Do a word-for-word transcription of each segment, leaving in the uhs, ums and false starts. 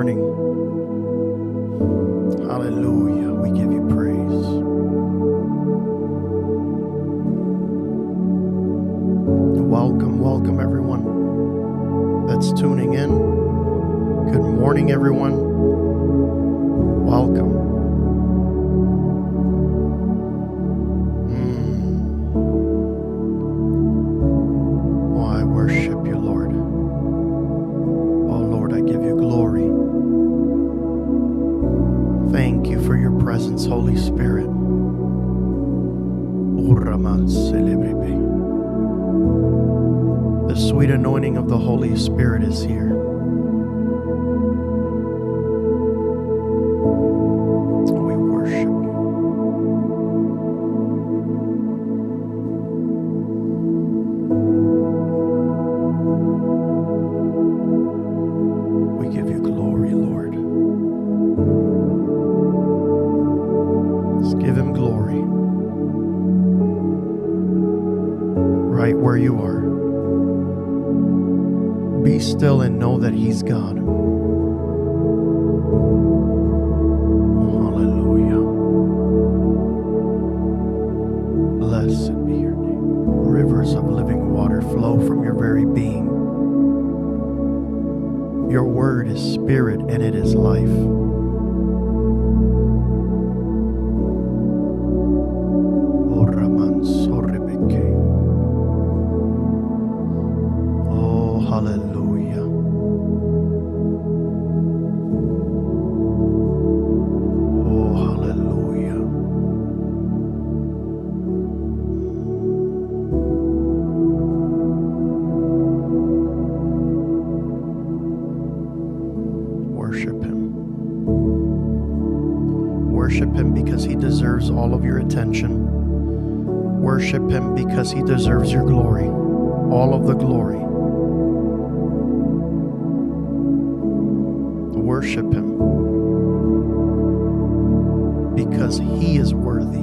morning. Hallelujah. We give you praise. Welcome, welcome everyone that's tuning in. Good morning, everyone. Welcome. Holy Spirit, the sweet anointing of the Holy Spirit is here. We worship you. We give you glory, Lord. Give him glory right where you are. Be still and know that he's God. Hallelujah. Blessed be your name. Rivers of living water flow from your very being. Your word is spirit and it is life. He deserves your glory, all of the glory. Worship him because he is worthy.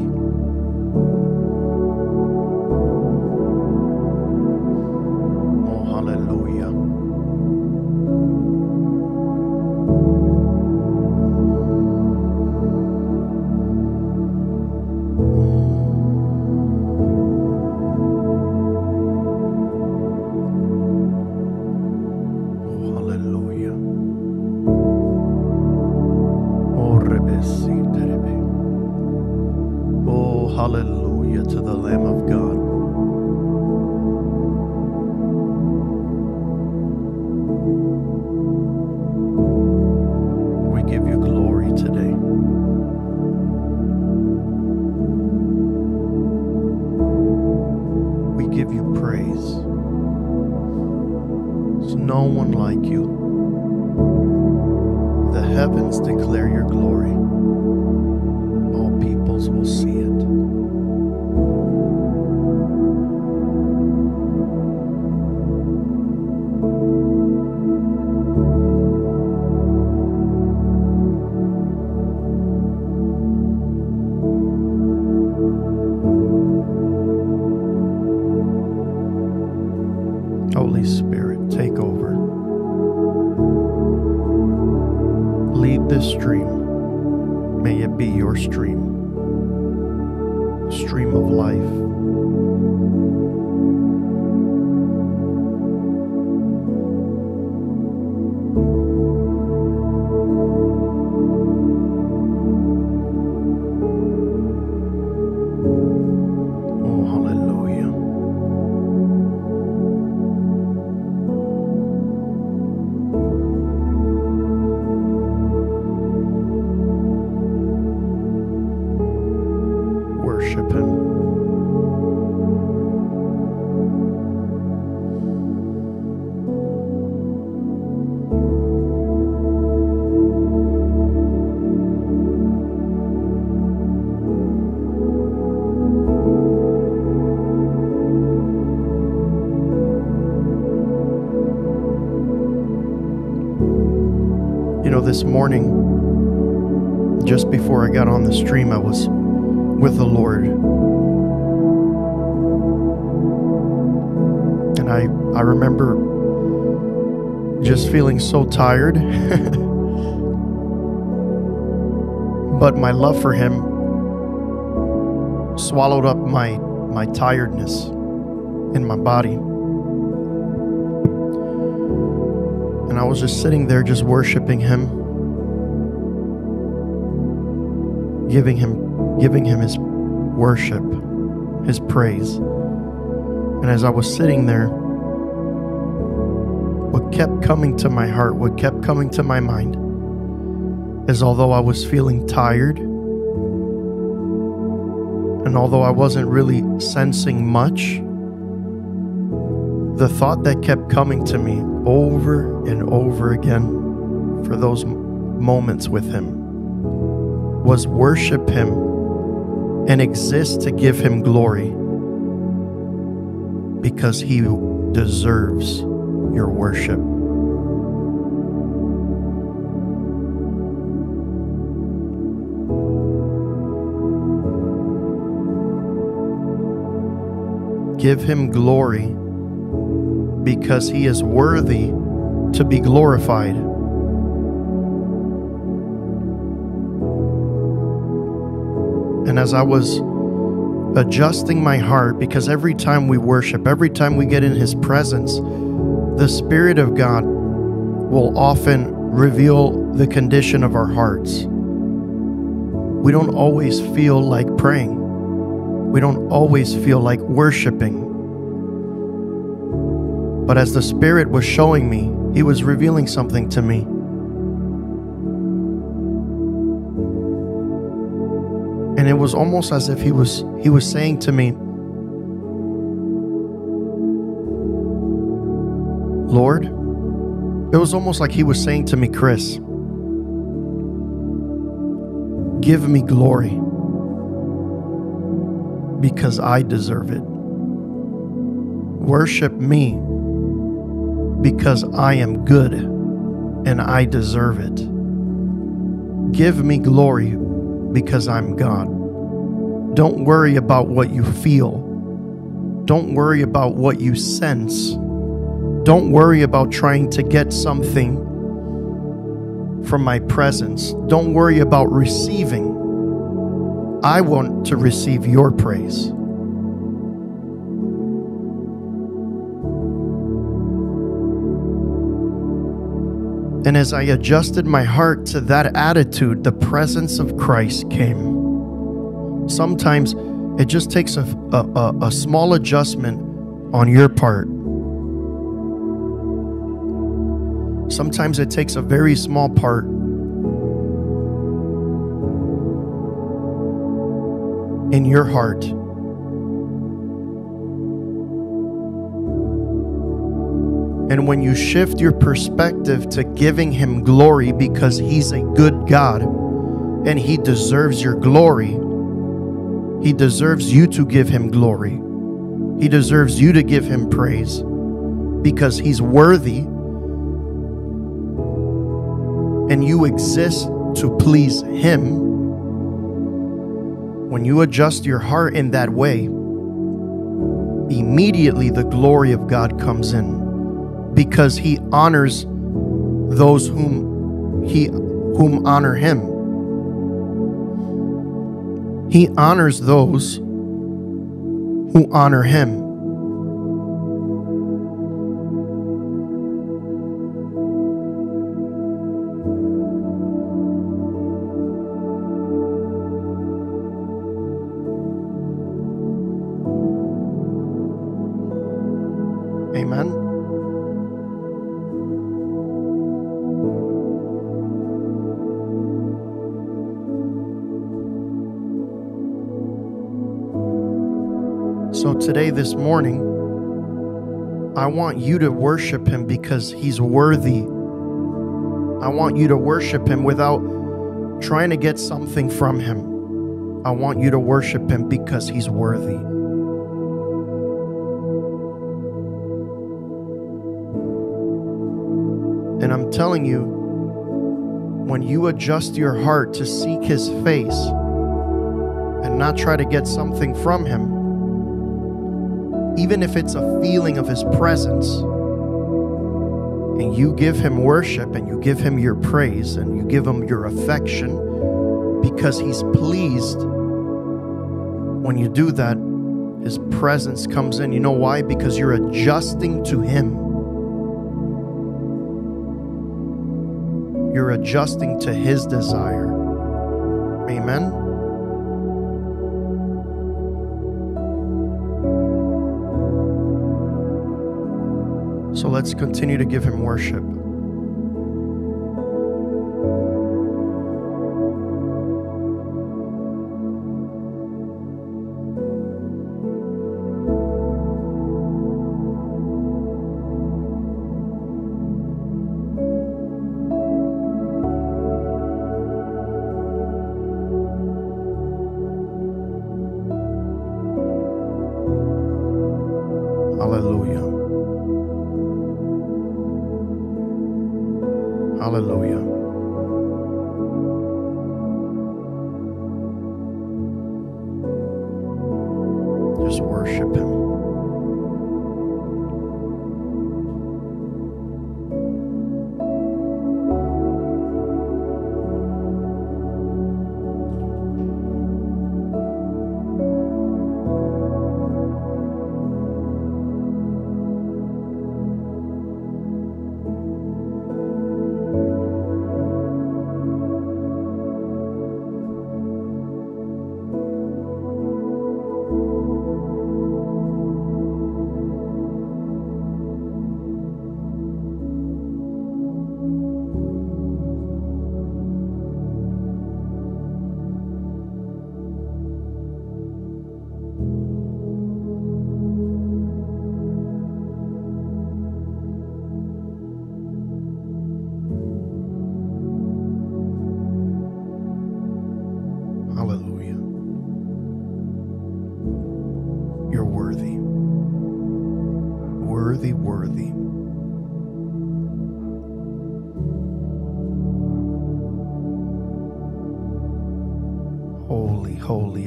Oh, hallelujah. This morning, just before I got on the stream, I was with the Lord, and I I remember just feeling so tired but my love for him swallowed up my my tiredness in my body. And I was just sitting there just worshiping him, giving him giving him his worship, his praise. And as I was sitting there, what kept coming to my heart, what kept coming to my mind, is although I was feeling tired, and although I wasn't really sensing much, the thought that kept coming to me over and over again for those moments with him was worship him and exist to give him glory, because he deserves your worship. Give him glory because he is worthy to be glorified. And as I was adjusting my heart, because every time we worship, every time we get in his presence, the Spirit of God will often reveal the condition of our hearts. We don't always feel like praying. We don't always feel like worshiping. But as the Spirit was showing me, he was revealing something to me. And it was almost as if he was he was saying to me, Lord, it was almost like he was saying to me, Chris, give me glory, because I deserve it. Worship me because I am good and I deserve it. Give me glory because I'm God. Don't worry about what you feel. Don't worry about what you sense. Don't worry about trying to get something from my presence. Don't worry about receiving. I want to receive your praise. And as I adjusted my heart to that attitude, the presence of Christ came. Sometimes it just takes a, a, a small adjustment on your part. Sometimes it takes a very small part. In your heart, and when you shift your perspective to giving him glory because he's a good God and he deserves your glory, he deserves you to give him glory, he deserves you to give him praise because he's worthy, and you exist to please him. When you adjust your heart in that way, immediately the glory of God comes in, because he honors those whom he whom honor him. He honors those who honor him. Today, this morning, I want you to worship him because he's worthy. I want you to worship him without trying to get something from him. I want you to worship him because he's worthy. And I'm telling you, when you adjust your heart to seek his face and not try to get something from him, even if it's a feeling of his presence, and you give him worship and you give him your praise and you give him your affection because he's pleased. When you do that, his presence comes in. You know why? Because you're adjusting to him. You're adjusting to his desire. Amen. So let's continue to give him worship.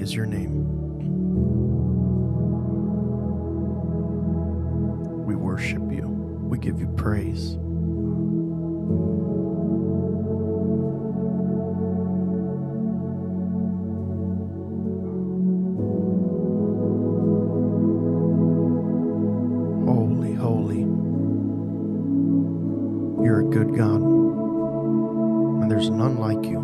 Is your name. We worship you. We give you praise. Holy, holy. You're a good God, and there's none like you.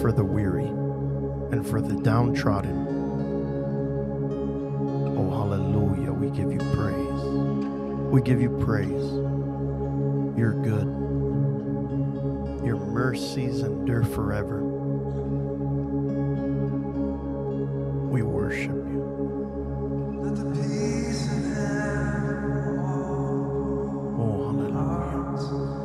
For the weary and for the downtrodden. Oh, hallelujah, we give you praise. We give you praise. You're good. Your mercies endure forever. We worship you. Let the peace in heaven fall. Oh, hallelujah.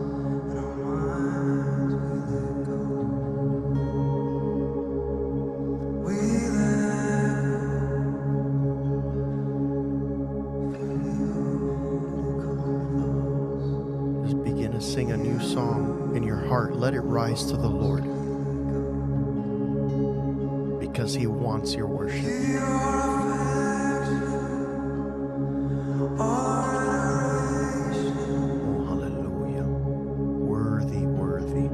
Let it rise to the Lord, because he wants your worship. Oh, hallelujah. Worthy, worthy.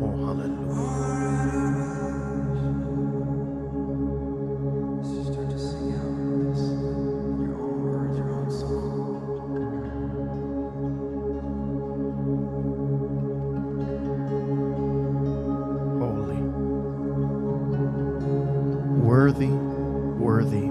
Oh, hallelujah. worthy, worthy.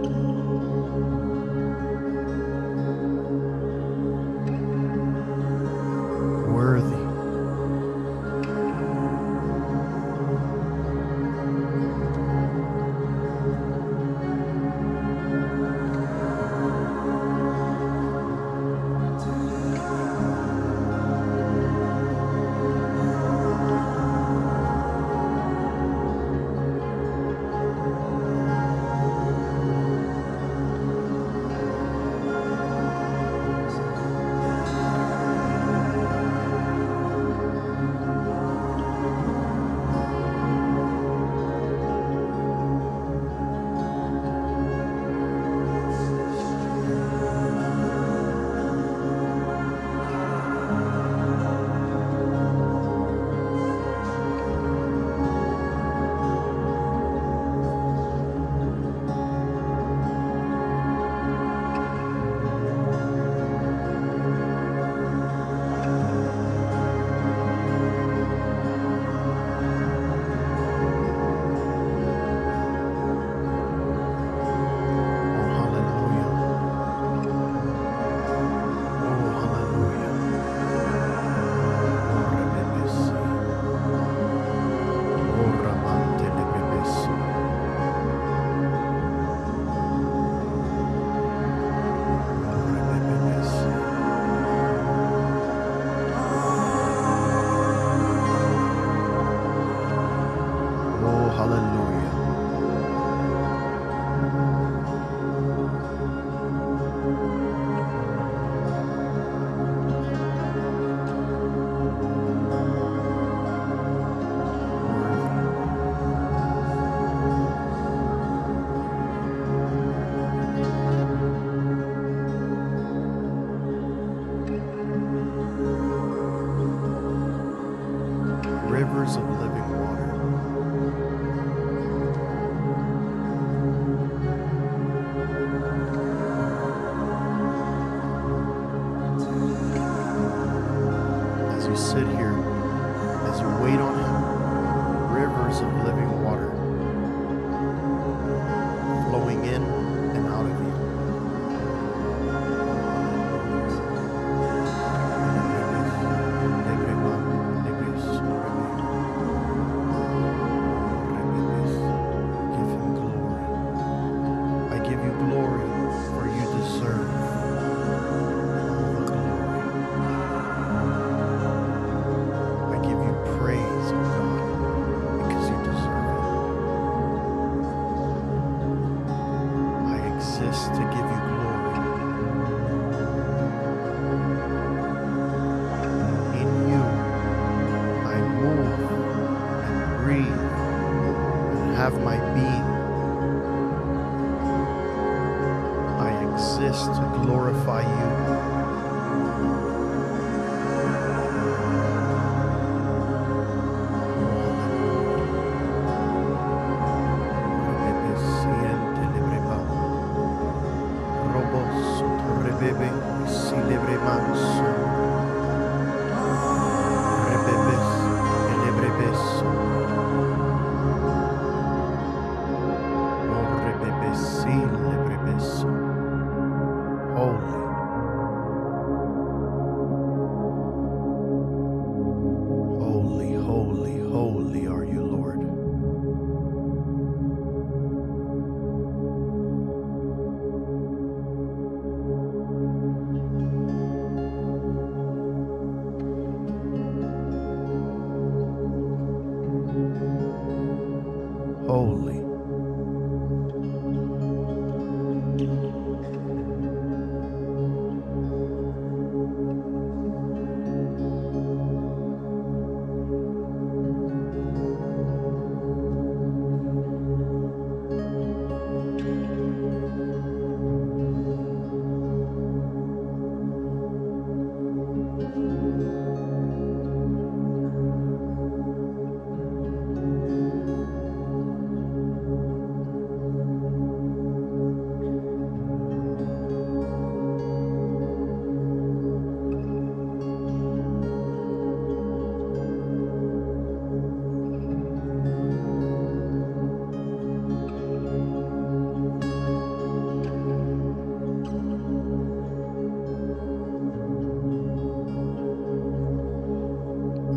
Holy,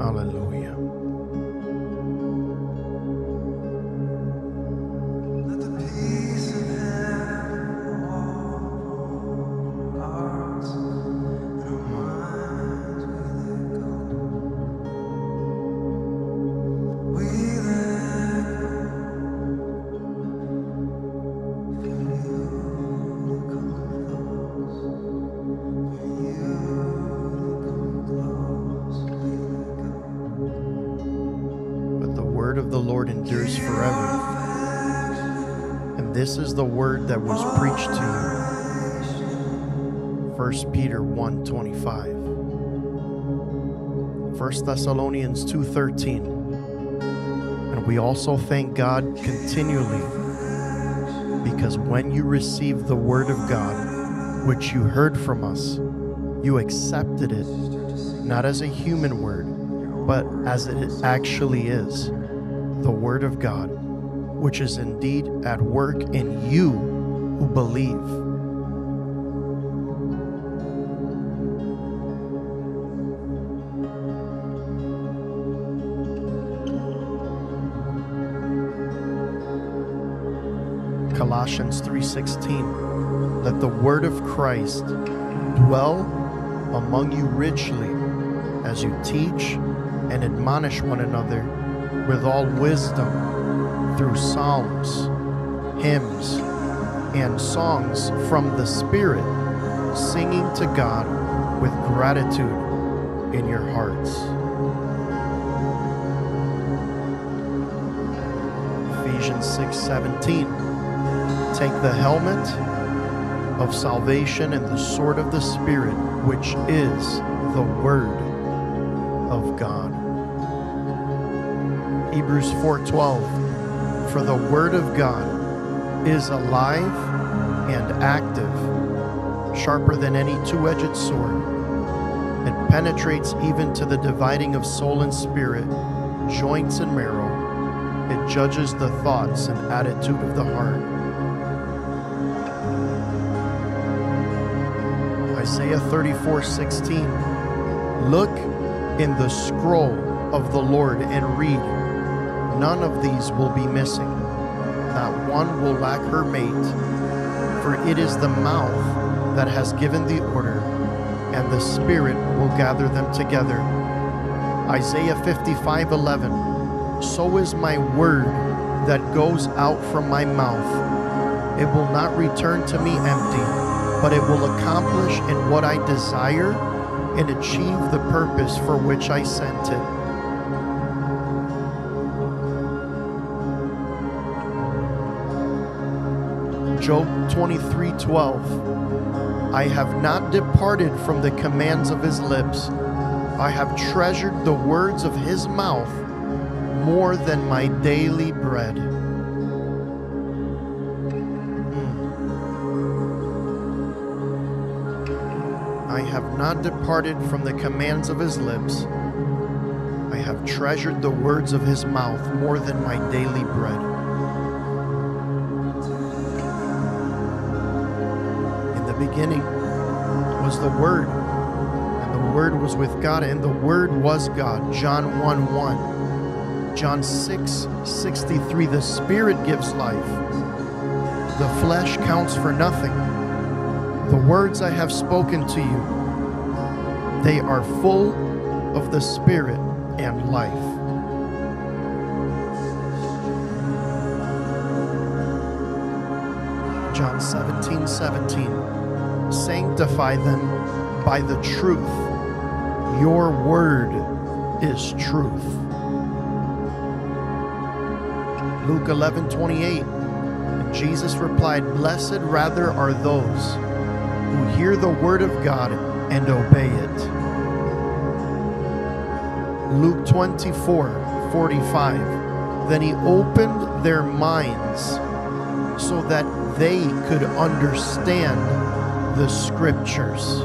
Hallelujah. This is the word that was preached to you. First Peter one twenty-five. First Thessalonians two thirteen. And we also thank God continually, because when you received the word of God, which you heard from us, you accepted it, not as a human word, but as it actually is, the word of God, which is indeed at work in you who believe. Colossians three sixteen, let the word of Christ dwell among you richly as you teach and admonish one another with all wisdom, through psalms, hymns, and songs from the Spirit, singing to God with gratitude in your hearts. Ephesians six seventeen, take the helmet of salvation and the sword of the Spirit, which is the Word of God. Hebrews four twelve, for the word of God is alive and active, sharper than any two-edged sword. It penetrates even to the dividing of soul and spirit, joints and marrow. It judges the thoughts and attitude of the heart. Isaiah thirty-four sixteen, look in the scroll of the Lord and read. None of these will be missing. Not one will lack her mate. For it is the mouth that has given the order, and the Spirit will gather them together. Isaiah fifty-five eleven, so is my word that goes out from my mouth. It will not return to me empty, but it will accomplish in what I desire and achieve the purpose for which I sent it. Job twenty-three twelve, I have not departed from the commands of his lips. I have treasured the words of his mouth more than my daily bread. I have not departed from the commands of his lips. I have treasured the words of his mouth more than my daily bread. Beginning was the Word, and the Word was with God, and the Word was God. John one one, John six sixty-three, the Spirit gives life, the flesh counts for nothing. The words I have spoken to you, they are full of the Spirit and life. John seventeen seventeen, sanctify them by the truth. Your word is truth. Luke eleven twenty-eight, and Jesus replied, blessed rather are those who hear the word of God and obey it. Luke twenty-four forty-five, then he opened their minds so that they could understand the scriptures.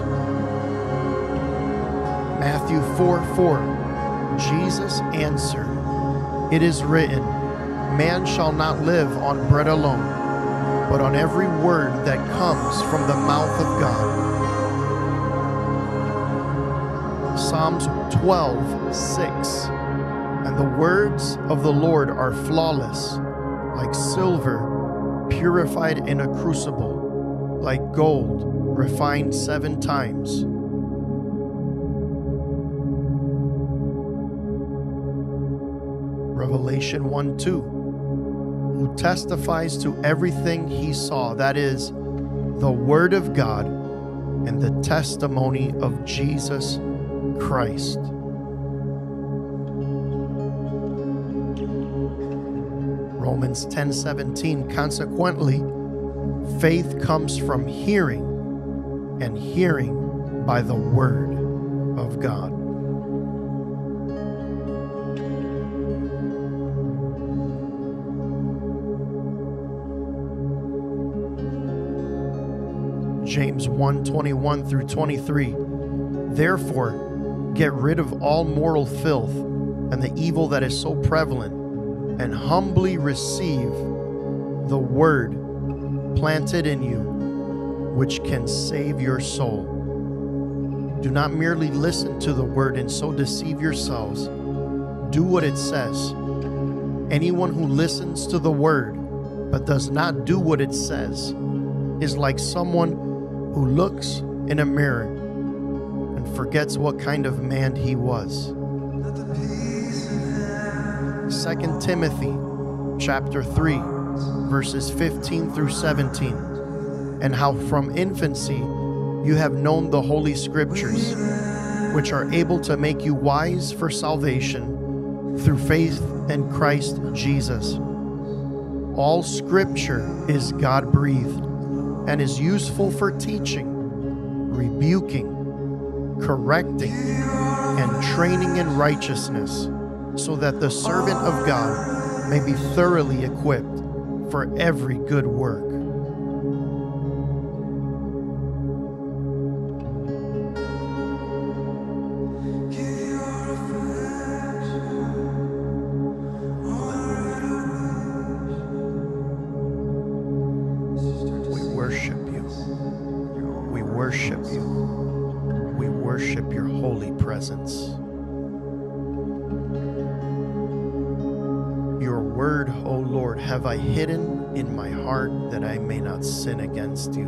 Matthew four four, Jesus answered, it is written, man shall not live on bread alone, but on every word that comes from the mouth of God. Psalms twelve six. And the words of the Lord are flawless, like silver purified in a crucible, like gold refined seven times. Revelation one two. Who testifies to everything he saw, that is, the Word of God and the testimony of Jesus Christ. Romans ten seventeen, consequently, faith comes from hearing, and hearing by the Word of God. James one twenty-one through twenty-three. Therefore, get rid of all moral filth and the evil that is so prevalent, and humbly receive the word planted in you, which can save your soul. Do not merely listen to the word and so deceive yourselves. Do what it says. Anyone who listens to the word but does not do what it says is like someone who looks in a mirror and forgets what kind of man he was. Second Timothy chapter three verses fifteen through seventeen. And how from infancy you have known the holy scriptures, which are able to make you wise for salvation through faith in Christ Jesus. All scripture is God-breathed and is useful for teaching, rebuking, correcting, and training in righteousness, so that the servant of God may be thoroughly equipped for every good work. Hidden in my heart that I may not sin against you.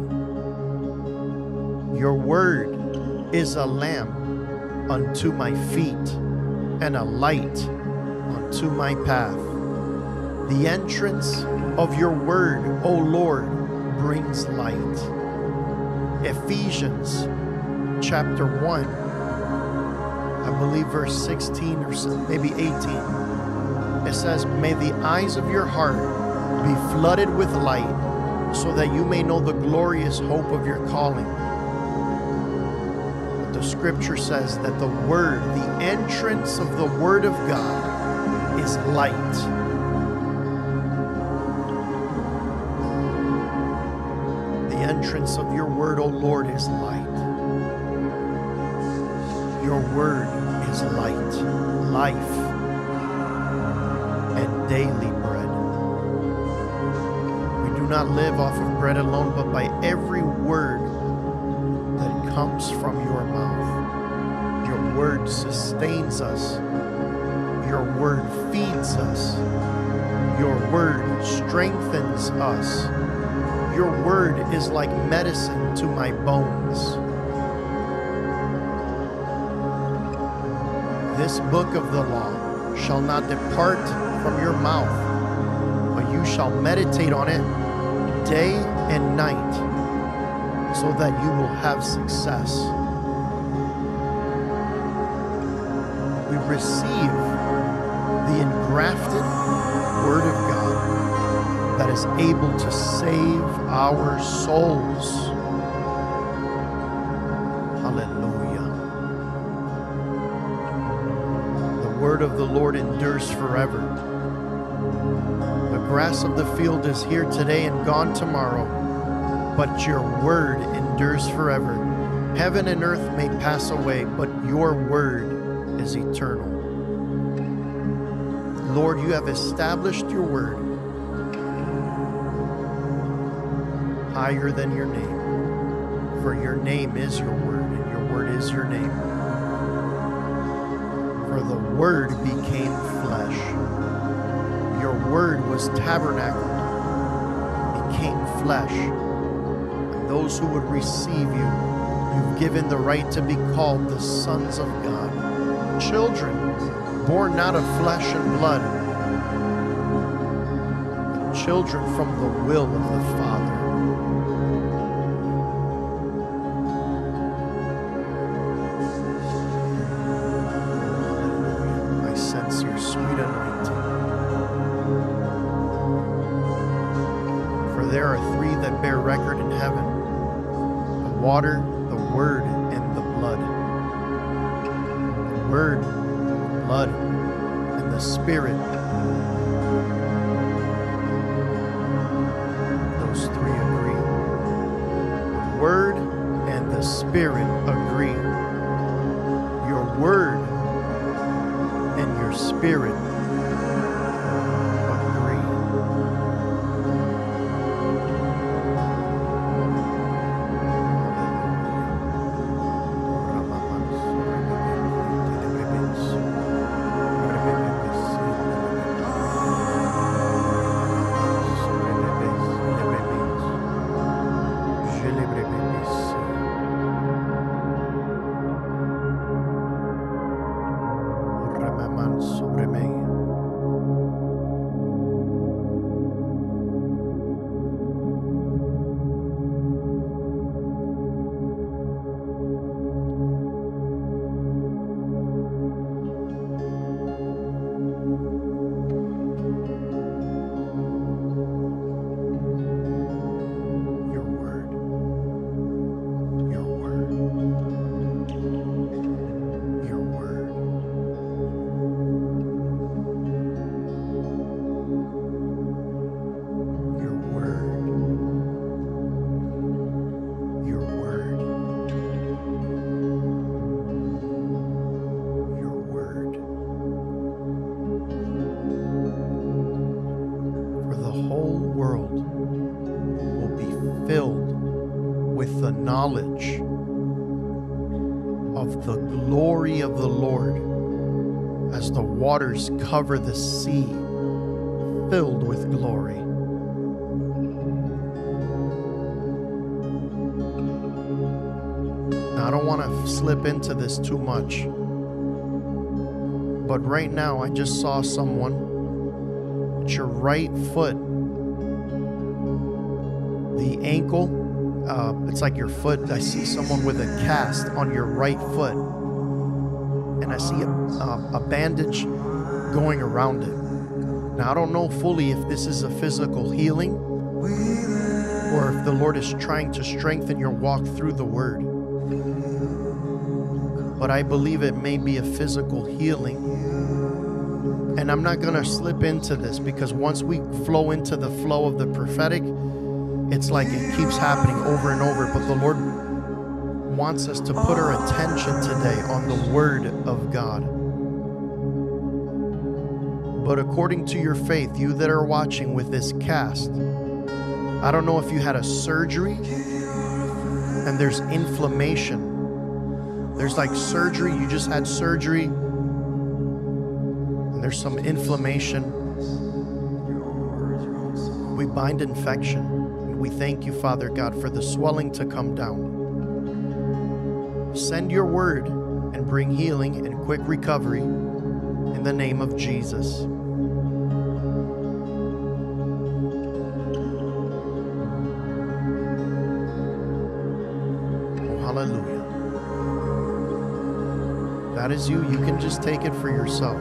Your word is a lamp unto my feet and a light unto my path. The entrance of your word, O Lord, brings light. Ephesians chapter one, I believe verse sixteen or maybe eighteen. It says, may the eyes of your heart be flooded with light, so that you may know the glorious hope of your calling. But the scripture says that the word, the entrance of the word of God, is light. The entrance of your word, O Lord, is light. Your word is light, life, and daily bread. Not live off of bread alone, but by every word that comes from your mouth. Your word sustains us. Your word feeds us. Your word strengthens us. Your word is like medicine to my bones. This book of the law shall not depart from your mouth, but you shall meditate on it day and night, so that you will have success. We receive the engrafted Word of God that is able to save our souls. Hallelujah. The Word of the Lord endures forever. The grass of the field is here today and gone tomorrow, but your word endures forever. Heaven and earth may pass away, but your word is eternal. Lord, you have established your word higher than your name, for your name is your word, and your word is your name. For the Word became flesh. Your Word was tabernacled, became flesh. And those who would receive you, you've given the right to be called the sons of God. Children born not of flesh and blood, but children from the will of the Father. Water, the Word, and the blood. The Word, the blood, and the Spirit. Those three agree. The Word and the Spirit agree. Your Word and your Spirit cover the sea filled with glory. Now, I don't want to slip into this too much, but right now I just saw someone with your right foot, the ankle, uh, it's like your foot. I see someone with a cast on your right foot, and I see a, a, a bandage going around it. Now, I don't know fully if this is a physical healing or if the Lord is trying to strengthen your walk through the Word. But I believe it may be a physical healing. And I'm not going to slip into this, because once we flow into the flow of the prophetic, it's like it keeps happening over and over. But the Lord wants us to put our attention today on the Word of God. But according to your faith, you that are watching with this cast, I don't know if you had a surgery and there's inflammation. There's like surgery, you just had surgery, and there's some inflammation. We bind infection. We thank you, Father God, for the swelling to come down. Send your word and bring healing and quick recovery in the name of Jesus. Hallelujah. That is you. You can just take it for yourself.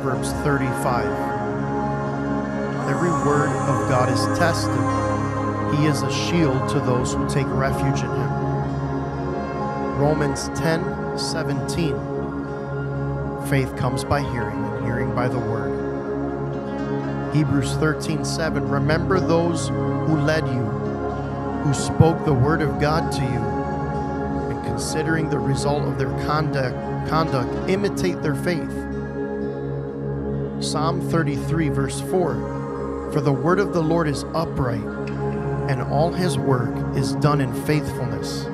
Proverbs thirty-five. Every word of God is tested. He is a shield to those who take refuge in him. Romans ten seventeen. Faith comes by hearing, and hearing by the word. Hebrews thirteen seven. Remember those who led you, who spoke the word of God to you, and considering the result of their conduct, conduct imitate their faith. Psalm thirty-three, verse four, for the word of the Lord is upright, and all his work is done in faithfulness.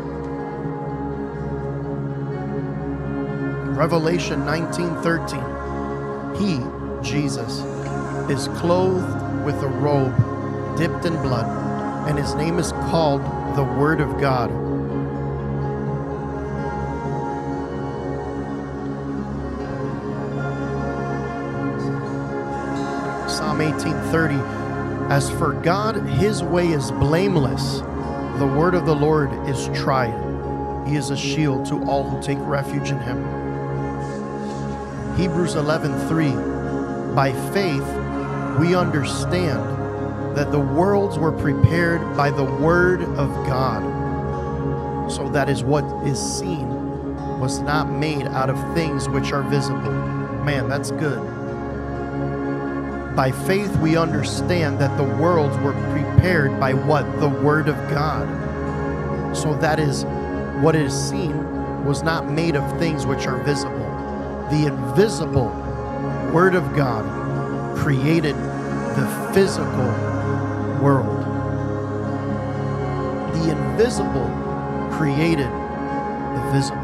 Revelation nineteen thirteen, he, Jesus, is clothed with a robe dipped in blood, and his name is called the Word of God. eighteen thirty, as for God, his way is blameless. The word of the Lord is tried. He is a shield to all who take refuge in him. Hebrews eleven three, by faith we understand that the worlds were prepared by the word of God, so that is what is seen was not made out of things which are visible. Man, that's good. By faith, we understand that the worlds were prepared by what? The Word of God. So that is what is seen was not made of things which are visible. The invisible Word of God created the physical world. The invisible created the visible.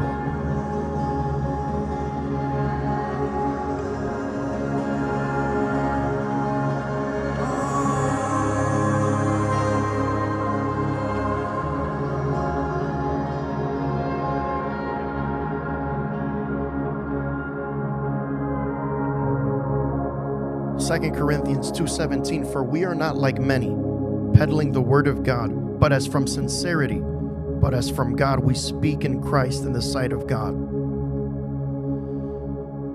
Corinthians two seventeen, for we are not like many, peddling the word of God, but as from sincerity, but as from God we speak in Christ in the sight of God.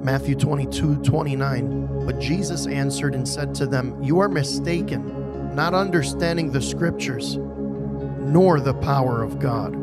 Matthew twenty-two twenty-nine, but Jesus answered and said to them, you are mistaken, not understanding the scriptures, nor the power of God.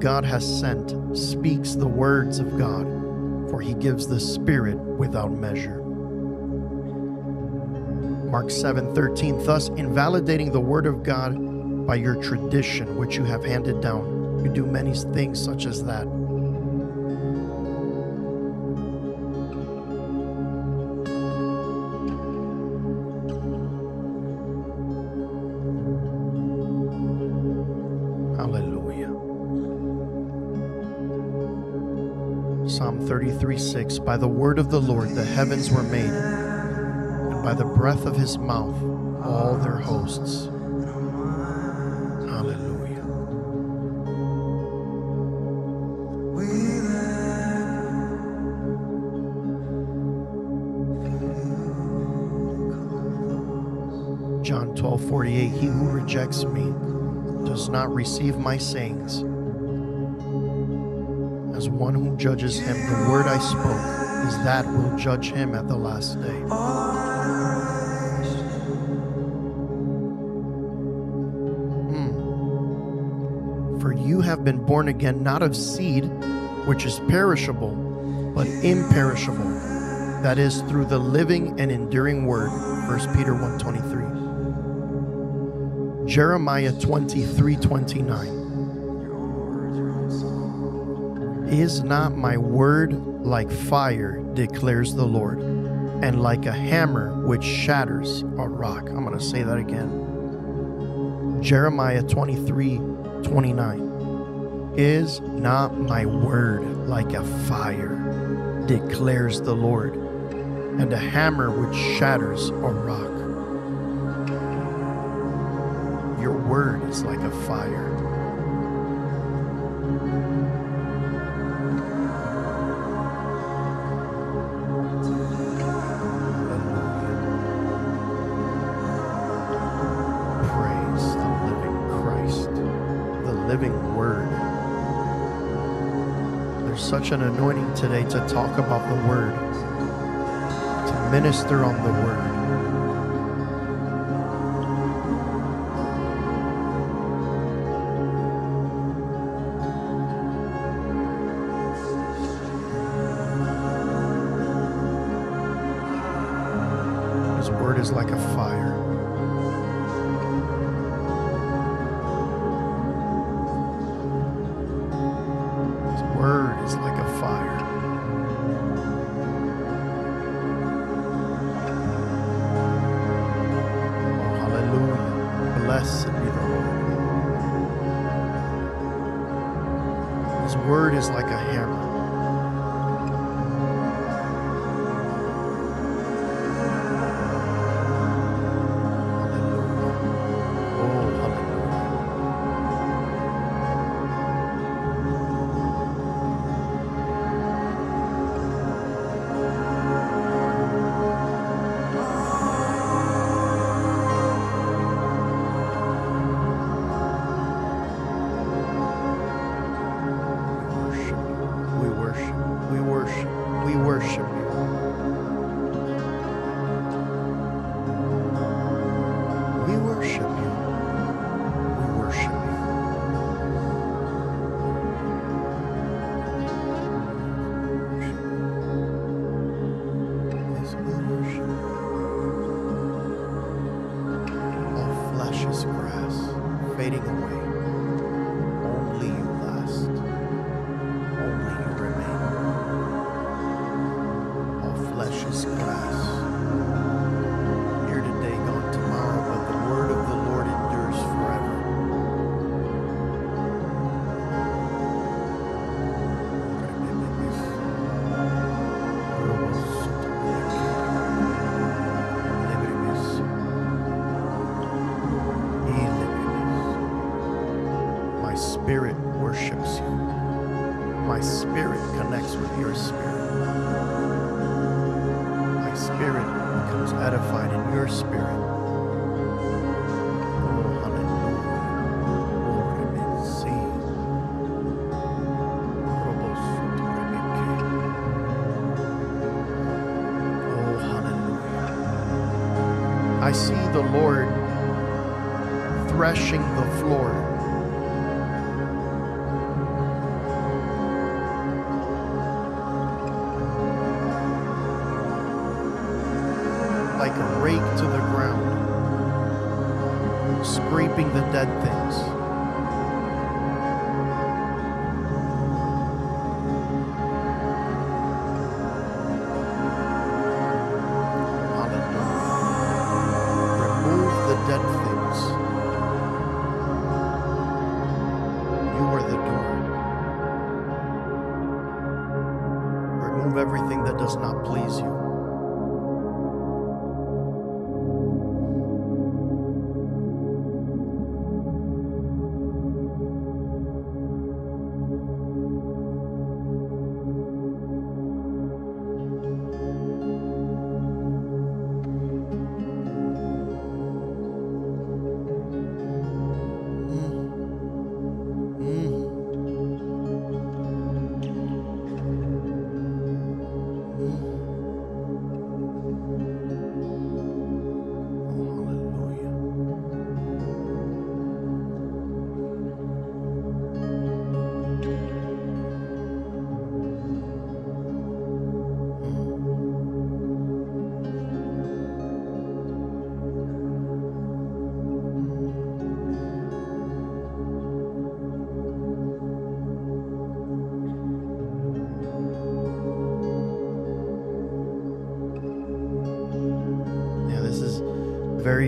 God has sent speaks the words of God, for he gives the Spirit without measure. Mark seven thirteen, thus invalidating the word of God by your tradition which you have handed down. You do many things such as that. Psalm thirty-three six, by the word of the Lord the heavens were made, and by the breath of his mouth all their hosts. Hallelujah. John twelve forty-eight, he who rejects me does not receive my sayings. As one who judges him, the word I spoke is that will judge him at the last day. Mm. For you have been born again, not of seed, which is perishable, but imperishable, that is, through the living and enduring word. First Peter one twenty-three. Jeremiah twenty-three twenty-nine. Is not my word like fire, declares the Lord, and like a hammer which shatters a rock? I'm going to say that again. Jeremiah twenty-three twenty-nine. Is not my word like a fire, declares the Lord, and a hammer which shatters a rock? Your word is like a fire. Hallelujah. Praise the living Christ, the living word. There's such an anointing today to talk about the word, to minister on the word. Is like a fire. His word is like a fire. Oh, hallelujah. Blessed be the Lord. His word is like a hammer. Threshing the floor. Like a rake to the ground, scraping the dead things.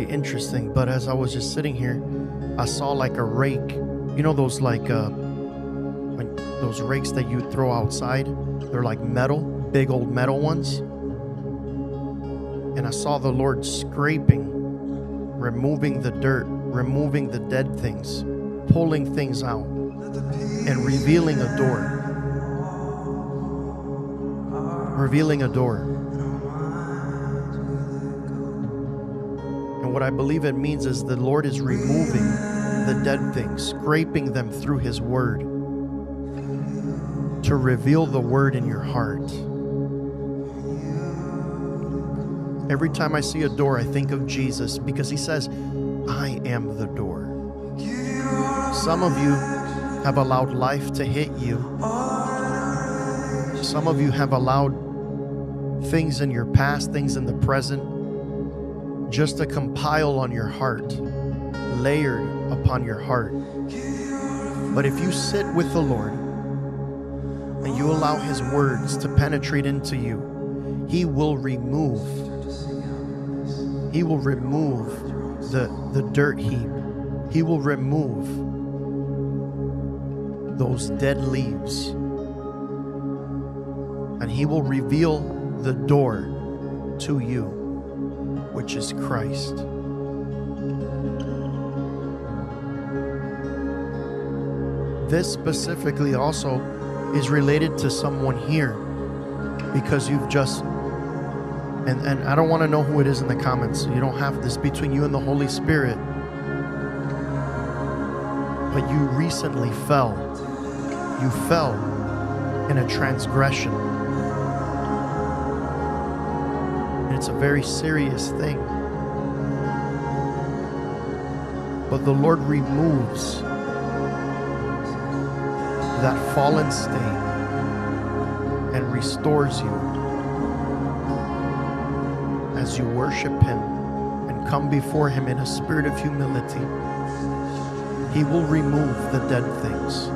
Interesting, but as I was just sitting here, I saw like a rake, you know, those like uh when those rakes that you throw outside, they're like metal, big old metal ones, and I saw the Lord scraping, removing the dirt, removing the dead things, pulling things out, and revealing a door. Revealing a door. And what I believe it means is the Lord is removing the dead things, scraping them through His Word to reveal the Word in your heart. Every time I see a door, I think of Jesus, because He says, I am the door. Some of you have allowed life to hit you. Some of you have allowed things in your past, things in the present, just to compile on your heart, layered upon your heart. But if you sit with the Lord and you allow His words to penetrate into you, He will remove, He will remove the, the dirt heap. He will remove those dead leaves. And He will reveal the door to you, which is Christ. This specifically also is related to someone here, because you've just... And, and I don't want to know who it is in the comments. You don't have this between you and the Holy Spirit. But you recently fell. You fell in a transgression. And it's a very serious thing. But the Lord removes that fallen state and restores you. As you worship Him and come before Him in a spirit of humility, He will remove the dead things.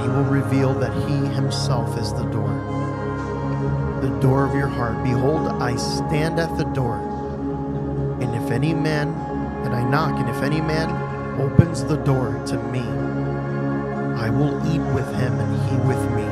He will reveal that He Himself is the door, the door of your heart. Behold, I stand at the door, and if any man, and I knock, and if any man opens the door to me, I will eat with him and he with me.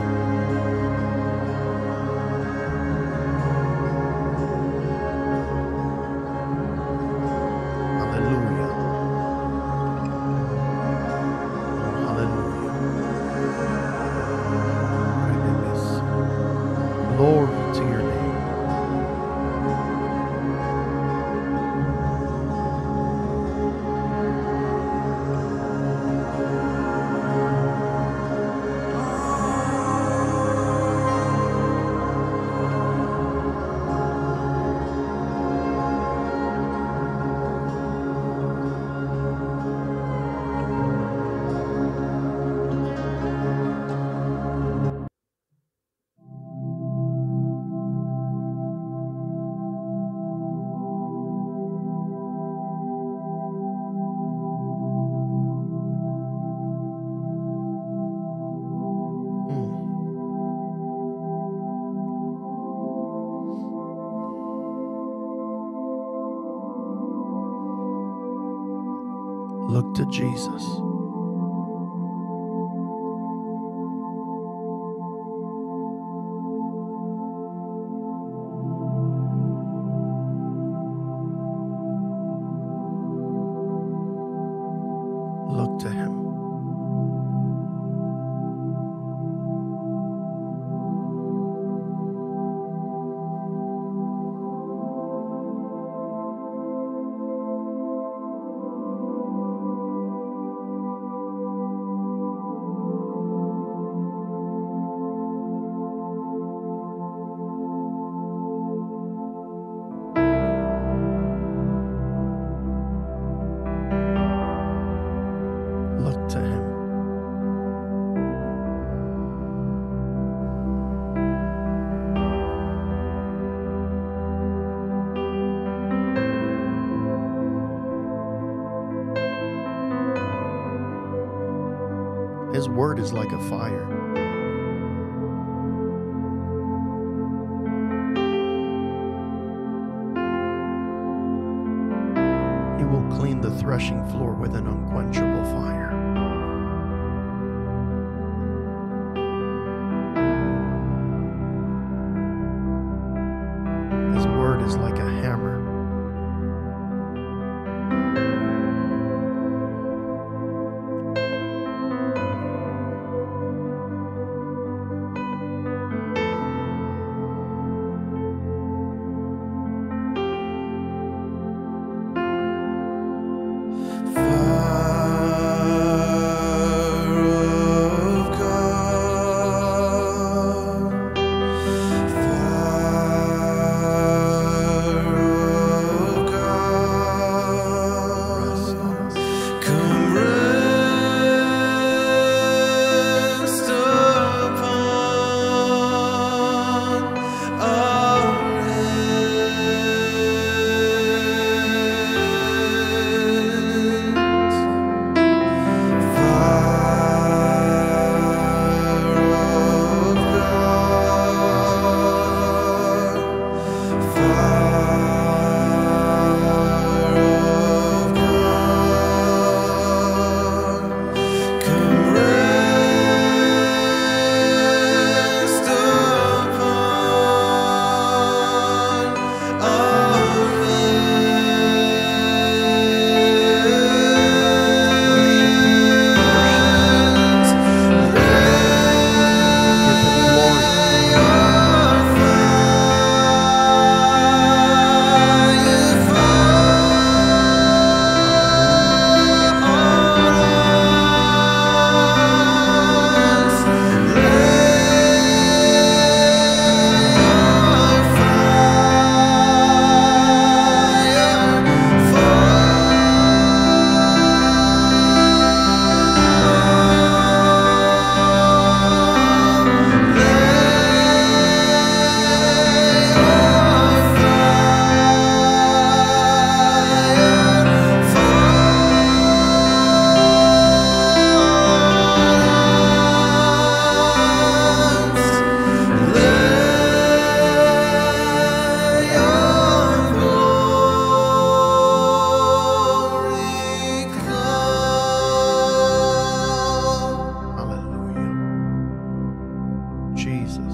Look to Jesus. Look to Him. His word is like a fire. He will clean the threshing floor with an unquenchable fire. His word is like a hammer. Jesus.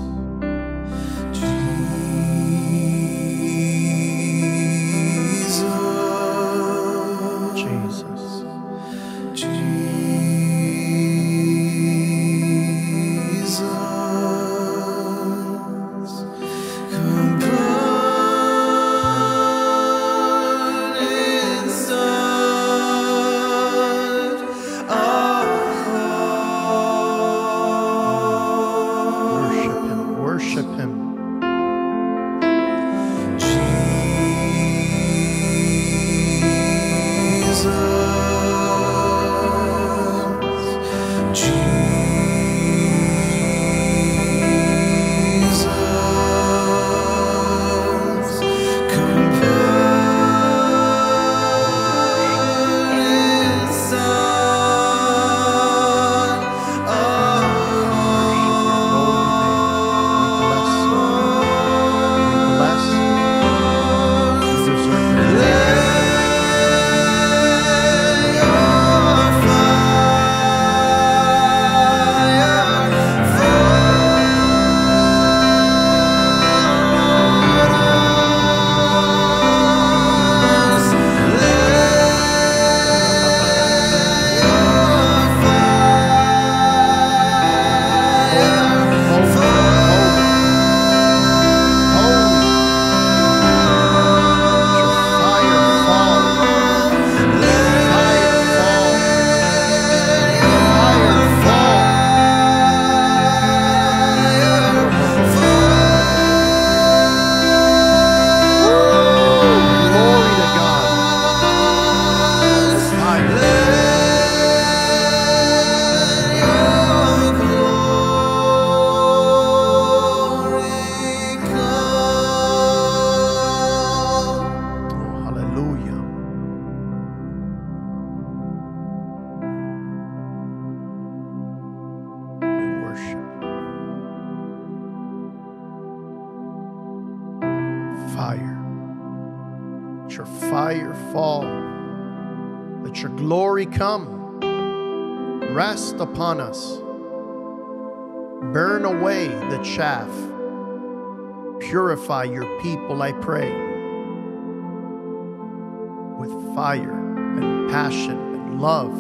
Upon us, burn away the chaff, purify your people, I pray, with fire and passion and love.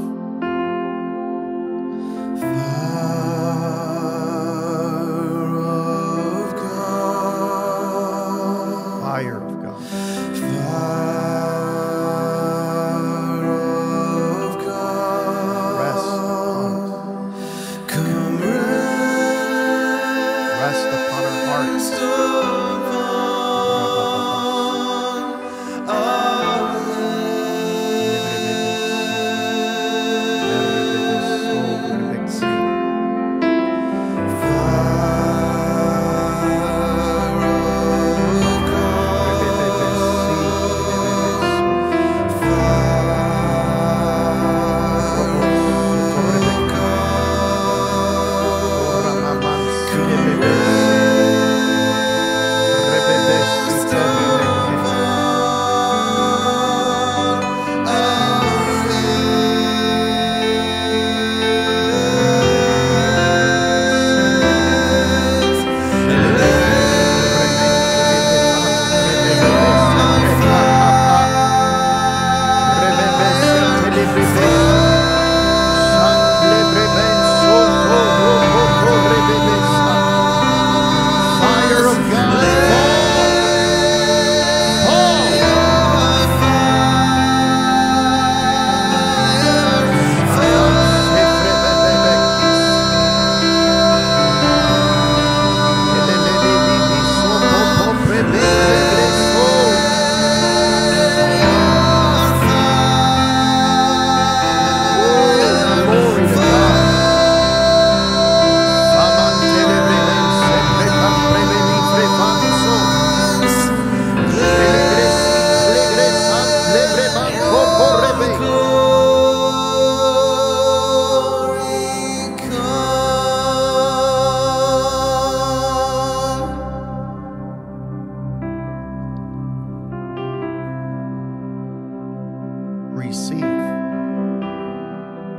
Fire of God. Fire of God.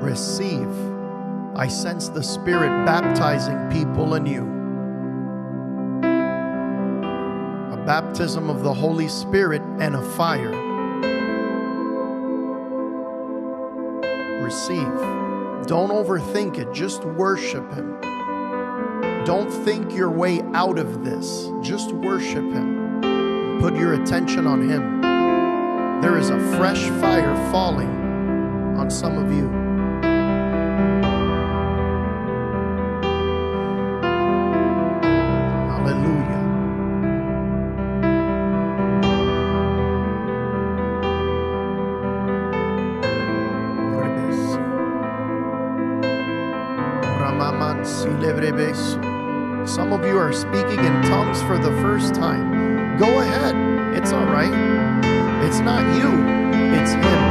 Receive. I sense the Spirit baptizing people anew. baptism of the Holy Spirit and of fire. Receive. Don't overthink it. Just worship Him. Don't think your way out of this. Just worship Him. Put your attention on Him. There is a fresh fire falling on some of you. Hallelujah. Some of you are speaking in tongues for the first time. Go ahead. It's all right. It's not you. It's Him.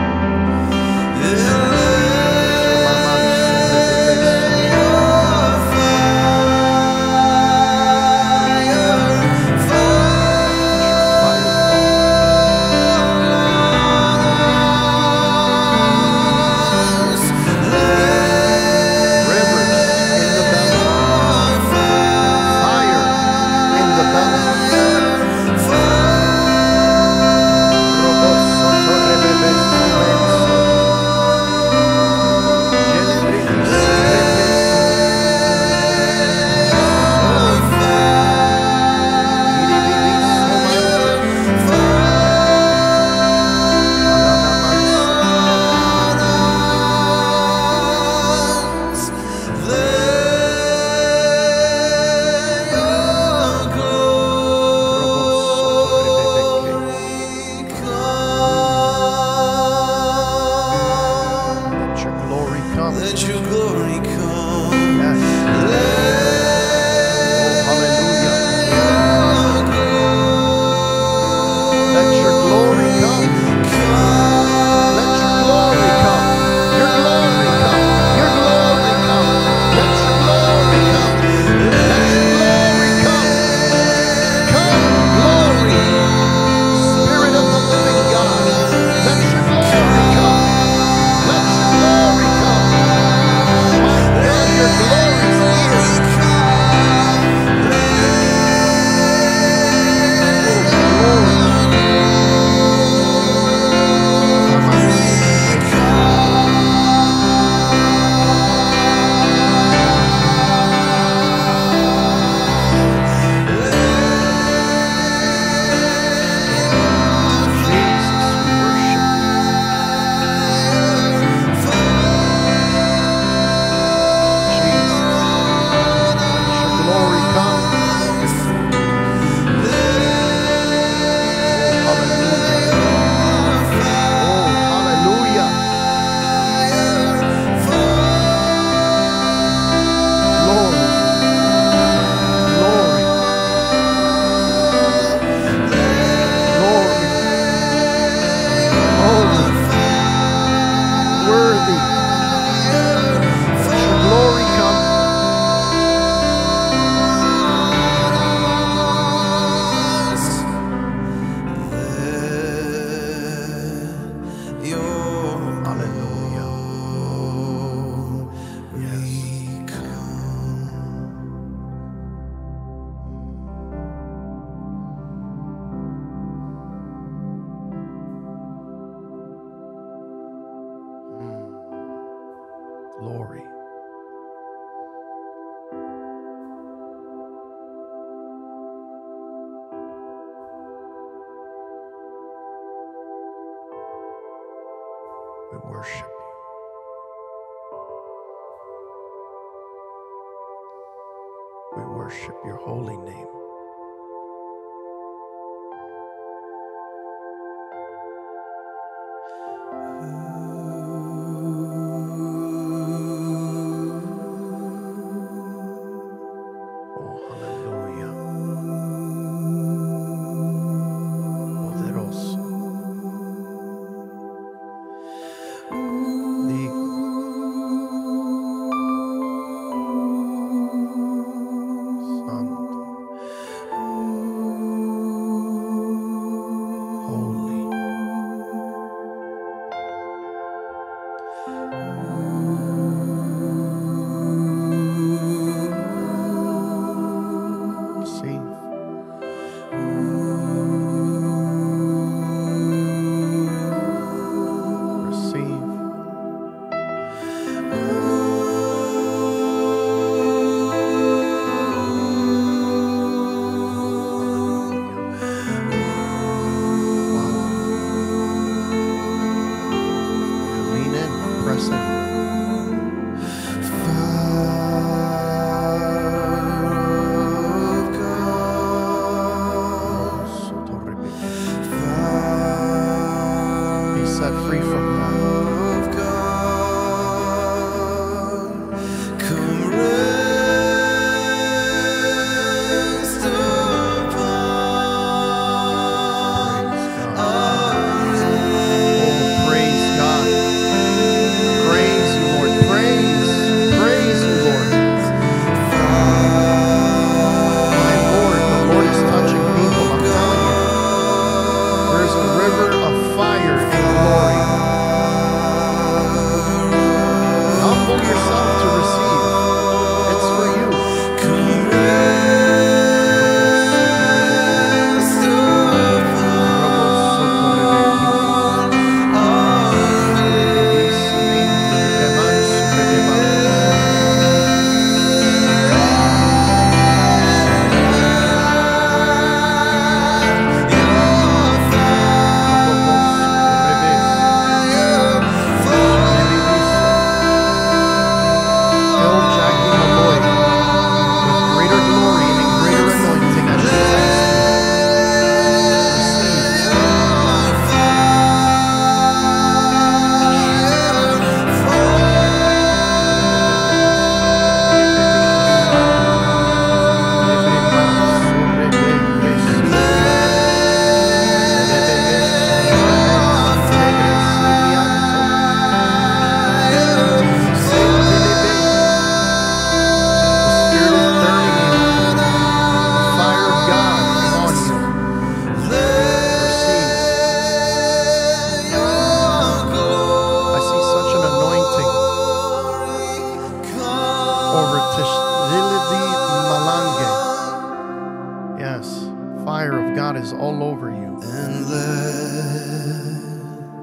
fire of God is all over you. And let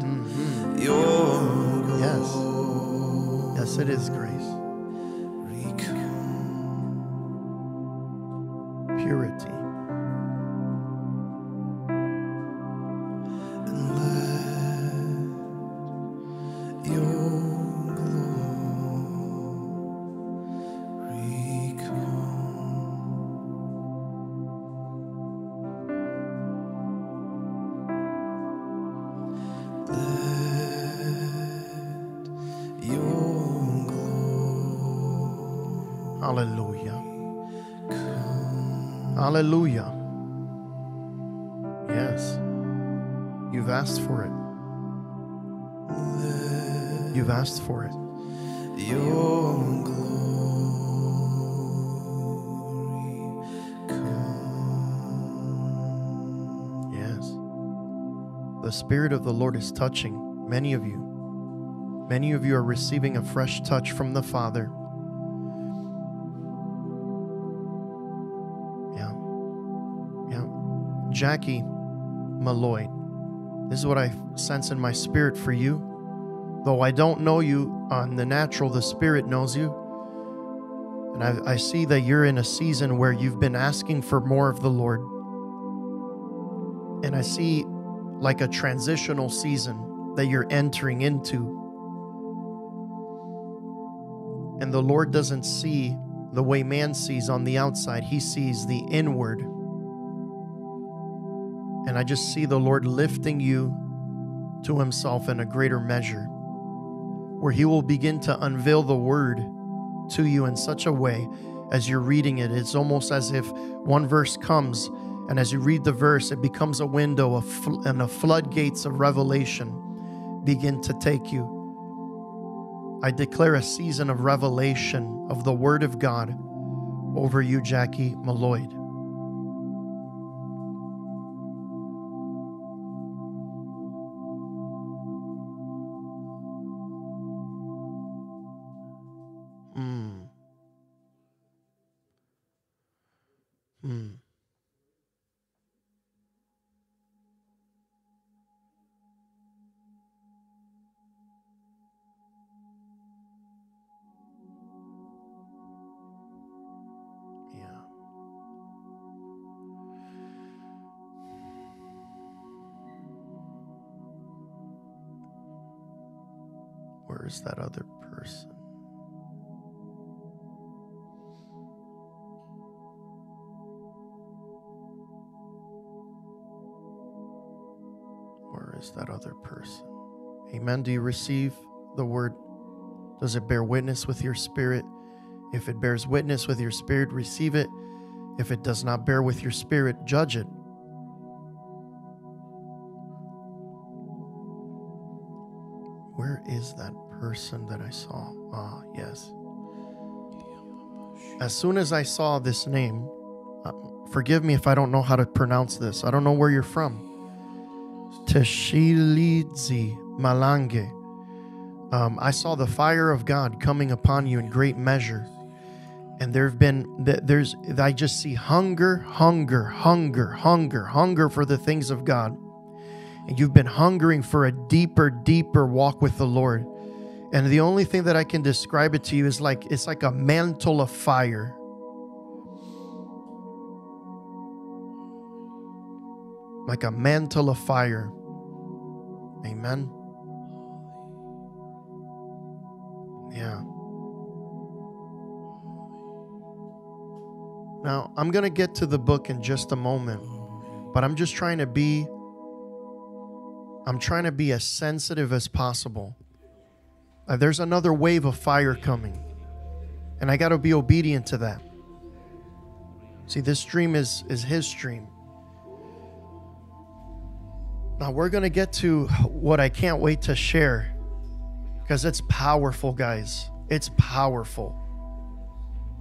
mm-hmm. your yes. Yes, it is grace. Recall. Purity. Hallelujah. Hallelujah. Yes. You've asked for it. You've asked for it. Your glory come. Yes. The Spirit of the Lord is touching many of you. Many of you are receiving a fresh touch from the Father. Jackie Malloy, this is what I sense in my spirit for you. Though I don't know you on the natural, the Spirit knows you. And I, I see that you're in a season where you've been asking for more of the Lord. And I see like a transitional season that you're entering into. And the Lord doesn't see the way man sees on the outside. He sees the inward. And I just see the Lord lifting you to Himself in a greater measure, where He will begin to unveil the Word to you in such a way as you're reading it. It's almost as if one verse comes, and as you read the verse, it becomes a window of fl- and the floodgates of revelation begin to take you. I declare a season of revelation of the Word of God over you, Jackie Malloy. Is that other person? Where is that other person? Amen. Do you receive the word? Does it bear witness with your spirit? If it bears witness with your spirit, receive it. If it does not bear with your spirit, judge it. Where is that person that I saw? Ah, yes. As soon as I saw this name, uh, forgive me if I don't know how to pronounce this. I don't know where you're from. Teshilidzi Malange. Um, I saw the fire of God coming upon you in great measure. And there have been, there's, I just see hunger, hunger, hunger, hunger, hunger for the things of God. And you've been hungering for a deeper, deeper walk with the Lord. And the only thing that I can describe it to you is like, it's like a mantle of fire. Like a mantle of fire. Amen. Yeah. Now, I'm going to get to the book in just a moment, but I'm just trying to be I'm trying to be as sensitive as possible. Uh, there's another wave of fire coming, and I got to be obedient to that. See, this dream is, is his dream. Now, we're going to get to what I can't wait to share, because it's powerful, guys. It's powerful.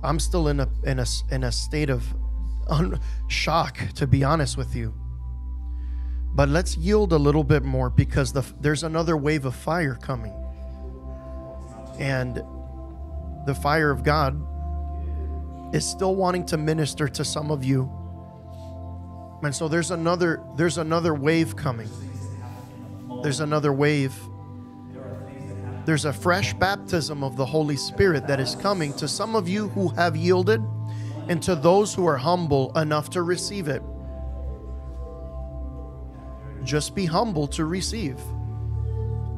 I'm still in a, in a, in a state of un- shock, to be honest with you. But let's yield a little bit more, because the, there's another wave of fire coming. And the fire of God is still wanting to minister to some of you. Walkman. So there's another there's another wave coming. There's another wave. There's a fresh baptism of the Holy Spirit that is coming to some of you who have yielded and to those who are humble enough to receive it. Just be humble to receive.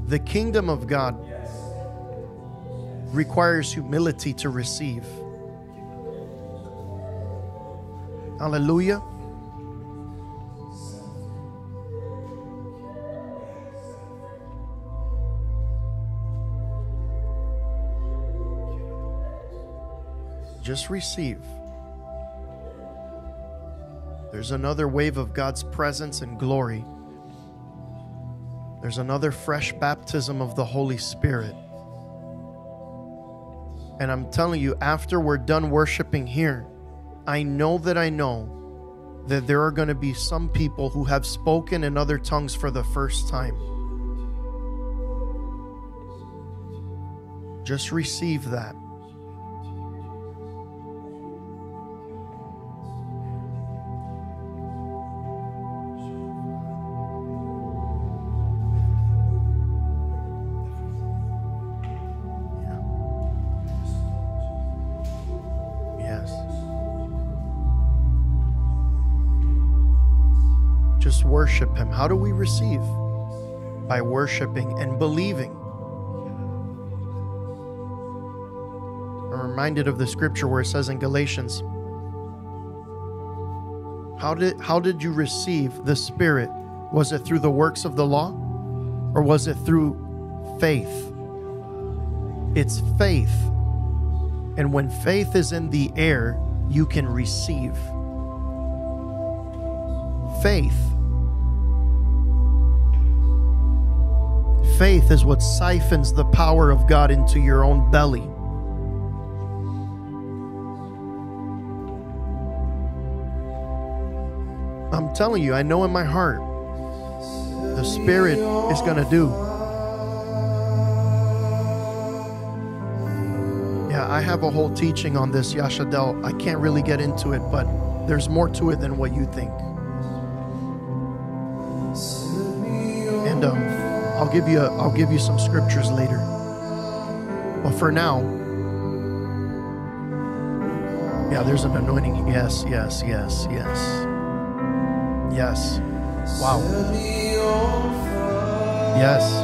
The kingdom of God requires humility to receive. Hallelujah. Just receive. There's another wave of God's presence and glory. There's another fresh baptism of the Holy Spirit. And I'm telling you, after we're done worshiping here, I know that I know that there are going to be some people who have spoken in other tongues for the first time. Just receive that. Worship Him. How do we receive? By worshiping and believing. I'm reminded of the scripture where it says in Galatians, how did, how did you receive the Spirit? Was it through the works of the law? Or was it through faith? It's faith. And when faith is in the air, you can receive. Faith. Faith is what siphons the power of God into your own belly. I'm telling you, I know in my heart, the Spirit is going to do. Yeah, I have a whole teaching on this, Yashadel. I can't really get into it, but there's more to it than what you think. And, um, I'll give you a, I'll give you some scriptures later. But for now, yeah, there's an anointing. Yes, yes, yes, yes. Yes. Wow. Yes.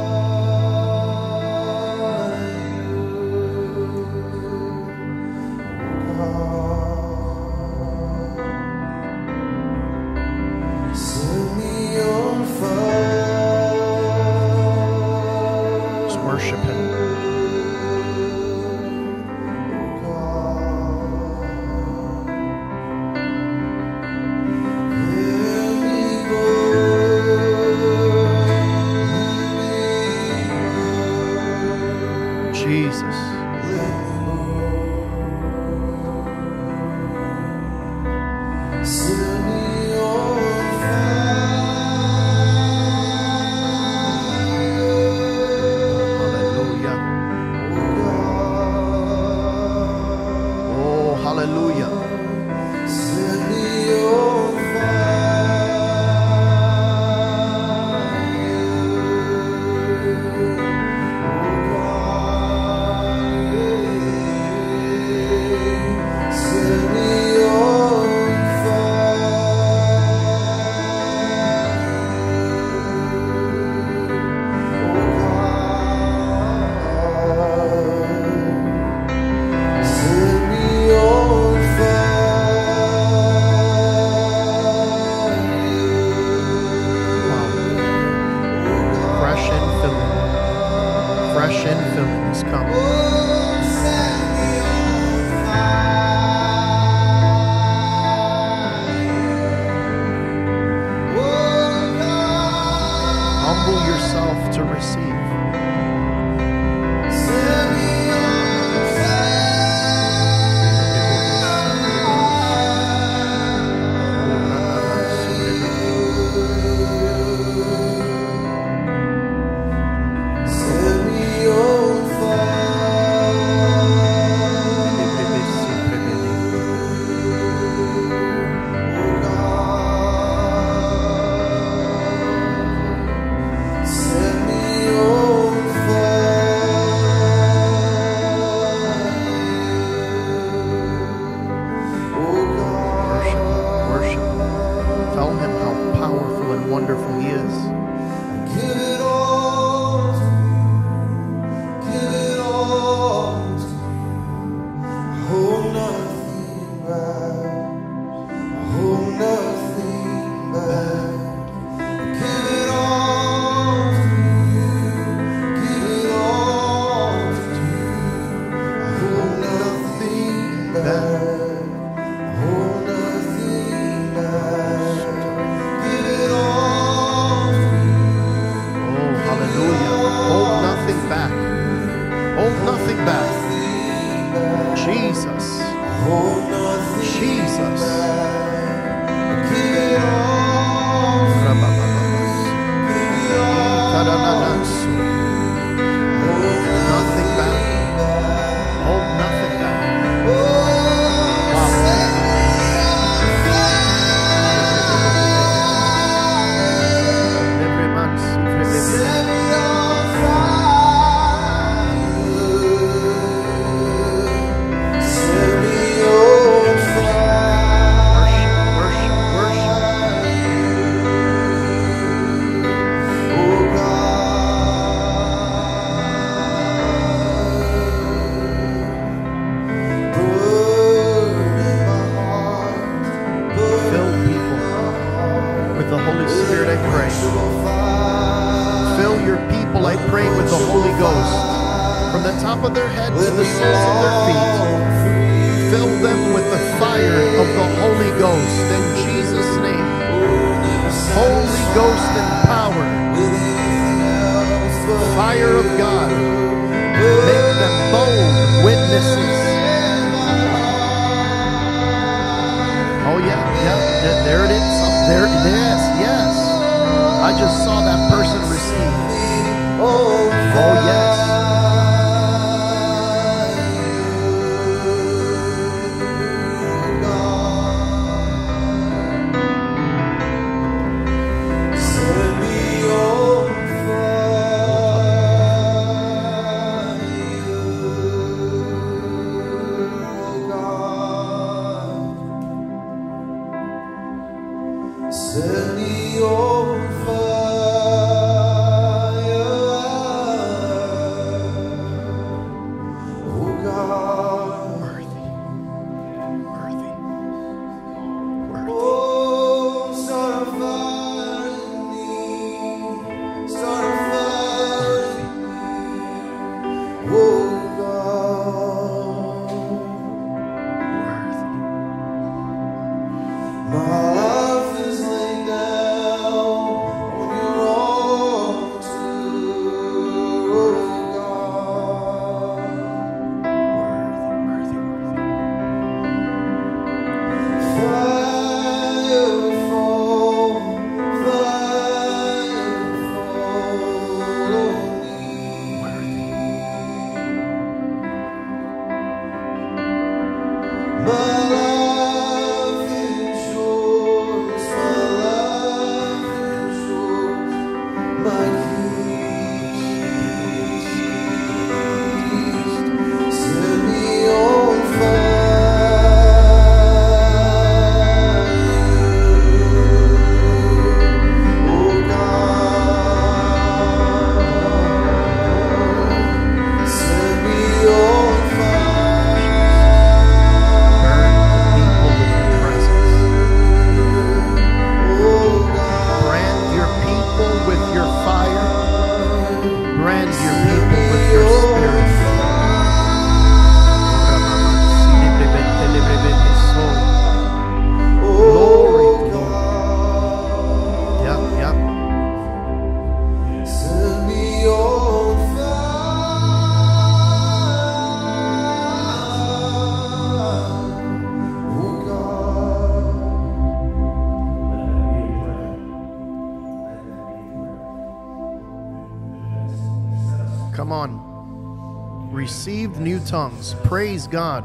Tongues. Praise God.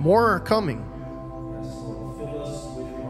More are coming. Oh,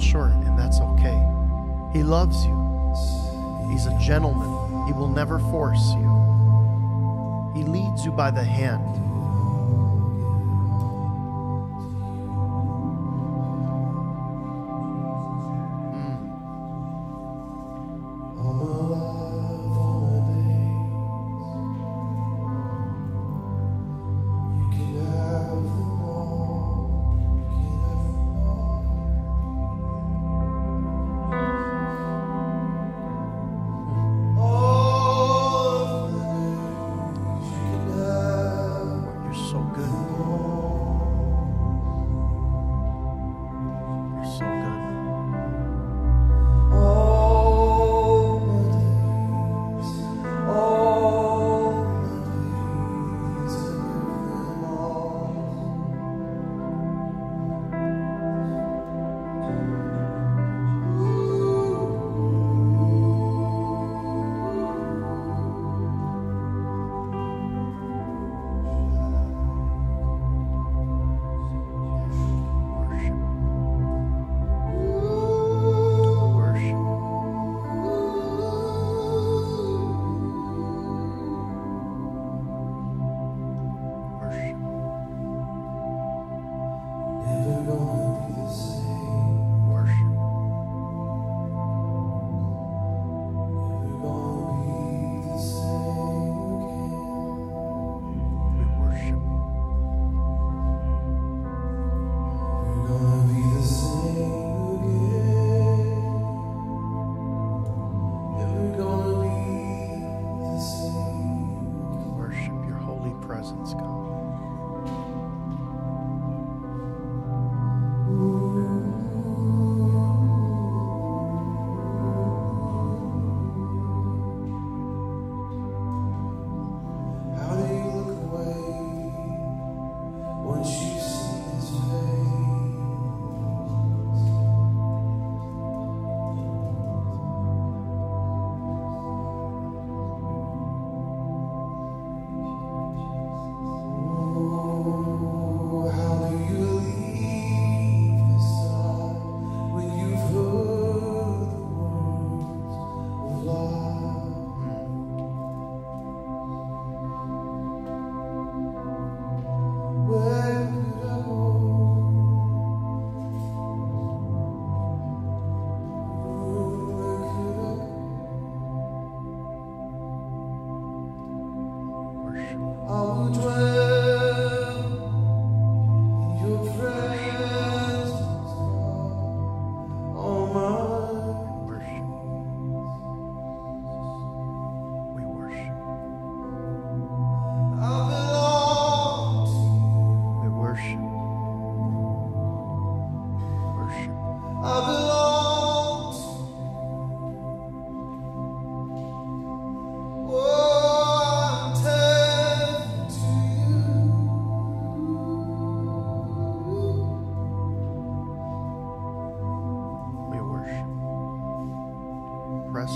Sure, and that's okay. He loves you. He's a gentleman. He will never force you. He leads you by the hand. Mm.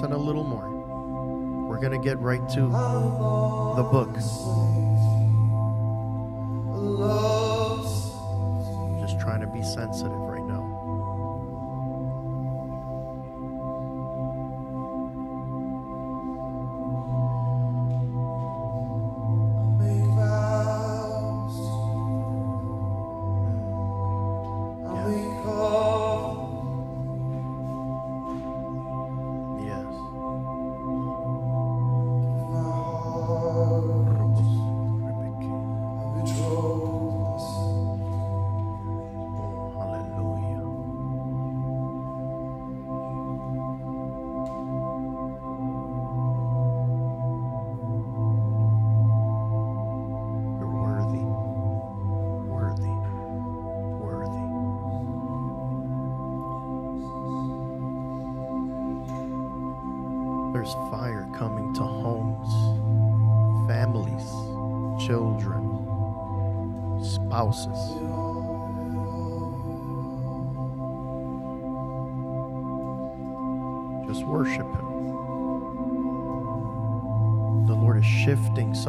And a little more. We're going to get right to the book. Just trying to be sensitive right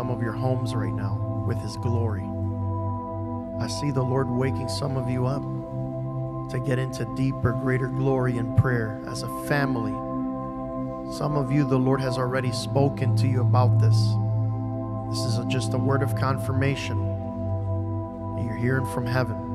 of your homes right now with his glory. I see the Lord waking some of you up to get into deeper, greater glory in prayer as a family. Some of you, the Lord has already spoken to you about this. This is a, just a word of confirmation. You're hearing from heaven.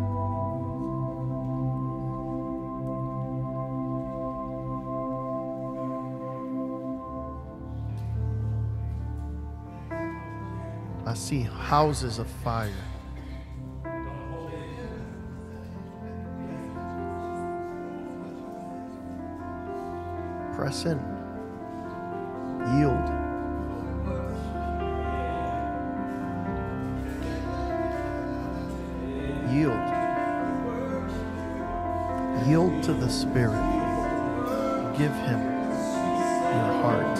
I see houses of fire. Press in. Yield. Yield. Yield to the Spirit. Give Him your heart.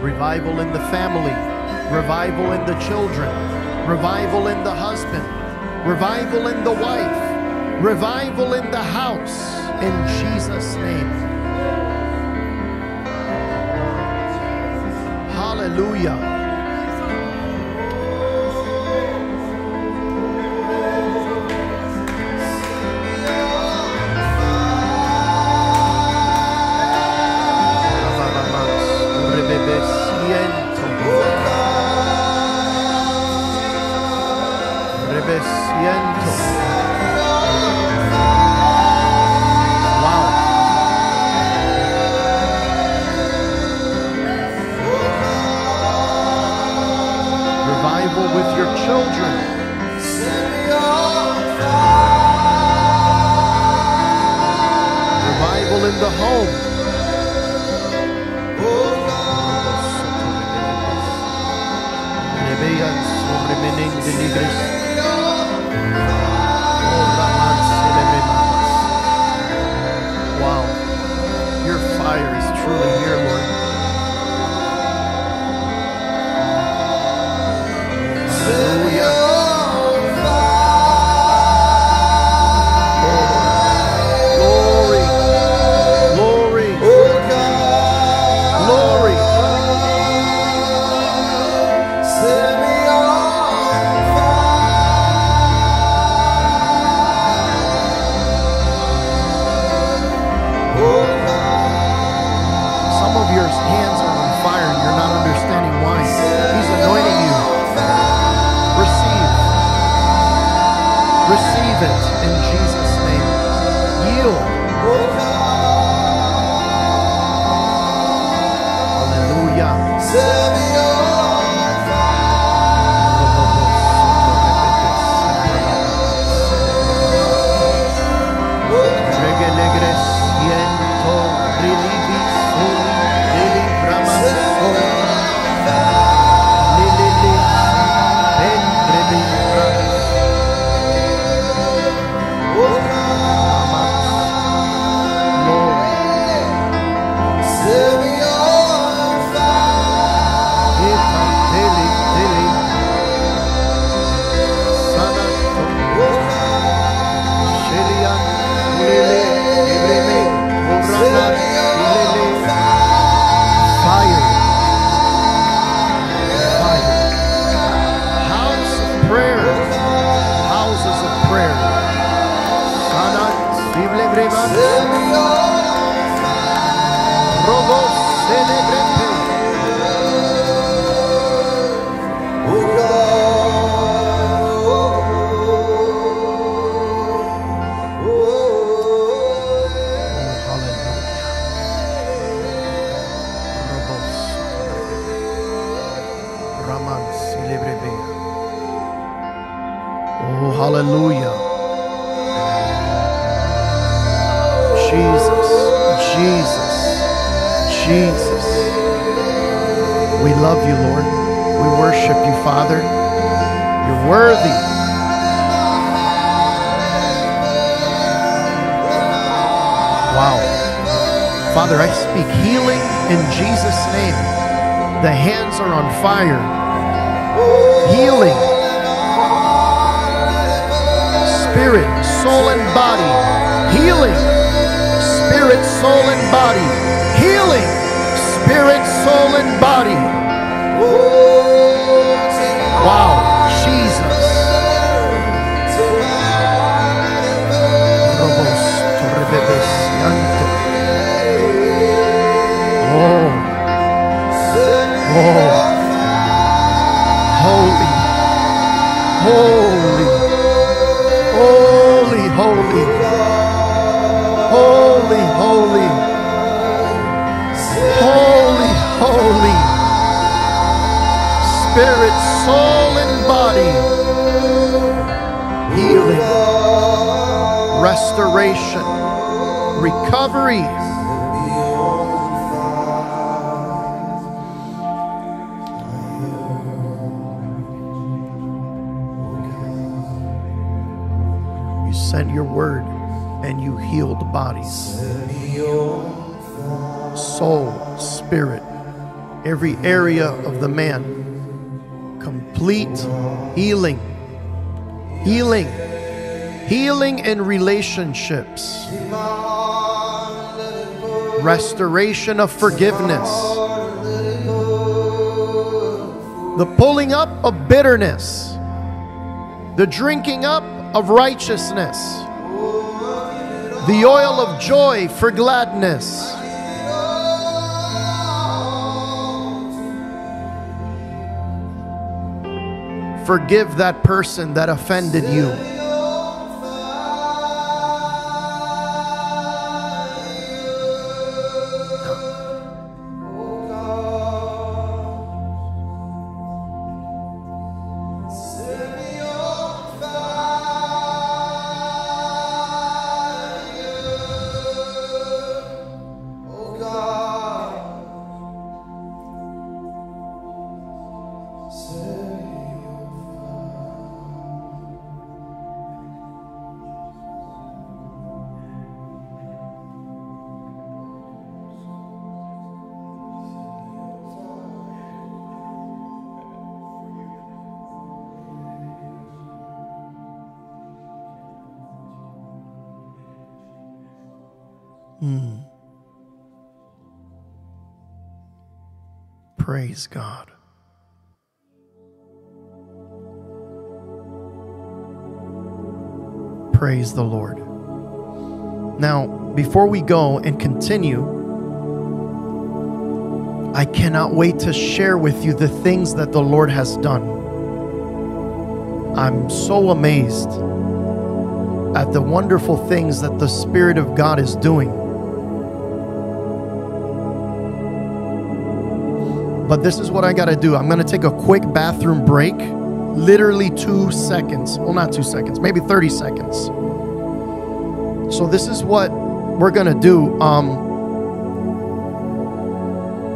Revival in the family, revival in the children, revival in the husband, revival in the wife, revival in the house, in Jesus' name. Hallelujah. Glory, glory, oh God. Relationships, restoration of forgiveness, the pulling up of bitterness, the drinking up of righteousness, the oil of joy for gladness. Forgive that person that offended you. Praise God. Praise the Lord. Now, before we go and continue, I cannot wait to share with you the things that the Lord has done. I'm so amazed at the wonderful things that the Spirit of God is doing. But this is what I gotta do. I'm gonna take a quick bathroom break, literally two seconds. Well, not two seconds, maybe thirty seconds. So this is what we're gonna do. Um,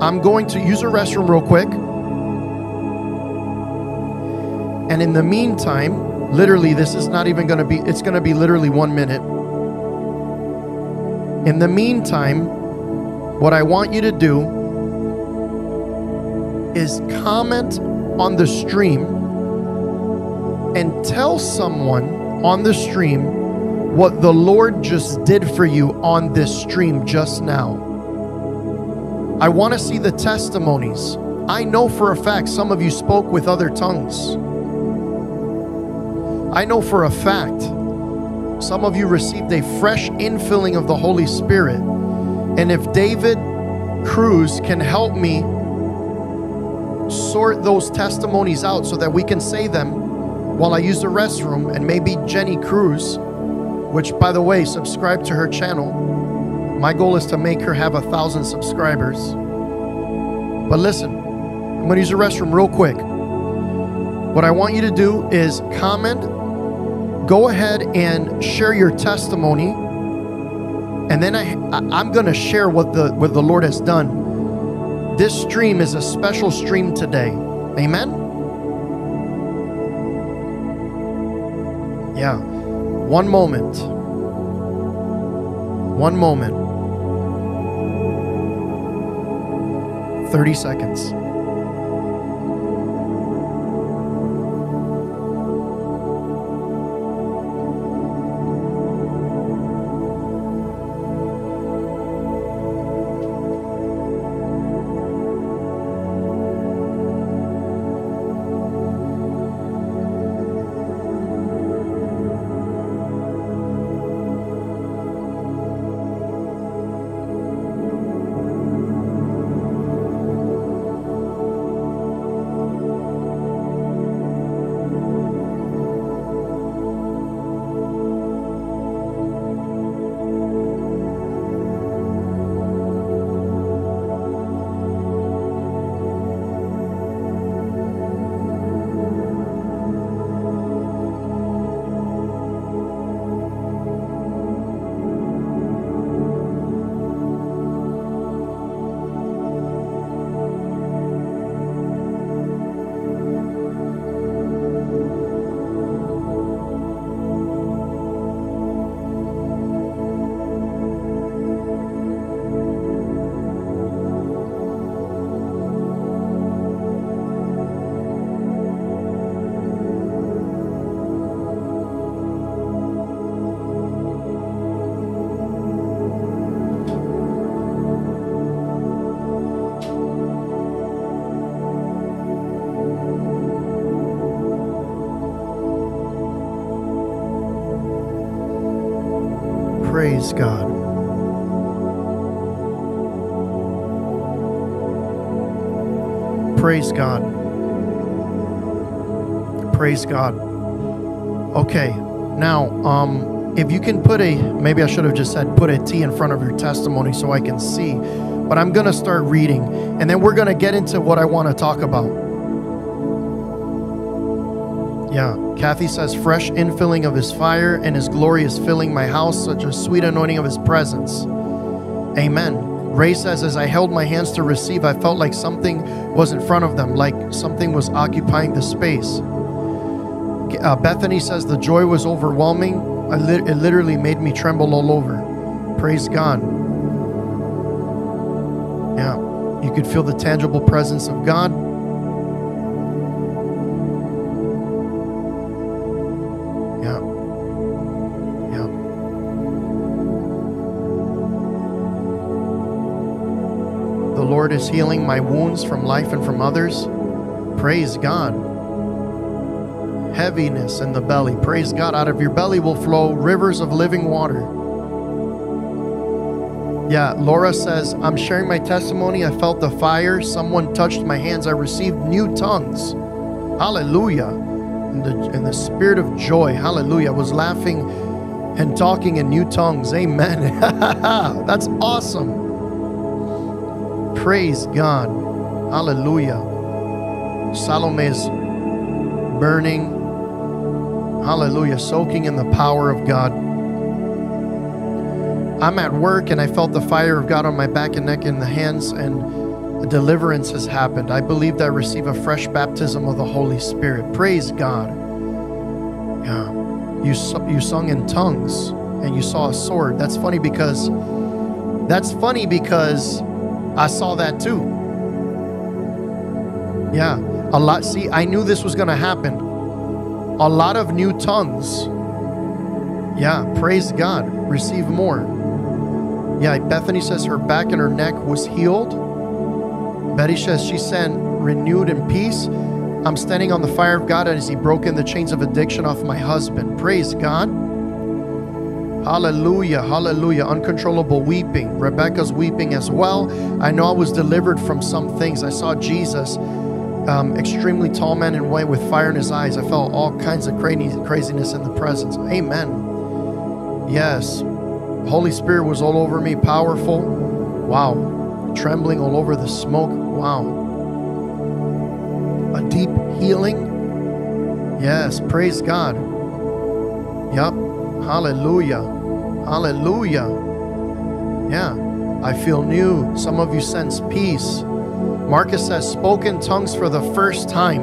I'm going to use a restroom real quick. And in the meantime, literally, this is not even gonna be, it's gonna be literally one minute. In the meantime, what I want you to do is comment on the stream and tell someone on the stream what the Lord just did for you on this stream just now. I want to see the testimonies. I know for a fact some of you spoke with other tongues. I know for a fact Some of you received a fresh infilling of the Holy Spirit. And if David Cruz can help me sort those testimonies out so that we can say them while I use the restroom, and maybe Jenny Cruz, which, by the way, subscribe to her channel. My goal is to make her have a thousand subscribers. But listen, I'm going to use the restroom real quick. What I want you to do is comment, go ahead and share your testimony, and then I, I'm going to share what the, what the Lord has done. This stream is a special stream today. Amen? Yeah. One moment. One moment. thirty seconds. Praise God. Praise God. Praise God. Okay. Now, um, if you can put a, maybe I should have just said, put a T in front of your testimony so I can see, but I'm going to start reading and then we're going to get into what I want to talk about. Yeah. Kathy says, fresh infilling of his fire and his glory is filling my house, such a sweet anointing of his presence. Amen. Ray says, as I held my hands to receive, I felt like something was in front of them, like something was occupying the space. Uh, Bethany says, the joy was overwhelming. I li it literally made me tremble all over. Praise God. Yeah, you could feel the tangible presence of God. Is healing my wounds from life and from others. Praise God. Heaviness in the belly. Praise God. Out of your belly will flow rivers of living water. Yeah, Laura says, I'm sharing my testimony. I felt the fire. Someone touched my hands. I received new tongues. Hallelujah. In the, in the spirit of joy. Hallelujah. I was laughing and talking in new tongues. Amen. That's awesome. Praise God. Hallelujah. Salome is burning. Hallelujah. Soaking in the power of God. I'm at work and I felt the fire of God on my back and neck and the hands, and the deliverance has happened. I believed I received a fresh baptism of the Holy Spirit. Praise God. Yeah. You, you sung in tongues and you saw a sword. That's funny because, that's funny because I saw that too. Yeah, a lot. See, I knew this was going to happen. A lot of new tongues. Yeah, praise God. Receive more. Yeah, Bethany says her back and her neck was healed. Betty says she sent renewed in peace. I'm standing on the fire of God as he broke in the chains of addiction off my husband. Praise God. Hallelujah, hallelujah. Uncontrollable weeping. Rebecca's weeping as well. I know I was delivered from some things. I saw Jesus, um, extremely tall man in white with fire in his eyes. I felt all kinds of craziness in the presence. Amen. Yes. Holy Spirit was all over me. Powerful. Wow. Trembling all over the smoke. Wow. A deep healing. Yes. Praise God. Yep. Hallelujah. Hallelujah. Yeah. I feel new. Some of you sense peace. Marcus says, spoke in tongues for the first time,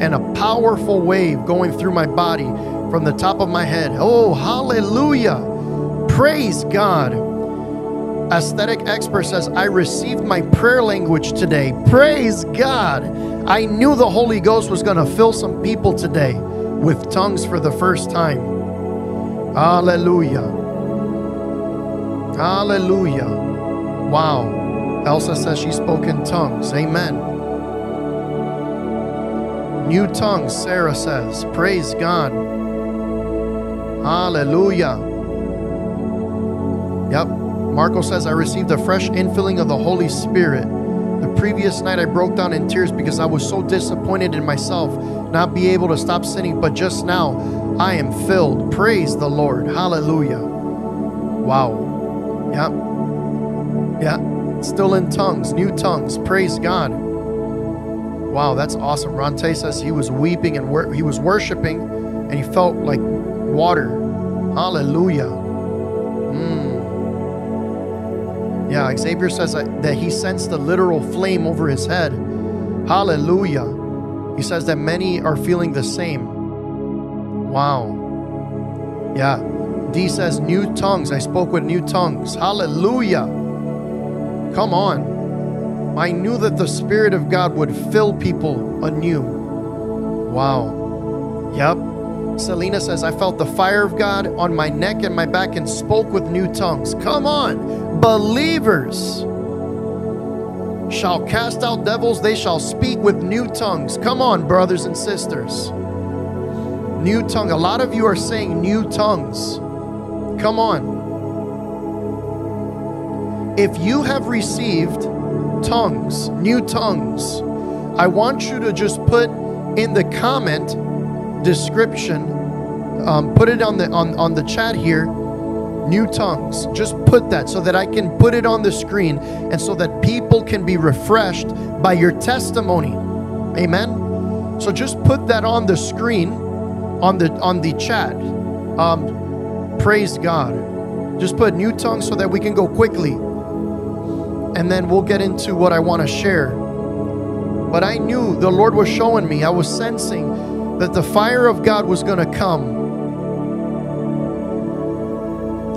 and a powerful wave going through my body from the top of my head. Oh, hallelujah. Praise God. Aesthetic Expert says, I received my prayer language today. Praise God. I knew the Holy Ghost was going to fill some people today with tongues for the first time. Hallelujah. Hallelujah. Wow. Elsa says she spoke in tongues. Amen. New tongues, Sarah says. Praise God. Hallelujah. Yep. Marco says, I received a fresh infilling of the Holy Spirit. The previous night I broke down in tears because I was so disappointed in myself, not be able to stop sinning, but just now I am filled. Praise the Lord. Hallelujah. Wow. Yeah. Yeah. Still in tongues. New tongues. Praise God. Wow, that's awesome. Ronte says he was weeping and wor- he was worshiping and he felt like water. Hallelujah. Mm. Yeah, Xavier says that he sensed the literal flame over his head. Hallelujah. He says that many are feeling the same. Wow. Yeah. D says, new tongues. I spoke with new tongues. Hallelujah. Come on. I knew that the Spirit of God would fill people anew. Wow. Yep. Selena says, I felt the fire of God on my neck and my back and spoke with new tongues. Come on. Believers shall cast out devils. They shall speak with new tongues. Come on, brothers and sisters. New tongue. A lot of you are saying new tongues. Come on. If you have received tongues, new tongues, I want you to just put in the comment description, um, put it on the on, on the chat here, new tongues. Just put that so that I can put it on the screen and so that people can be refreshed by your testimony. Amen. So just put that on the screen. On the on the chat, um, praise God. Just put new tongues so that we can go quickly, and then we'll get into what I want to share. But I knew the Lord was showing me. I was sensing that the fire of God was going to come,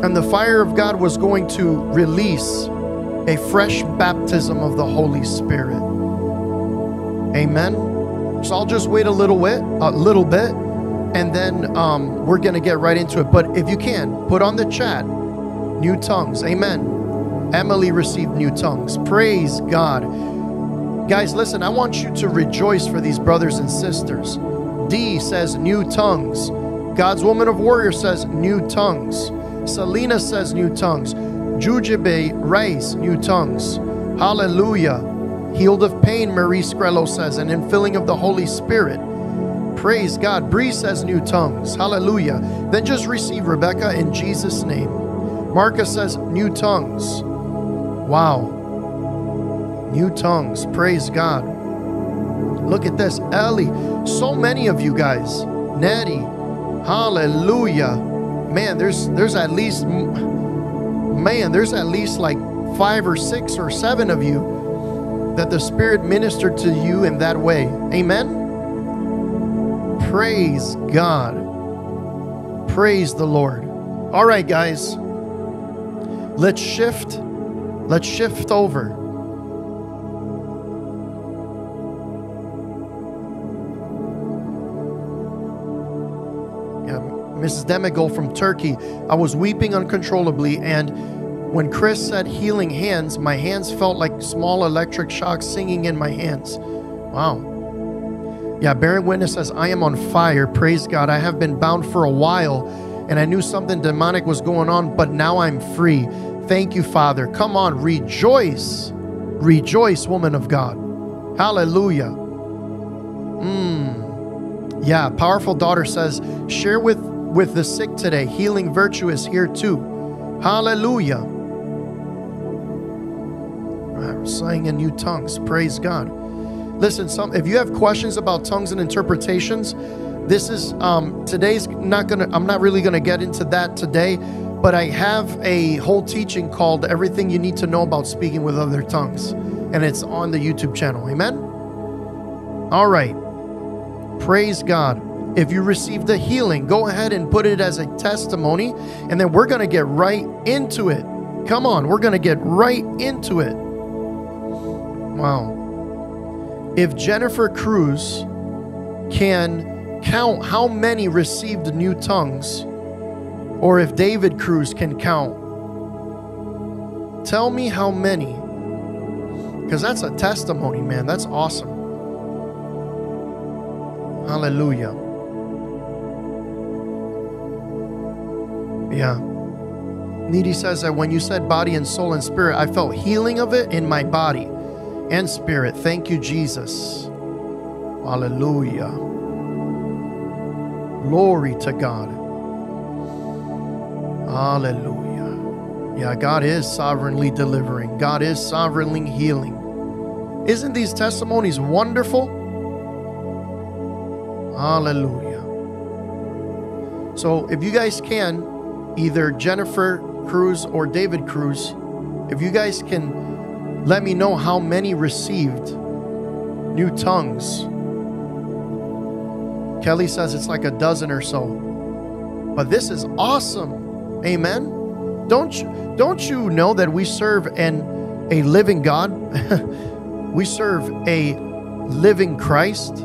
and the fire of God was going to release a fresh baptism of the Holy Spirit. Amen. So I'll just wait a little bit, a little bit. And then um, we're going to get right into it. But if you can, put on the chat, new tongues. Amen. Emily received new tongues. Praise God. Guys, listen, I want you to rejoice for these brothers and sisters. Dee says new tongues. God's Woman of Warrior says new tongues. Selena says new tongues. Jujube Rice, new tongues. Hallelujah. Healed of pain, Marie Scrello says, and infilling of the Holy Spirit. Praise God. Bree says new tongues. Hallelujah. Then just receive, Rebecca, in Jesus' name. Marcus says new tongues. Wow. New tongues. Praise God. Look at this. Ellie. So many of you guys. Natty. Hallelujah. Man, there's there's at least, man, there's at least like five or six or seven of you that the Spirit ministered to you in that way. Amen. Praise God. Praise the Lord. All right, guys. Let's shift. Let's shift over. Yeah, Missus Demigol from Turkey. I was weeping uncontrollably, and when Chris said healing hands, my hands felt like small electric shocks singing in my hands. Wow. Yeah, Barry Witness says, I am on fire. Praise God. I have been bound for a while, and I knew something demonic was going on, but now I'm free. Thank you, Father. Come on, rejoice. Rejoice, woman of God. Hallelujah. Mm. Yeah, Powerful Daughter says, share with, with the sick today. Healing virtue is here too. Hallelujah. I'm saying in new tongues. Praise God. Listen, some, if you have questions about tongues and interpretations, this is, um, today's not going to, I'm not really going to get into that today, but I have a whole teaching called Everything You Need to Know About Speaking with Other Tongues, and it's on the YouTube channel. Amen? All right. Praise God. If you received a healing, go ahead and put it as a testimony, and then we're going to get right into it. Come on. We're going to get right into it. Wow. If Jennifer Cruz can count how many received new tongues, or if David Cruz can count, tell me how many, because that's a testimony, man. That's awesome. Hallelujah. Yeah. Needy says that when you said body and soul and spirit, I felt healing of it in my body and spirit. Thank you, Jesus. Hallelujah. Glory to God. Hallelujah. Yeah, God is sovereignly delivering. God is sovereignly healing. Isn't these testimonies wonderful? Hallelujah. So if you guys can, either Jennifer Cruz or David Cruz, if you guys can let me know how many received new tongues. Kelly says it's like a dozen or so. But this is awesome. Amen. Don't you, don't you know that we serve an, a living God? We serve a living Christ.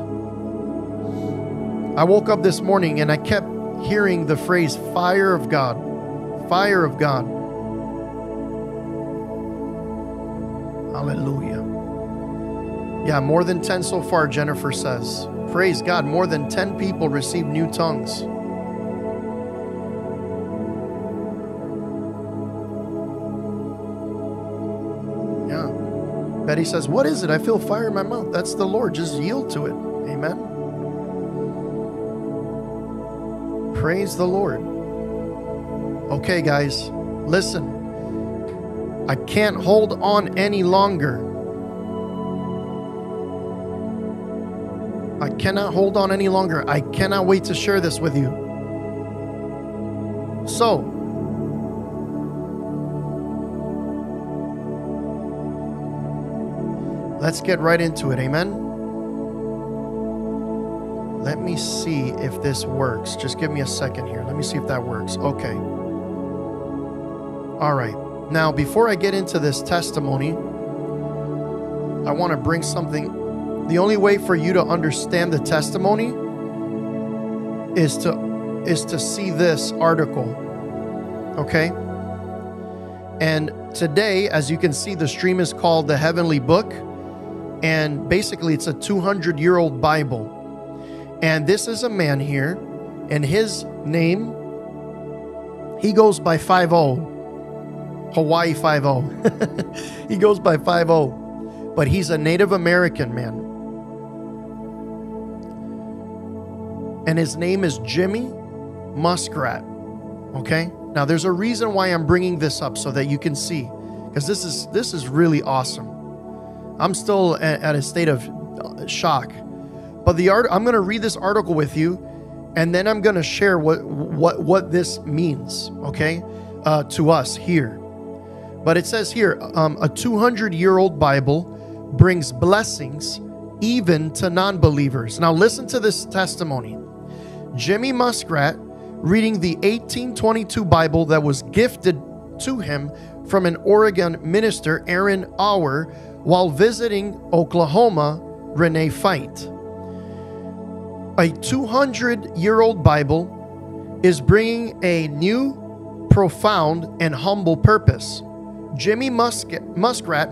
I woke up this morning and I kept hearing the phrase fire of God. Fire of God. Hallelujah. Yeah, more than ten so far, Jennifer says. Praise God, more than ten people received new tongues. Yeah. Betty says, what is it? I feel fire in my mouth. That's the Lord. Just yield to it. Amen. Praise the Lord. Okay, guys, listen. I can't hold on any longer. I cannot hold on any longer. I cannot wait to share this with you. So, let's get right into it. Amen. Let me see if this works. Just give me a second here. Let me see if that works. Okay. All right. Now, before I get into this testimony, I want to bring something. The only way for you to understand the testimony is to, is to see this article, okay? And today, as you can see, the stream is called The Heavenly Book, and basically it's a two hundred year old Bible. And this is a man here, and his name, he goes by five oh. Hawaii five oh. He goes by five oh, but he's a Native American man. And his name is Jimmy Muskrat. Okay? Now there's a reason why I'm bringing this up so that you can see, because this is this is really awesome. I'm still at, at a state of shock. But the art I'm going to read this article with you, and then I'm going to share what what what this means, okay? Uh, to us here. But it says here, um, a two hundred year old Bible brings blessings even to non-believers. Now listen to this testimony. Jimmy Muskrat, reading the eighteen twenty-two Bible that was gifted to him from an Oregon minister, Aaron Auer, while visiting Oklahoma, Renee Fite. A two hundred year old Bible is bringing a new, profound, and humble purpose. Jimmy Muskrat,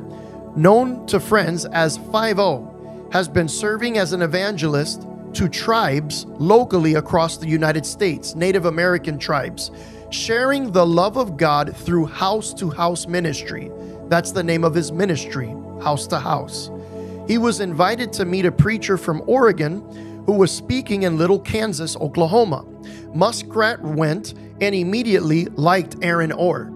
known to friends as five oh, has been serving as an evangelist to tribes locally across the United States, Native American tribes, sharing the love of God through house-to-house ministry. That's the name of his ministry, House to House. He was invited to meet a preacher from Oregon who was speaking in Little Kansas, Oklahoma. Muskrat went and immediately liked Aaron Auer.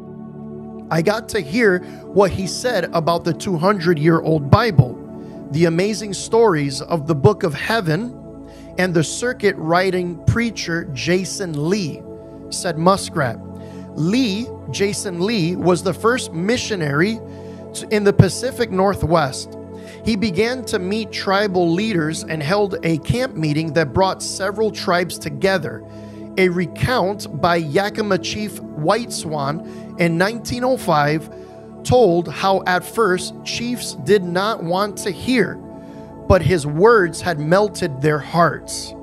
I got to hear what he said about the two hundred year old Bible, the amazing stories of the Book of Heaven, and the circuit riding preacher Jason Lee, said Muskrat. Lee, Jason Lee, was the first missionary in the Pacific Northwest. He began to meet tribal leaders and held a camp meeting that brought several tribes together. A recount by Yakima Chief White Swan in nineteen oh five told how at first chiefs did not want to hear, but his words had melted their hearts.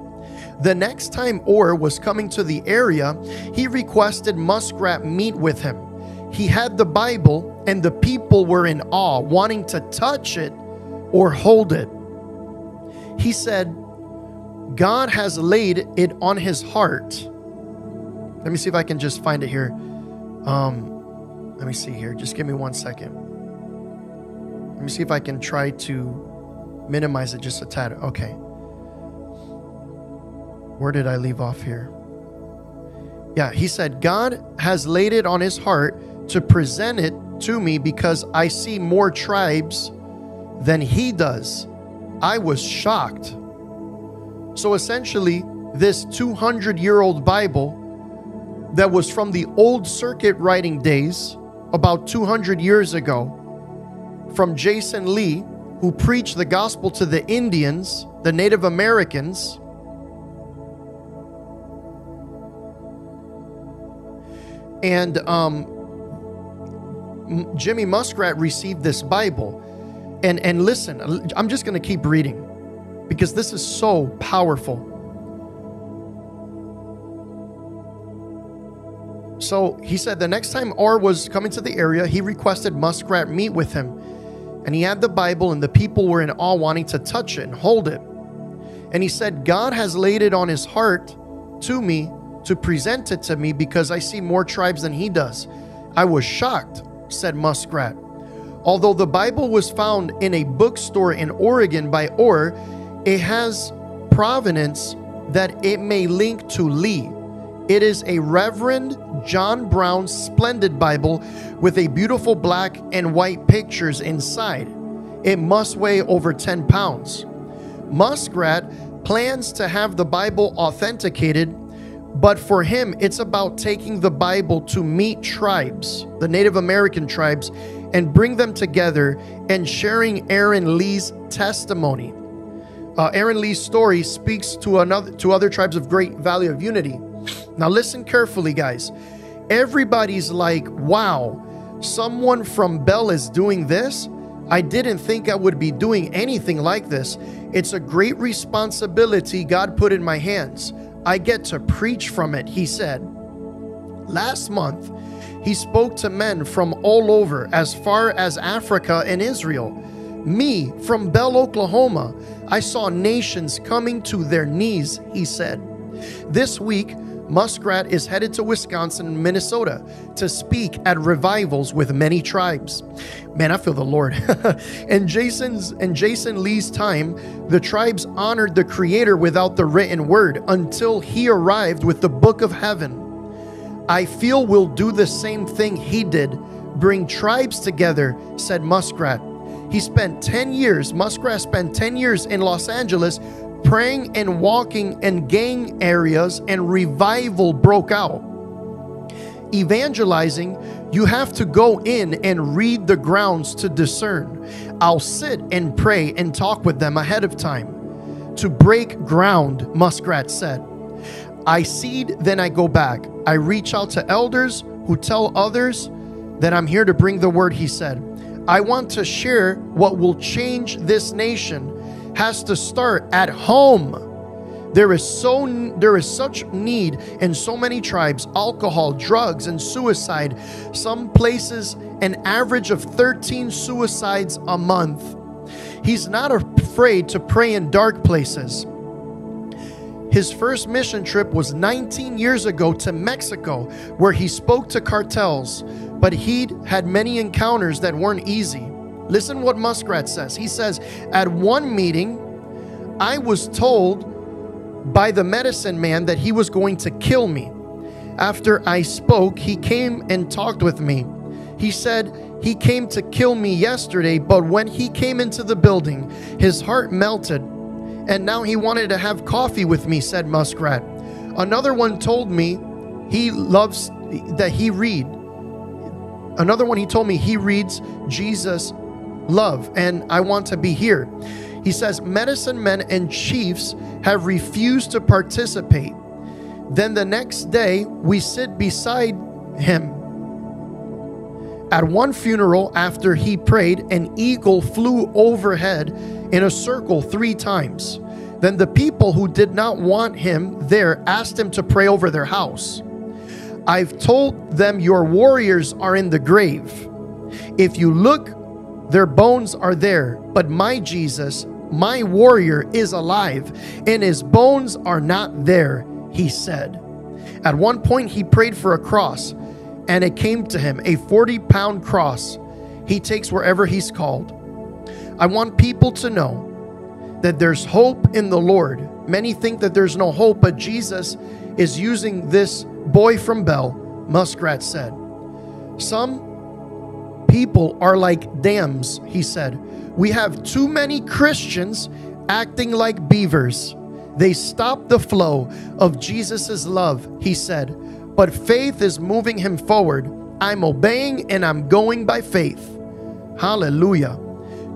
The next time Orr was coming to the area, he requested Muskrat meet with him. He had the Bible, and the people were in awe, wanting to touch it or hold it. He said, God has laid it on his heart. Let me see if I can just find it here. Um, let me see here. Just give me one second. Let me see if I can try to minimize it just a tad. Okay. Where did I leave off here? Yeah, he said, God has laid it on his heart to present it to me because I see more tribes than he does. I was shocked. So essentially, this two hundred year old Bible that was from the old circuit writing days, about two hundred years ago, from Jason Lee, who preached the gospel to the Indians, the Native Americans, and um, Jimmy Muskrat received this Bible. And, and listen, I'm just going to keep reading, because this is so powerful. So he said the next time Orr was coming to the area, he requested Muskrat meet with him. And he had the Bible, and the people were in awe, wanting to touch it and hold it. And he said, God has laid it on his heart to me to present it to me because I see more tribes than he does. I was shocked, said Muskrat. Although the Bible was found in a bookstore in Oregon by Orr, it has provenance that it may link to Lee. It is a Reverend John Brown Splendid Bible with a beautiful black and white pictures inside. It must weigh over ten pounds. Muskrat plans to have the Bible authenticated, but for him, it's about taking the Bible to meet tribes, the Native American tribes, and bring them together and sharing Aaron Lee's testimony. Uh, Aaron Lee's story speaks to another to other tribes of great value of unity. Now listen carefully, guys. Everybody's like, wow, someone from Bell is doing this? I didn't think I would be doing anything like this. It's a great responsibility God put in my hands. I get to preach from it, he said. Last month, he spoke to men from all over, as far as Africa and Israel. Me, from Bell, Oklahoma, I saw nations coming to their knees, he said. This week, Muskrat is headed to Wisconsin and Minnesota to speak at revivals with many tribes. Man, I feel the Lord. In Jason's and Jason Lee's time, the tribes honored the Creator without the written word until he arrived with the Book of Heaven. I feel we'll do the same thing he did, bring tribes together, said Muskrat. He spent ten years, Muskrat spent ten years in Los Angeles praying and walking in gang areas, and revival broke out. Evangelizing, you have to go in and read the grounds to discern. I'll sit and pray and talk with them ahead of time. To break ground, Muskrat said. I seed, then I go back. I reach out to elders who tell others that I'm here to bring the word, he said. I want to share what will change this nation. Has to start at home. There is so there is such need in so many tribes, alcohol, drugs, and suicide. Some places, an average of thirteen suicides a month. He's not afraid to pray in dark places. His first mission trip was nineteen years ago to Mexico, where he spoke to cartels, but he'd had many encounters that weren't easy. Listen what Muskrat says. He says, at one meeting, I was told by the medicine man that he was going to kill me. After I spoke, he came and talked with me. He said he came to kill me yesterday, but when he came into the building, his heart melted, and now he wanted to have coffee with me, said Muskrat. Another one told me he loves that he read. Another one, he told me he reads Jesus Love, and I want to be here. He says, medicine men and chiefs have refused to participate. Then the next day, we sit beside him. At one funeral, after he prayed, an eagle flew overhead in a circle three times. Then the people who did not want him there asked him to pray over their house. I've told them your warriors are in the grave. If you look, their bones are there, but my Jesus, my warrior, is alive, and his bones are not there, he said. At one point, he prayed for a cross, and it came to him, a forty-pound cross he takes wherever he's called. I want people to know that there's hope in the Lord. Many think that there's no hope, but Jesus is using this boy from Bell, Muskrat said. Some people are like dams, he said. We have too many Christians acting like beavers. They stop the flow of Jesus's love, he said. But faith is moving him forward. I'm obeying and I'm going by faith. Hallelujah.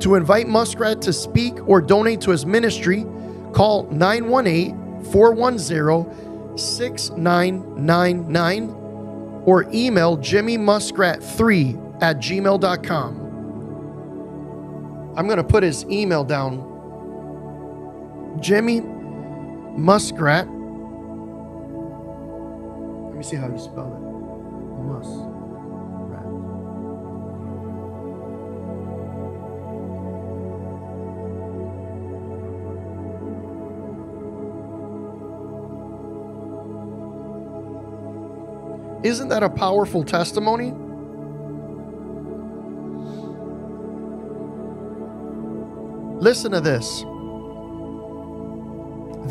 To invite Muskrat to speak or donate to his ministry, call nine one eight, four one zero, six nine nine nine or email jimmy muskrat three at gmail dot com. I'm going to put his email down. Jimmy Muskrat. Let me see how you spell it. Muskrat. Isn't that a powerful testimony? Listen to this.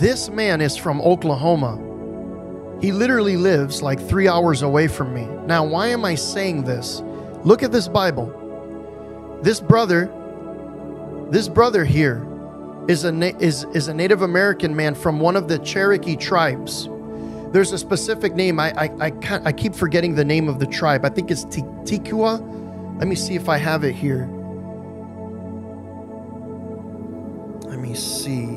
This man is from Oklahoma. He literally lives like three hours away from me. Now, why am I saying this? Look at this Bible. This brother, this brother here is a, is, is a Native American man from one of the Cherokee tribes. There's a specific name. I, I, I, can't, I keep forgetting the name of the tribe. I think it's Tikua. Let me see if I have it here. Let me see.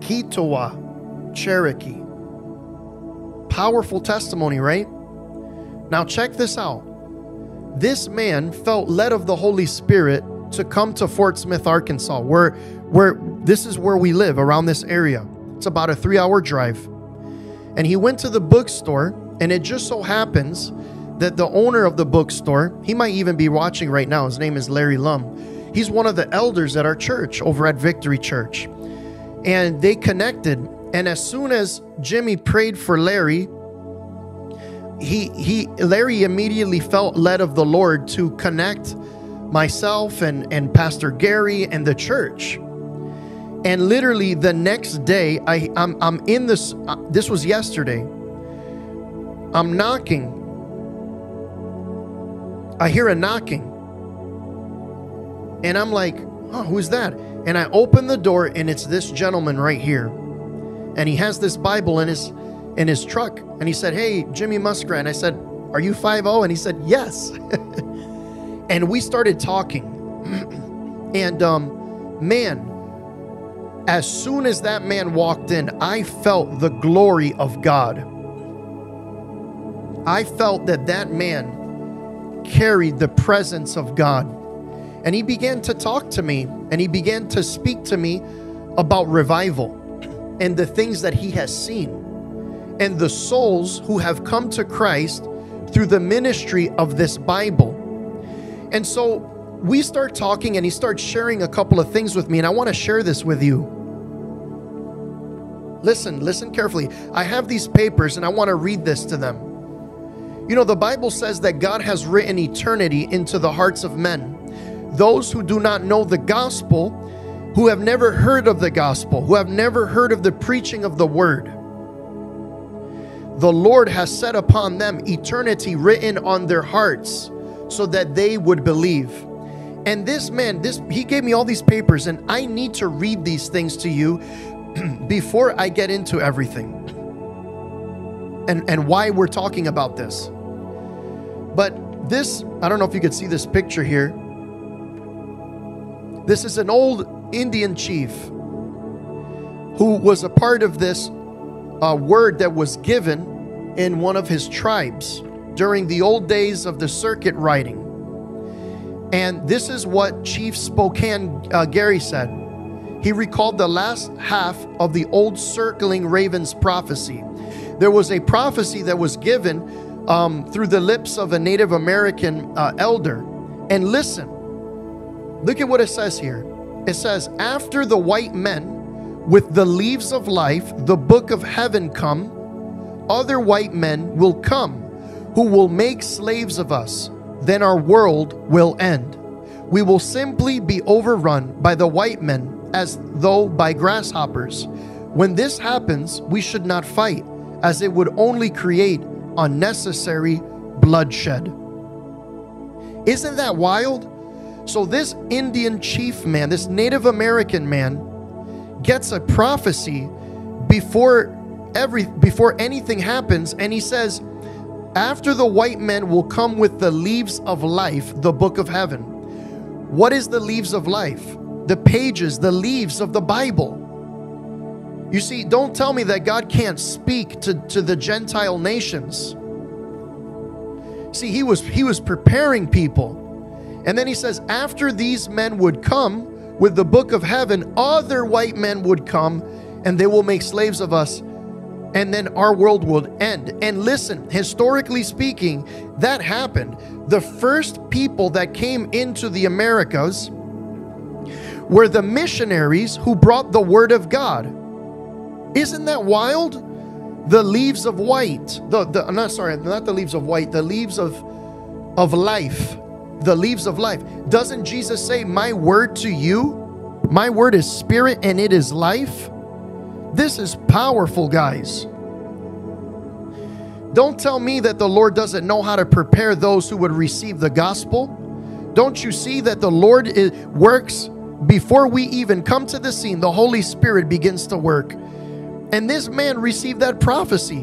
Ketowa, Cherokee. Powerful testimony, right? Now check this out. This man felt led of the Holy Spirit to come to Fort Smith, Arkansas, where, where this is where we live, around this area. It's about a three-hour drive. And he went to the bookstore. And it just so happens that the owner of the bookstore, he might even be watching right now. His name is Larry Lum. He's one of the elders at our church over at Victory Church. And they connected. And as soon as Jimmy prayed for Larry, he, he Larry immediately felt led of the Lord to connect myself and, and Pastor Gary and the church. And literally the next day, I, I'm, I'm in this, uh, this was yesterday. I'm knocking. I hear a knocking. And I'm like, oh, who's that? And I open the door and it's this gentleman right here. And he has this Bible in his in his truck. And he said, hey, Jimmy Muskrat. And I said, are you five oh? And he said, yes. And we started talking. And um, man, as soon as that man walked in, I felt the glory of God. I felt that that man carried the presence of God. And he began to talk to me, and he began to speak to me about revival and the things that he has seen and the souls who have come to Christ through the ministry of this Bible. And so we start talking, and he starts sharing a couple of things with me, and I want to share this with you. Listen, listen carefully. I have these papers, and I want to read this to them. You know, the Bible says that God has written eternity into the hearts of men. Those who do not know the gospel, who have never heard of the gospel, who have never heard of the preaching of the word, the Lord has set upon them eternity written on their hearts so that they would believe. And this man, this he gave me all these papers, and I need to read these things to you before I get into everything and, and why we're talking about this. But this, I don't know if you could see this picture here. This is an old Indian chief who was a part of this uh, word that was given in one of his tribes during the old days of the circuit riding. And this is what Chief Spokane uh, Gary said. He recalled the last half of the old circling ravens prophecy. There was a prophecy that was given um, through the lips of a Native American uh, elder. And listen, look at what it says here. It says, after the white men with the leaves of life, the book of heaven come, other white men will come who will make slaves of us. Then our world will end. We will simply be overrun by the white men as though by grasshoppers. When this happens, we should not fight, as it would only create unnecessary bloodshed. Isn't that wild? So this Indian chief man, this Native American man, gets a prophecy before every before anything happens, and he says, after the white men will come with the leaves of life, the book of heaven. What is the leaves of life? The pages, the leaves of the Bible. You see, don't tell me that God can't speak to, to the Gentile nations. See, he was, he was preparing people. And then he says, after these men would come with the book of heaven, other white men would come, and they will make slaves of us, and then our world would end. And listen, historically speaking, that happened. The first people that came into the Americas were the missionaries who brought the word of God. Isn't that wild? The leaves of white, the, the not sorry, not the leaves of white, the leaves of, of life, the leaves of life. Doesn't Jesus say, my word to you, my word is spirit and it is life? This is powerful, guys. Don't tell me that the Lord doesn't know how to prepare those who would receive the gospel. Don't you see that the Lord is, works before we even come to the scene? The Holy Spirit begins to work. And this man received that prophecy.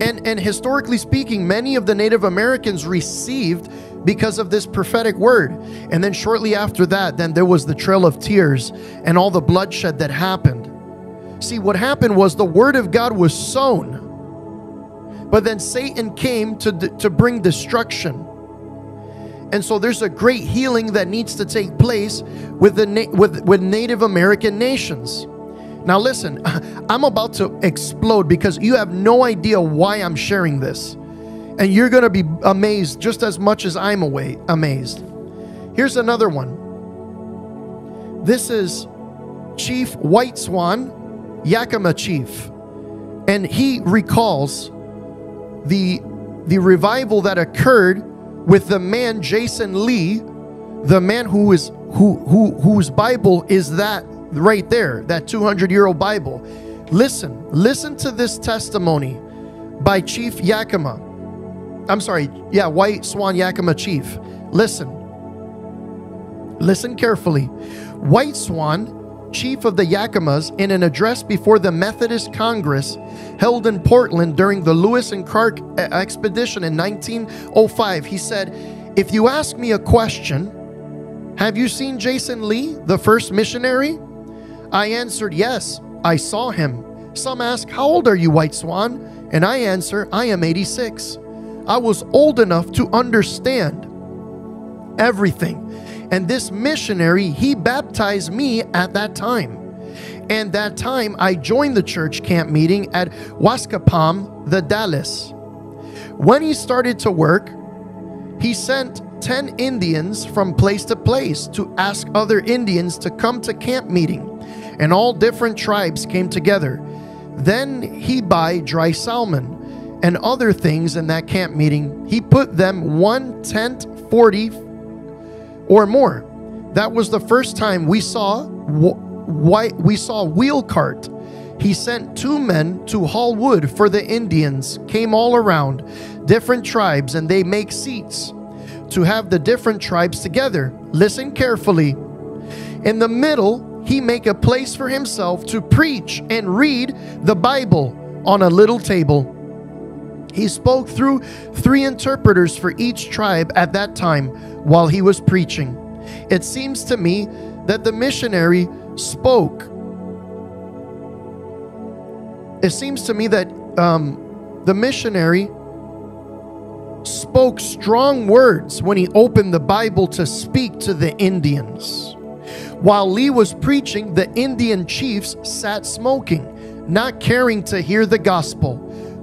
And, and historically speaking, many of the Native Americans received because of this prophetic word. And then shortly after that, then there was the Trail of Tears and all the bloodshed that happened. See, what happened was the word of God was sown. But then Satan came to, to bring destruction. And so there's a great healing that needs to take place with the na with, with Native American nations. Now listen, I'm about to explode because you have no idea why I'm sharing this. And you're going to be amazed just as much as I'm away, amazed. Here's another one. This is Chief White Swan, Yakima Chief. And he recalls the, the revival that occurred with the man Jason Lee, the man who is who who whose Bible is that right there, that two hundred year old Bible. Listen, listen to this testimony by Chief Yakima. I'm sorry, yeah, White Swan Yakima Chief. Listen, listen carefully. White Swan, Chief of the Yakimas, in an address before the Methodist Congress held in Portland during the Lewis and Clark expedition in nineteen oh five, he said, if you ask me a question, have you seen Jason Lee, the first missionary? I answered, yes, I saw him. Some ask, how old are you, White Swan? And I answer, I am eighty-six. I was old enough to understand everything. And this missionary, he baptized me at that time. And that time I joined the church camp meeting at Waskapam, the Dallas. When he started to work, he sent ten Indians from place to place to ask other Indians to come to camp meeting, and all different tribes came together. Then he buy dry salmon and other things in that camp meeting. He put them one tent forty or more. That was the first time we saw white we saw wheel cart. He sent two men to haul wood for the Indians, came all around, different tribes, and they make seats to have the different tribes together. Listen carefully. In the middle, he make a place for himself to preach and read the Bible on a little table. He spoke through three interpreters for each tribe at that time while he was preaching. It seems to me that the missionary spoke. It seems to me that um, the missionary spoke strong words when he opened the Bible to speak to the Indians. While Lee was preaching, the Indian chiefs sat smoking, not caring to hear the gospel.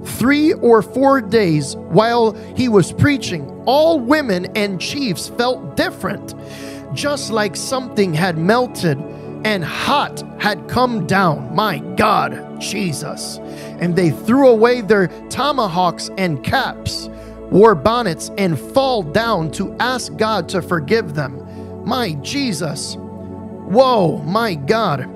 Three or four days while he was preaching, all women and chiefs felt different, just like something had melted and hot had come down. My God, Jesus. And they threw away their tomahawks and caps, wore bonnets, and fall down to ask God to forgive them. My Jesus. Whoa, my God.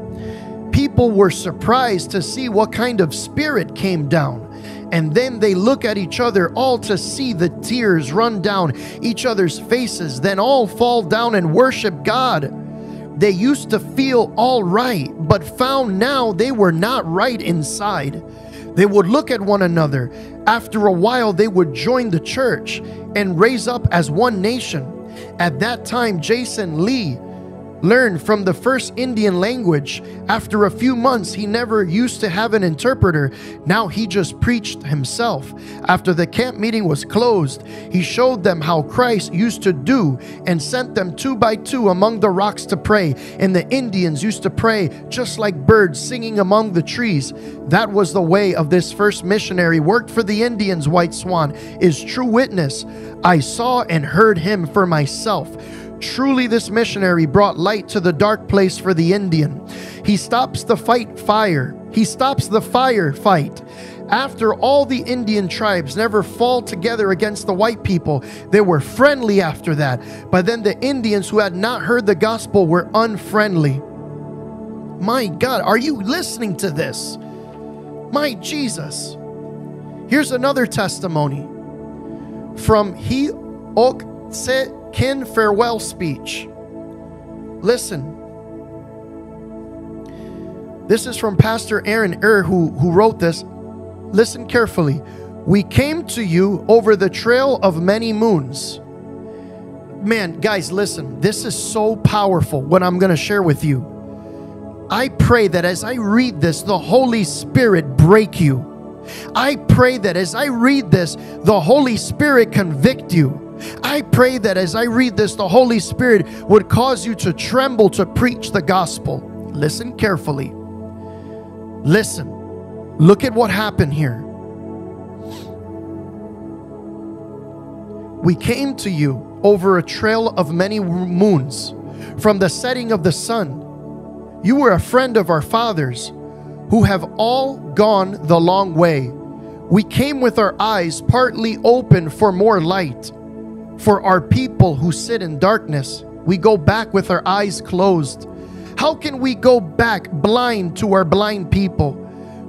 People were surprised to see what kind of spirit came down. And then they look at each other, all to see the tears run down each other's faces. Then all fall down and worship God. They used to feel all right, but found now they were not right inside. They would look at one another. After a while, they would join the church and raise up as one nation. At that time, Jason Lee learned from the first Indian language. After a few months, he never used to have an interpreter. Now he just preached himself. After the camp meeting was closed, he showed them how Christ used to do and sent them two by two among the rocks to pray. And the Indians used to pray just like birds singing among the trees. That was the way of this first missionary. Worked for the Indians. White Swan is true witness. I saw and heard him for myself. Truly, this missionary brought light to the dark place for the Indian. He stops the fight fire. He stops the fire fight. After all, the Indian tribes never fall together against the white people. They were friendly after that. But then the Indians who had not heard the gospel were unfriendly. My God, are you listening to this? My Jesus. Here's another testimony from He Ok Se Kin farewell speech. Listen. This is from Pastor Aaron Auer, who, who wrote this. Listen carefully. We came to you over the trail of many moons. Man, guys, listen. This is so powerful, what I'm going to share with you. I pray that as I read this, the Holy Spirit break you. I pray that as I read this, the Holy Spirit convict you. I pray that as I read this, the Holy Spirit would cause you to tremble to preach the gospel. Listen carefully. Listen. Look at what happened here. We came to you over a trail of many moons, from the setting of the sun. You were a friend of our fathers, who have all gone the long way. We came with our eyes partly open for more light. For our people who sit in darkness, we go back with our eyes closed. How can we go back blind to our blind people?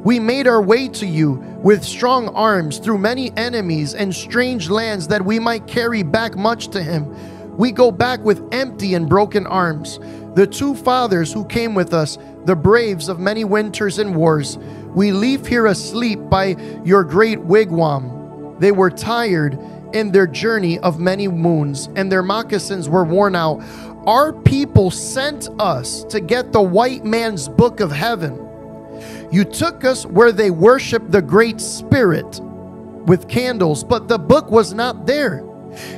We made our way to you with strong arms through many enemies and strange lands that we might carry back much to him. We go back with empty and broken arms. The two fathers who came with us, the braves of many winters and wars, we leave here asleep by your great wigwam. They were tired in their journey of many moons, and their moccasins were worn out. Our people sent us to get the white man's book of heaven. You took us where they worship the Great Spirit with candles, but the book was not there.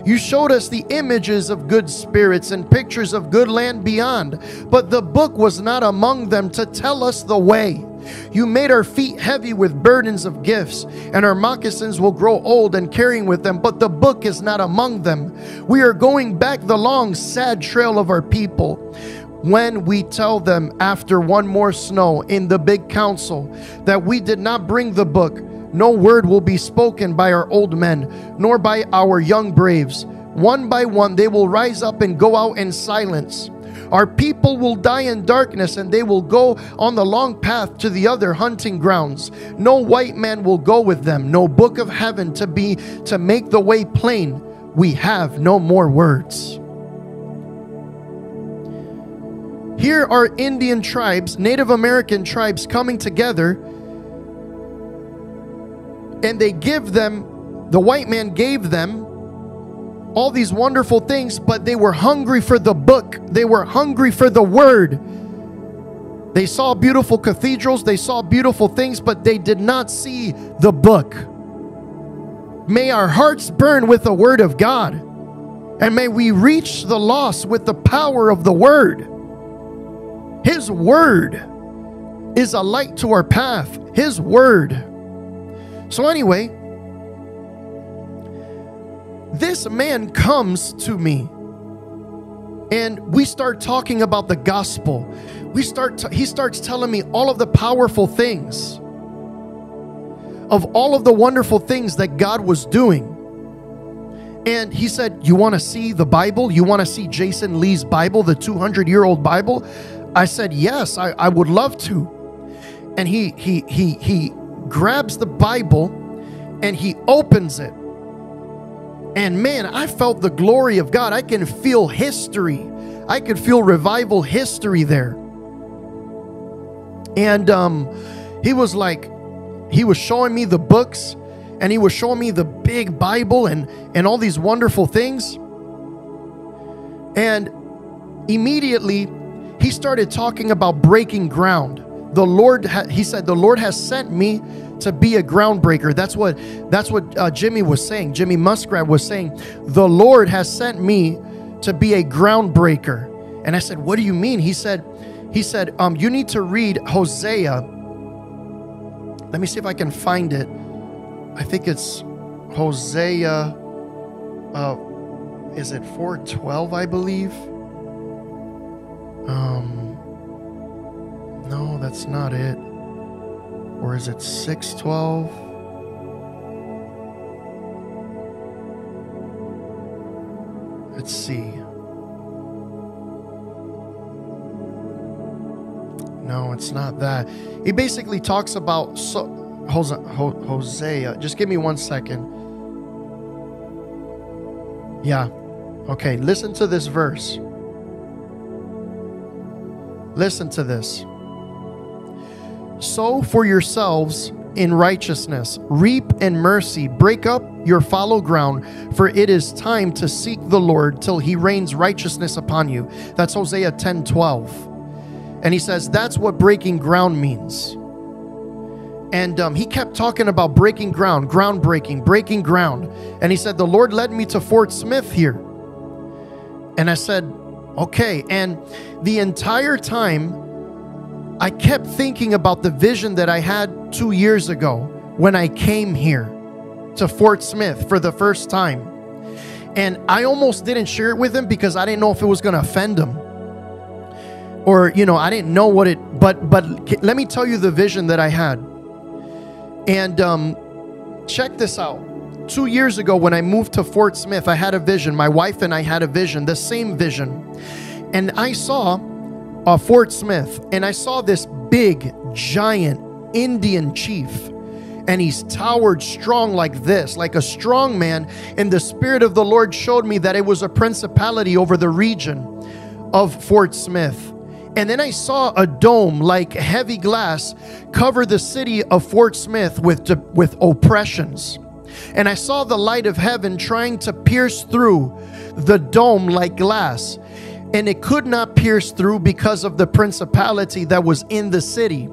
You showed us the images of good spirits and pictures of good land beyond, but the book was not among them to tell us the way. You made our feet heavy with burdens of gifts, and our moccasins will grow old and carrying with them, but the book is not among them. We are going back the long, sad trail of our people. When we tell them after one more snow in the big council that we did not bring the book, no word will be spoken by our old men, nor by our young braves. One by one they will rise up and go out in silence. Our people will die in darkness, and they will go on the long path to the other hunting grounds. No white man will go with them, no book of heaven to be to make the way plain. We have no more words. Here are Indian tribes, Native American tribes coming together, and they give them, the white man gave them all these wonderful things, but they were hungry for the book. They were hungry for the word. They saw beautiful cathedrals, they saw beautiful things, but they did not see the book. May our hearts burn with the word of God, and may we reach the lost with the power of the word. His word is a light to our path. His word. So anyway, this man comes to me, and we start talking about the gospel. We start. He starts telling me all of the powerful things, of all of the wonderful things that God was doing. And he said, "You want to see the Bible? You want to see Jason Lee's Bible, the two hundred year old Bible?" I said, yes, I, I would love to. And he, he, he, he grabs the Bible and he opens it. And man, I felt the glory of God. I can feel history. I could feel revival history there. And um, he was like, he was showing me the books, and he was showing me the big Bible and, and all these wonderful things. And immediately, he started talking about breaking ground. The Lord, ha he said, the Lord has sent me to be a groundbreaker. That's what, that's what uh, Jimmy was saying. Jimmy Muskrat was saying, the Lord has sent me to be a groundbreaker. And I said, what do you mean? He said, he said, um, you need to read Hosea. Let me see if I can find it. I think it's Hosea. Uh, is it four twelve? I believe. Um, no, that's not it. Or is it six twelve? Let's see. No, it's not that. He basically talks about so, Hosea. Just give me one second. Yeah. Okay, listen to this verse. Listen to this. Sow for yourselves in righteousness, reap in mercy, break up your fallow ground, for it is time to seek the Lord till he rains righteousness upon you. That's Hosea ten twelve. And he says, that's what breaking ground means. And um, he kept talking about breaking ground, ground breaking, breaking ground. And he said, the Lord led me to Fort Smith here. And I said, okay, and the entire time, I kept thinking about the vision that I had two years ago when I came here to Fort Smith for the first time. And I almost didn't share it with him because I didn't know if it was going to offend him. Or, you know, I didn't know what it, but but let me tell you the vision that I had. And um, check this out. Two years ago when I moved to Fort Smith, I had a vision. My wife and I had a vision, the same vision. And I saw uh, Fort Smith, and I saw this big, giant Indian chief. And he's towered strong like this, like a strong man. And the Spirit of the Lord showed me that it was a principality over the region of Fort Smith. And then I saw a dome like heavy glass cover the city of Fort Smith with, with oppressions. And I saw the light of heaven trying to pierce through the dome like glass. And it could not pierce through because of the principality that was in the city.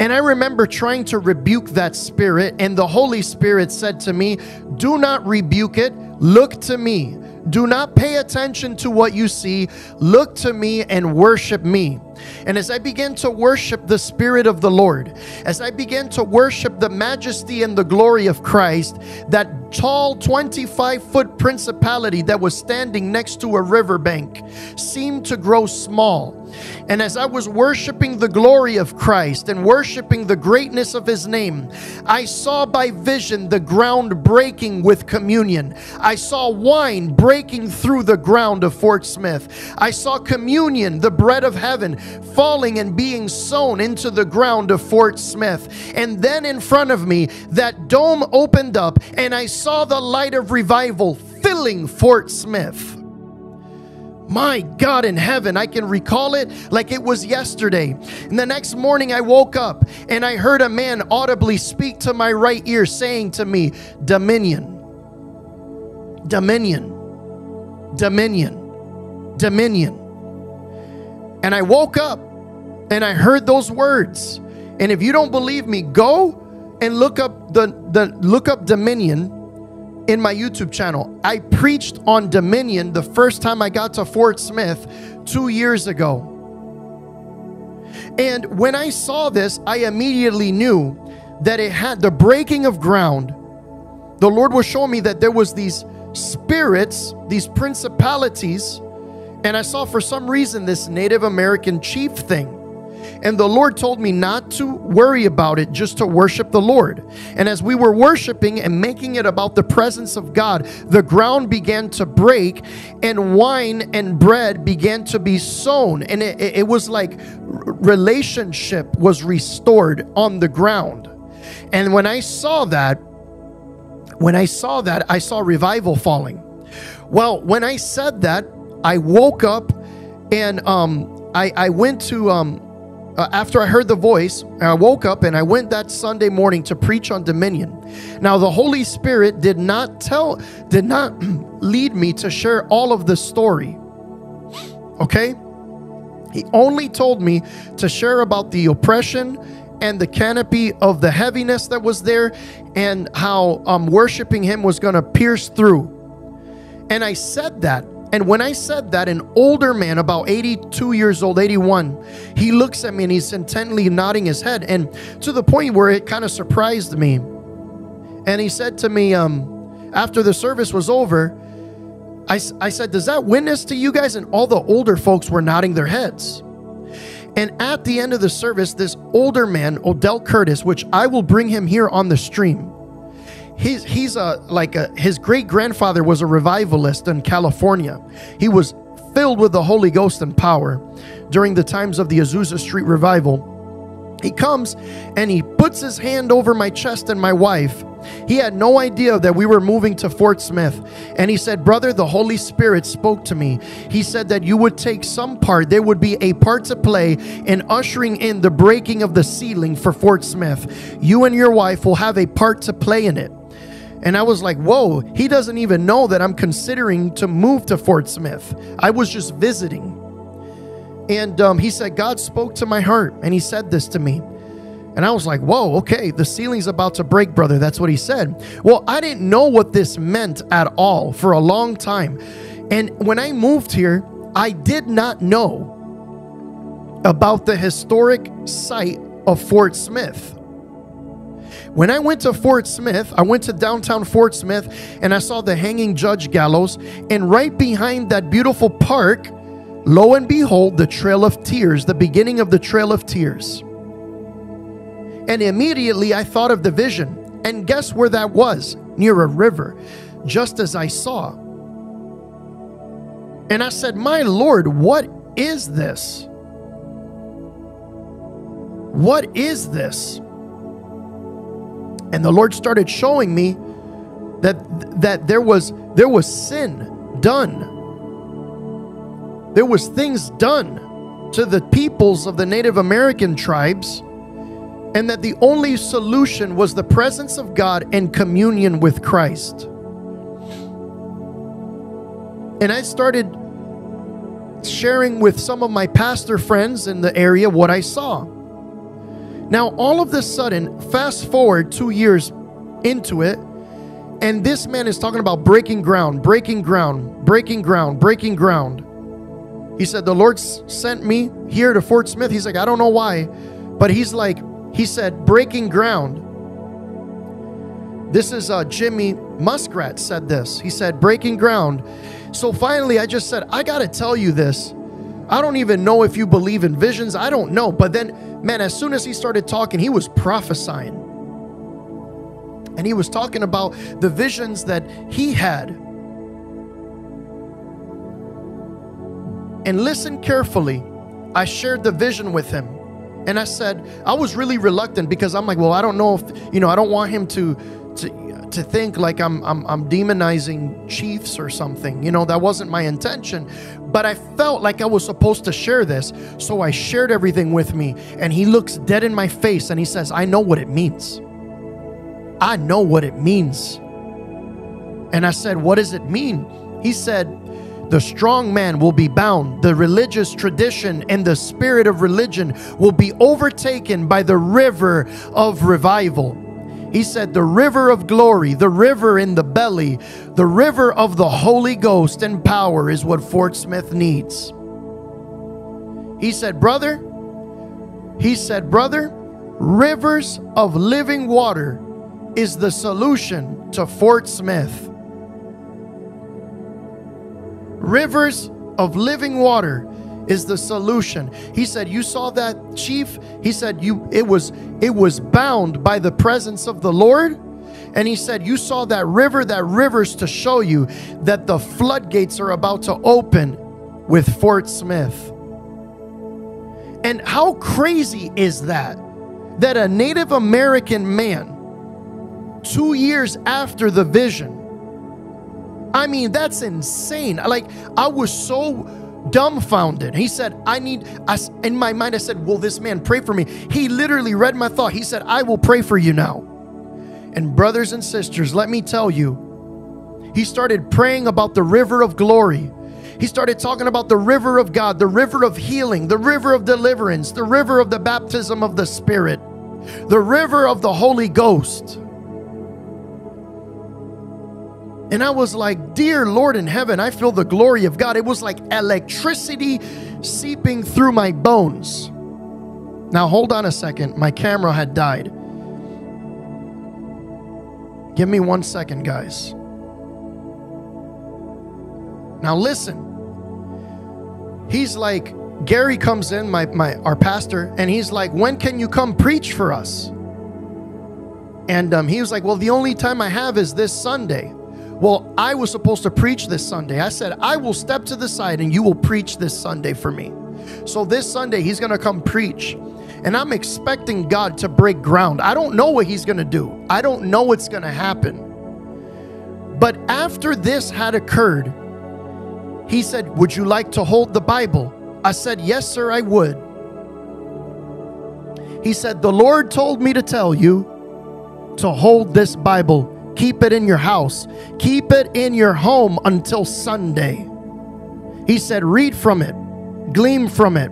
And I remember trying to rebuke that spirit, and the Holy Spirit said to me, do not rebuke it, look to me. Do not pay attention to what you see. Look to me and worship me. And as I began to worship the Spirit of the Lord, as I began to worship the majesty and the glory of Christ, that tall twenty-five foot principality that was standing next to a riverbank seemed to grow small. And as I was worshiping the glory of Christ and worshiping the greatness of His name, I saw by vision the ground breaking with communion. I saw wine breaking through the ground of Fort Smith. I saw communion, the bread of heaven, falling and being sown into the ground of Fort Smith. And then in front of me, that dome opened up, and I saw the light of revival filling Fort Smith. My God in heaven, I can recall it like it was yesterday. And the next morning I woke up and I heard a man audibly speak to my right ear, saying to me, dominion, dominion, dominion, dominion. And I woke up and I heard those words. And if you don't believe me, go and look up the, the look up dominion in my YouTube channel. I preached on dominion the first time I got to Fort Smith two years ago. And when I saw this, I immediately knew that it had the breaking of ground. The Lord was showing me that there was these spirits, these principalities. And I saw, for some reason, this Native American chief thing. And the Lord told me not to worry about it, just to worship the Lord. And as we were worshiping and making it about the presence of God, the ground began to break, and wine and bread began to be sown. And it, it was like relationship was restored on the ground. And when I saw that, when I saw that, I saw revival falling. Well, when I said that, I woke up and um, I, I went to, um, uh, after I heard the voice, I woke up and I went that Sunday morning to preach on dominion. Now, the Holy Spirit did not tell, did not lead me to share all of the story, okay? He only told me to share about the oppression and the canopy of the heaviness that was there, and how um, worshiping Him was going to pierce through. And I said that. And when I said that, an older man, about eighty-two years old, eighty-one, he looks at me and he's intently nodding his head, and to the point where it kind of surprised me. And he said to me, um, after the service was over, I, I said, does that witness to you guys? And all the older folks were nodding their heads. And at the end of the service, this older man, Odell Curtis, which I will bring him here on the stream, He's, he's a, like a, his great-grandfather was a revivalist in California. He was filled with the Holy Ghost and power during the times of the Azusa Street Revival. He comes and he puts his hand over my chest and my wife. He had no idea that we were moving to Fort Smith. And he said, brother, the Holy Spirit spoke to me. He said that you would take some part. There would be a part to play in ushering in the breaking of the ceiling for Fort Smith. You and your wife will have a part to play in it. And I was like, whoa, he doesn't even know that I'm considering to move to Fort Smith. I was just visiting. And um, he said, God spoke to my heart, and He said this to me. And I was like, whoa, okay, the ceiling's about to break, brother. That's what He said. Well, I didn't know what this meant at all for a long time. And when I moved here, I did not know about the historic site of Fort Smith. When I went to Fort Smith, I went to downtown Fort Smith, and I saw the hanging judge gallows. And right behind that beautiful park, lo and behold, the Trail of Tears, the beginning of the Trail of Tears. And immediately I thought of the vision. And guess where that was? Near a river, just as I saw. And I said, my Lord, what is this? What is this? And the Lord started showing me that that there was there was sin done. There was things done to the peoples of the Native American tribes, and that the only solution was the presence of God and communion with Christ. And I started sharing with some of my pastor friends in the area what I saw. Now, all of a sudden, fast forward two years into it, and this man is talking about breaking ground, breaking ground, breaking ground, breaking ground. He said, the Lord sent me here to Fort Smith. He's like, I don't know why, but he's like, he said, breaking ground. This is uh, Jimmy Muskrat said this. He said, breaking ground. So finally, I just said, I got to tell you this. I don't even know if you believe in visions. I don't know. But then, man, as soon as he started talking, he was prophesying. And he was talking about the visions that he had. And listen carefully. I shared the vision with him. And I said, I was really reluctant because I'm like, well, I don't know if, you know, I don't want him to to, to think like I'm, I'm, I'm demonizing chiefs or something. You know, that wasn't my intention. But I felt like I was supposed to share this. So I shared everything with me. And he looks dead in my face and he says, I know what it means. I know what it means. And I said, what does it mean? He said, the strong man will be bound. The religious tradition and the spirit of religion will be overtaken by the river of revival. He said, the river of glory, the river in the belly, the river of the Holy Ghost and power is what Fort Smith needs. He said, brother, he said, brother, rivers of living water is the solution to Fort Smith. Rivers of living water is the solution. He said, you saw that, Chief? He said, you it was it was bound by the presence of the Lord. And he said, you saw that river, that river's to show you that the floodgates are about to open with Fort Smith. And how crazy is that? That a Native American man, two years after the vision, I mean, that's insane. Like, I was so dumbfounded. He said, I need, I, in my mind, I said, will this man pray for me? He literally read my thought. He said, I will pray for you now. And brothers and sisters, let me tell you, he started praying about the river of glory. He started talking about the river of God, the river of healing, the river of deliverance, the river of the baptism of the Spirit, the river of the Holy Ghost. And I was like, dear Lord in heaven, I feel the glory of God. It was like electricity seeping through my bones. Now, hold on a second. My camera had died. Give me one second, guys. Now, listen. He's like, Gary comes in, my, my, our pastor, and he's like, when can you come preach for us? And um, he was like, well, the only time I have is this Sunday. Well, I was supposed to preach this Sunday. I said, I will step to the side and you will preach this Sunday for me. So this Sunday, he's going to come preach. And I'm expecting God to break ground. I don't know what he's going to do. I don't know what's going to happen. But after this had occurred, he said, would you like to hold the Bible? I said, yes, sir, I would. He said, the Lord told me to tell you to hold this Bible. Keep it in your house. Keep it in your home until Sunday. He said, read from it. Glean from it.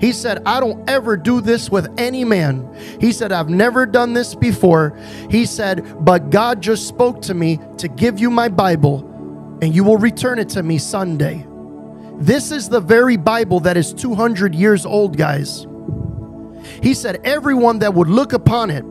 He said, I don't ever do this with any man. He said, I've never done this before. He said, but God just spoke to me to give you my Bible and you will return it to me Sunday. This is the very Bible that is two hundred years old, guys. He said, everyone that would look upon it,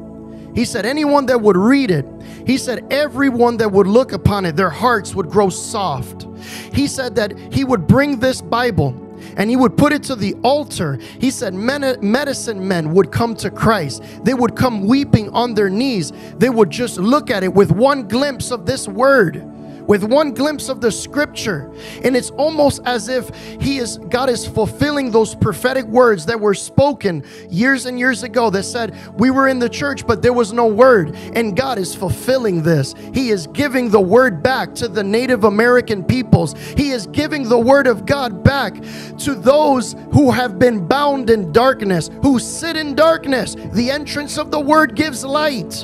he said, anyone that would read it, he said, everyone that would look upon it, their hearts would grow soft. He said that he would bring this Bible and he would put it to the altar. He said, medicine men would come to Christ. They would come weeping on their knees. They would just look at it with one glimpse of this word, with one glimpse of the scripture. And it's almost as if he is, God is fulfilling those prophetic words that were spoken years and years ago that said, we were in the church, but there was no word. And God is fulfilling this. He is giving the word back to the Native American peoples. He is giving the word of God back to those who have been bound in darkness, who sit in darkness. The entrance of the word gives light.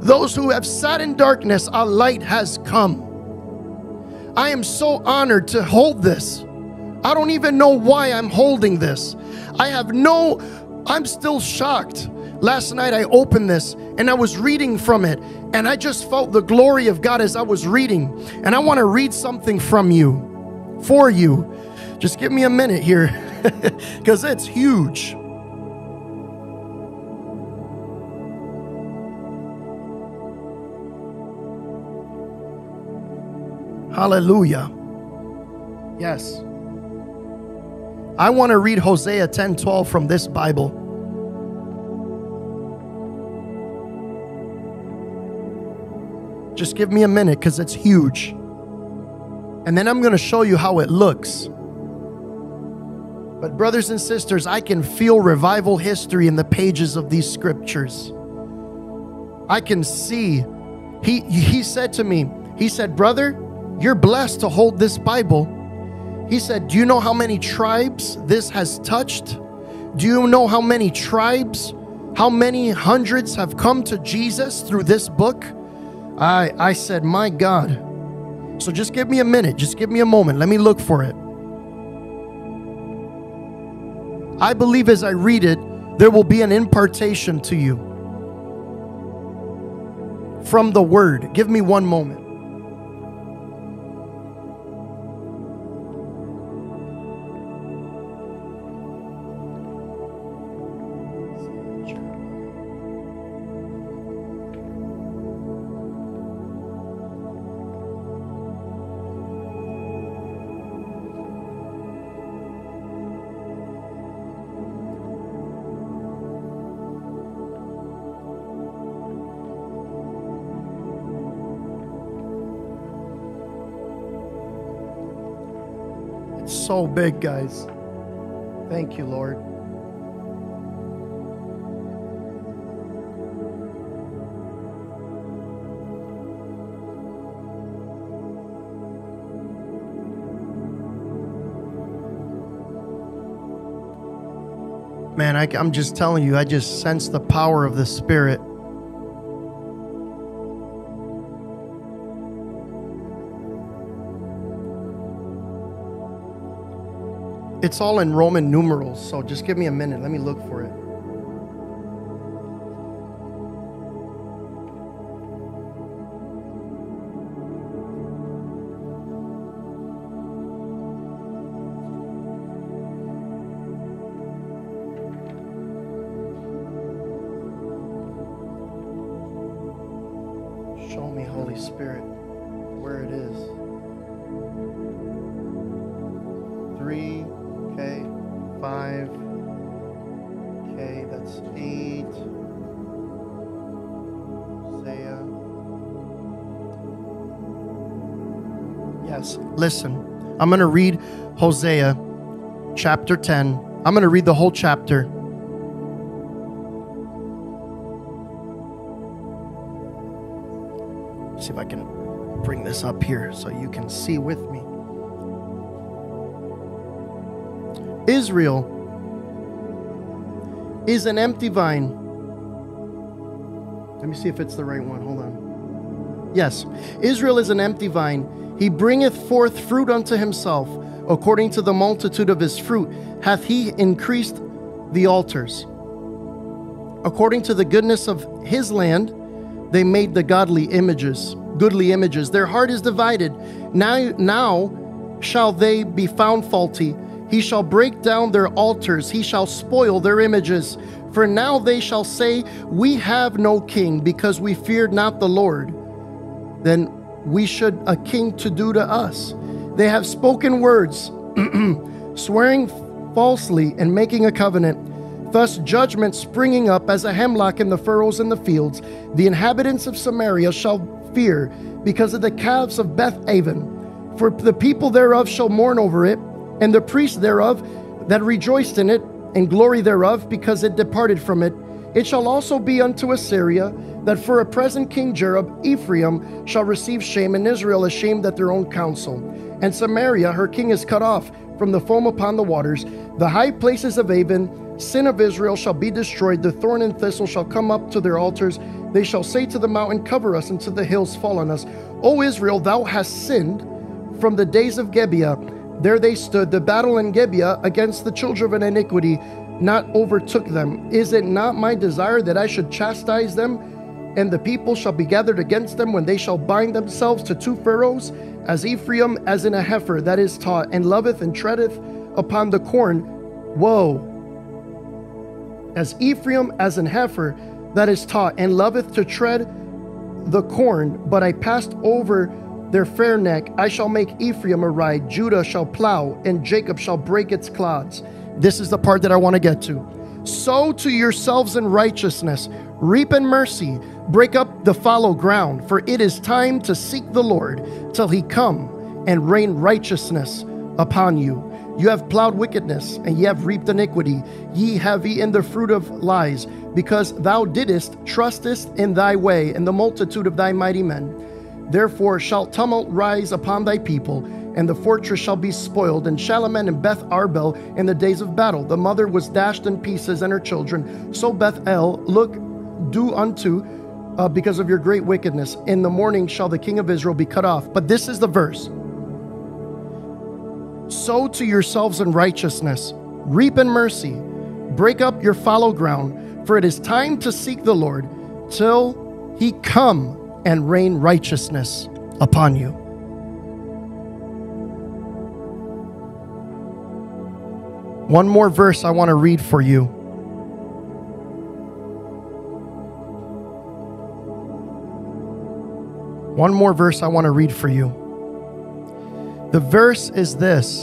Those who have sat in darkness, a light has come. I am so honored to hold this. I don't even know why I'm holding this. I have no, I'm still shocked. Last night I opened this and I was reading from it, and I just felt the glory of God as I was reading. And I want to read something from you, for you. Just give me a minute here, because it's huge. Hallelujah. Yes. I want to read Hosea ten twelve from this Bible. Just give me a minute, because it's huge. And then I'm going to show you how it looks. But brothers and sisters, I can feel revival history in the pages of these scriptures. I can see. He, he said to me, he said, brother, you're blessed to hold this Bible. He said, do you know how many tribes this has touched? Do you know how many tribes, how many hundreds have come to Jesus through this book? I, I said, my God. So just give me a minute. Just give me a moment. Let me look for it. I believe as I read it, there will be an impartation to you from the Word. Give me one moment. So big, guys. Thank you, Lord. Man, I, I'm just telling you, I just sense the power of the Spirit. It's all in Roman numerals, so just give me a minute. Let me look for it. Show me, Holy Spirit, where it is. Listen, I'm going to read Hosea chapter ten. I'm going to read the whole chapter. See if I can bring this up here so you can see with me. Israel is an empty vine. Let me see if it's the right one. Hold on. Yes, Israel is an empty vine. He bringeth forth fruit unto himself. According to the multitude of his fruit hath he increased the altars. According to the goodness of his land, they made the godly images, goodly images. Their heart is divided. Now, now shall they be found faulty. He shall break down their altars. He shall spoil their images. For now they shall say, we have no king, because we feared not the Lord. Then we should a king to do to us. They have spoken words, swearing falsely and making a covenant. Thus judgment springing up as a hemlock in the furrows in the fields. The inhabitants of Samaria shall fear because of the calves of Beth Aven. For the people thereof shall mourn over it, and the priests thereof that rejoiced in it, and glory thereof, because it departed from it. It shall also be unto Assyria, that for a present King Jerob, Ephraim shall receive shame, and Israel is shamed at their own counsel. And Samaria, her king, is cut off from the foam upon the waters. The high places of Aven, sin of Israel, shall be destroyed. The thorn and thistle shall come up to their altars. They shall say to the mountain, cover us, and to the hills, fall on us. O Israel, thou hast sinned from the days of Gibeah. There they stood, the battle in Gibeah, against the children of iniquity. not overtook them? Is it not my desire that I should chastise them? And the people shall be gathered against them when they shall bind themselves to two furrows, as Ephraim as in a heifer that is taught, and loveth and treadeth upon the corn. Woe! As Ephraim as an heifer that is taught, and loveth to tread the corn, but I passed over their fair neck. I shall make Ephraim a ride, Judah shall plow, and Jacob shall break its clods. This is the part that I want to get to. Sow to yourselves in righteousness, reap in mercy, break up the fallow ground, for it is time to seek the Lord till he come and rain righteousness upon you. You have plowed wickedness, and ye have reaped iniquity. Ye have eaten the fruit of lies, because thou didst trustest in thy way, and the multitude of thy mighty men. Therefore shall tumult rise upon thy people, and the fortress shall be spoiled, and Shalemon and Beth Arbel in the days of battle. The mother was dashed in pieces, and her children. So Beth El, look, do unto, uh, because of your great wickedness. In the morning shall the king of Israel be cut off. But this is the verse. Sow to yourselves in righteousness, reap in mercy, break up your fallow ground, for it is time to seek the Lord till he come and rain righteousness upon you. One more verse I want to read for you. One more verse I want to read for you. The verse is this.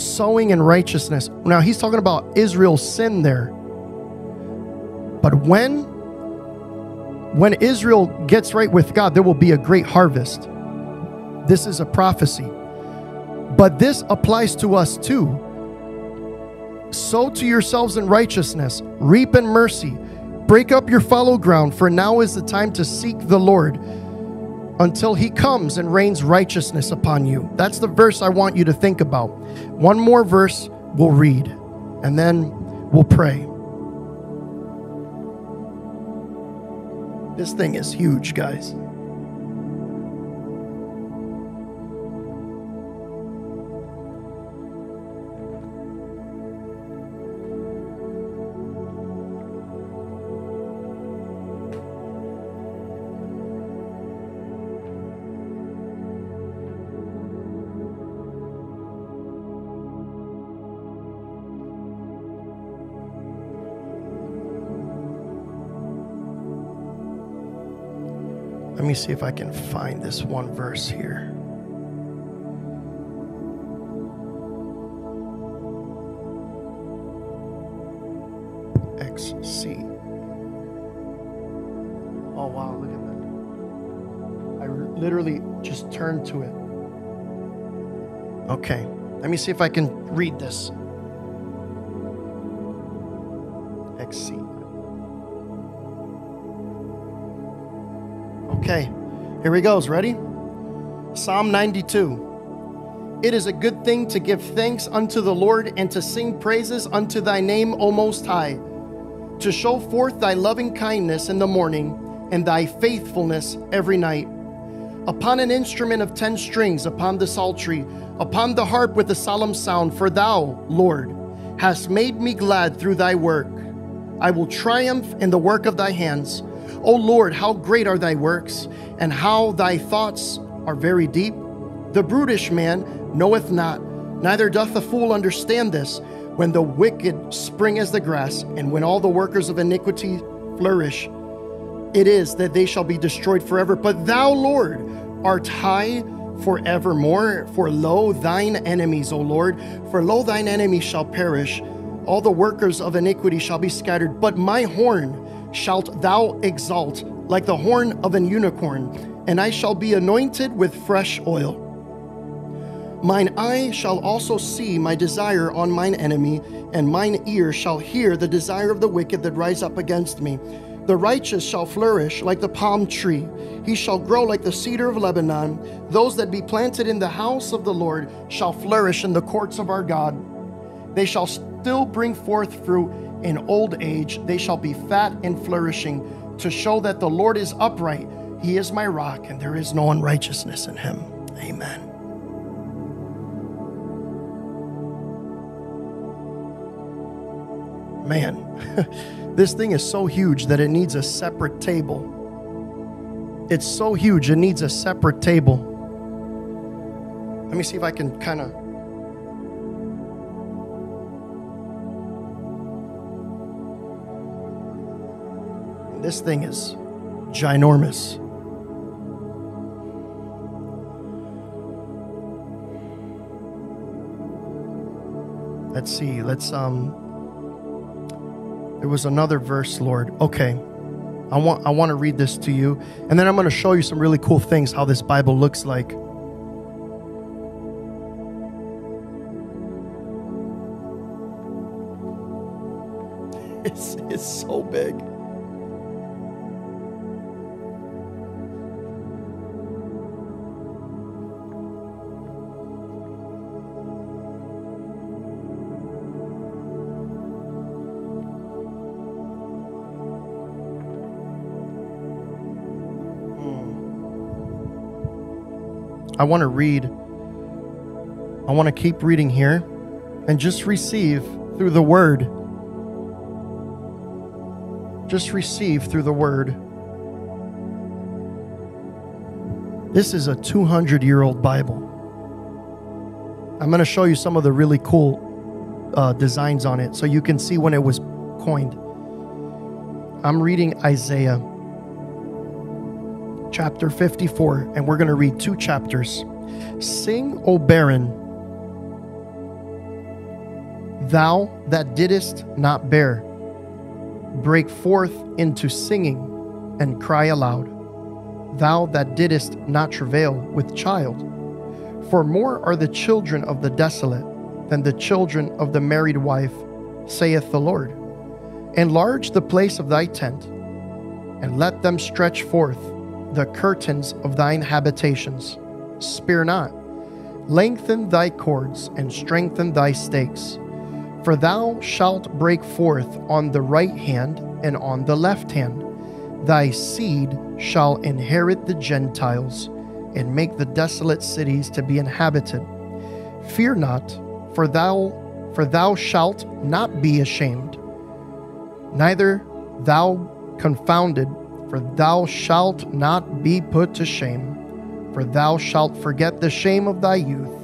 Sowing in righteousness. Now he's talking about Israel's sin there. But when, when Israel gets right with God, there will be a great harvest. This is a prophecy. But this applies to us too. Sow to yourselves in righteousness, reap in mercy. Break up your fallow ground, for now is the time to seek the Lord until he comes and rains righteousness upon you. That's the verse I want you to think about. One more verse we'll read, and then we'll pray. This thing is huge, guys. Let me see if I can find this one verse here. X C. Oh, wow, look at that. I literally just turned to it. Okay, let me see if I can read this. X C. Okay, here he goes. Ready? Psalm ninety-two. It is a good thing to give thanks unto the Lord and to sing praises unto thy name, O Most High, to show forth thy loving kindness in the morning and thy faithfulness every night. Upon an instrument of ten strings, upon the psaltery, upon the harp with a solemn sound, for thou, Lord, hast made me glad through thy work. I will triumph in the work of thy hands. O Lord, how great are thy works, and how thy thoughts are very deep. The brutish man knoweth not, neither doth the fool understand this, when the wicked spring as the grass, and when all the workers of iniquity flourish. It is that they shall be destroyed forever. But thou, Lord, art high forevermore. For lo, thine enemies, O Lord, for lo, thine enemies shall perish. All the workers of iniquity shall be scattered. But my horn shalt thou exalt like the horn of an unicorn, and I shall be anointed with fresh oil. Mine eye shall also see my desire on mine enemy, and mine ear shall hear the desire of the wicked that rise up against me. The righteous shall flourish like the palm tree. He shall grow like the cedar of Lebanon. Those that be planted in the house of the Lord shall flourish in the courts of our God. They shall still bring forth fruit in old age. They shall be fat and flourishing, to show that the Lord is upright. He is my rock, and there is no unrighteousness in him. Amen. man, this thing is so huge that it needs a separate table. It's so huge, it needs a separate table. Let me see if I can kind of... This thing is ginormous. Let's see, let's, um, there was another verse, Lord. Okay, I want I want to read this to you, and then I'm going to show you some really cool things, how this Bible looks like. It's, it's so big. I want to read, I want to keep reading here and just receive through the word. Just receive through the word. This is a two hundred year old Bible. I'm going to show you some of the really cool uh, designs on it so you can see when it was coined. I'm reading Isaiah chapter fifty-four, and we're going to read two chapters. Sing, O barren, thou that didst not bear. Break forth into singing and cry aloud, thou that didst not travail with child. For more are the children of the desolate than the children of the married wife, saith the Lord. Enlarge the place of thy tent, and let them stretch forth the curtains of thine habitations. Spare not, lengthen thy cords, and strengthen thy stakes. For thou shalt break forth on the right hand and on the left hand. Thy seed shall inherit the Gentiles, and make the desolate cities to be inhabited. Fear not, for thou, for thou shalt not be ashamed, neither thou confounded, for thou shalt not be put to shame, for thou shalt forget the shame of thy youth,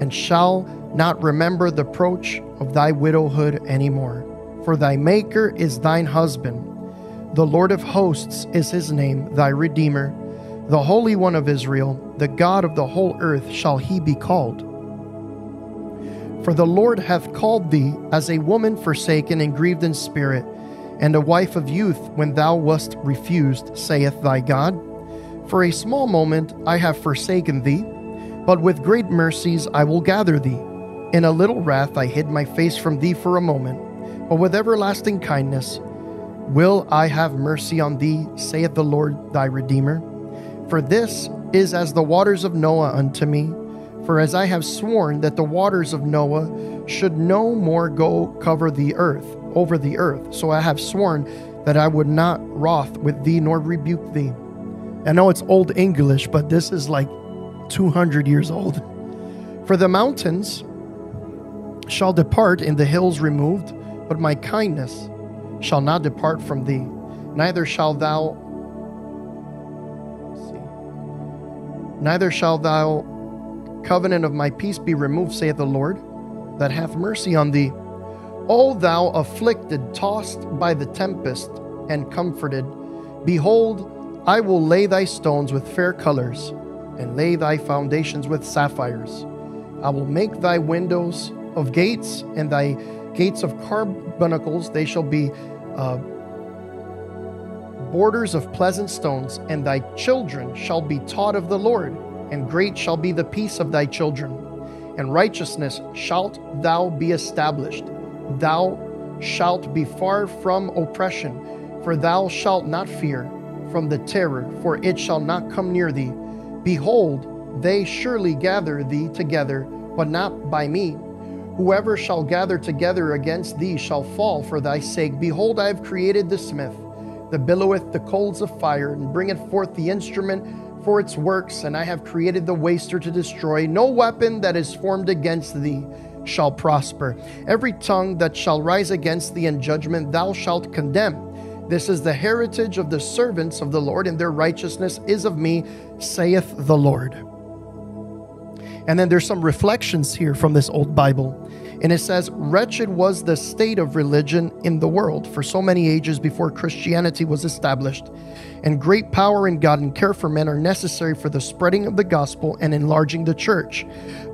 and shall not remember the reproach of thy widowhood anymore. For thy Maker is thine husband, the Lord of hosts is his name, thy Redeemer, the Holy One of Israel, the God of the whole earth shall he be called. For the Lord hath called thee as a woman forsaken and grieved in spirit, and a wife of youth when thou wast refused, saith thy God. For a small moment I have forsaken thee, but with great mercies I will gather thee. In a little wrath I hid my face from thee for a moment, but with everlasting kindness will I have mercy on thee, saith the Lord thy Redeemer. For this is as the waters of Noah unto me, for as I have sworn that the waters of Noah should no more go cover the earth, over the earth, so I have sworn that I would not wroth with thee nor rebuke thee. I know it's old English, but this is like two hundred years old. For the mountains shall depart and the hills removed, but my kindness shall not depart from thee, neither shall thou neither shall thou covenant of my peace be removed, saith the Lord that hath mercy on thee. O thou afflicted, tossed by the tempest, and comforted, behold, I will lay thy stones with fair colors, and lay thy foundations with sapphires. I will make thy windows of gates, and thy gates of carbuncles. They shall be uh, borders of pleasant stones, and thy children shall be taught of the Lord, and great shall be the peace of thy children. And righteousness shalt thou be established. Thou shalt be far from oppression, for thou shalt not fear from the terror, for it shall not come near thee. Behold, they surely gather thee together, but not by me. Whoever shall gather together against thee shall fall for thy sake. Behold, I have created the smith, that billoweth the coals of fire, and bringeth forth the instrument for its works, and I have created the waster to destroy. No weapon that is formed against thee shall prosper. Every tongue that shall rise against thee in judgment thou shalt condemn. This is the heritage of the servants of the Lord, and their righteousness is of me, saith the Lord." And then there's some reflections here from this old Bible. And it says, "Wretched was the state of religion in the world for so many ages before Christianity was established. And great power in God and care for men are necessary for the spreading of the gospel and enlarging the church.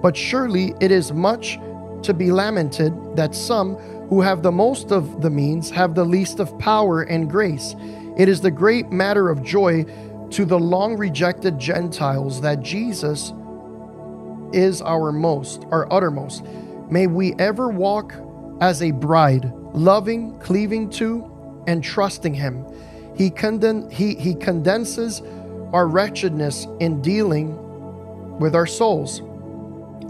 But surely it is much to be lamented that some who have the most of the means have the least of power and grace. It is the great matter of joy to the long-rejected Gentiles that Jesus is our most, our uttermost. May we ever walk as a bride, loving, cleaving to, and trusting him. He, conden- he, he condenses our wretchedness in dealing with our souls,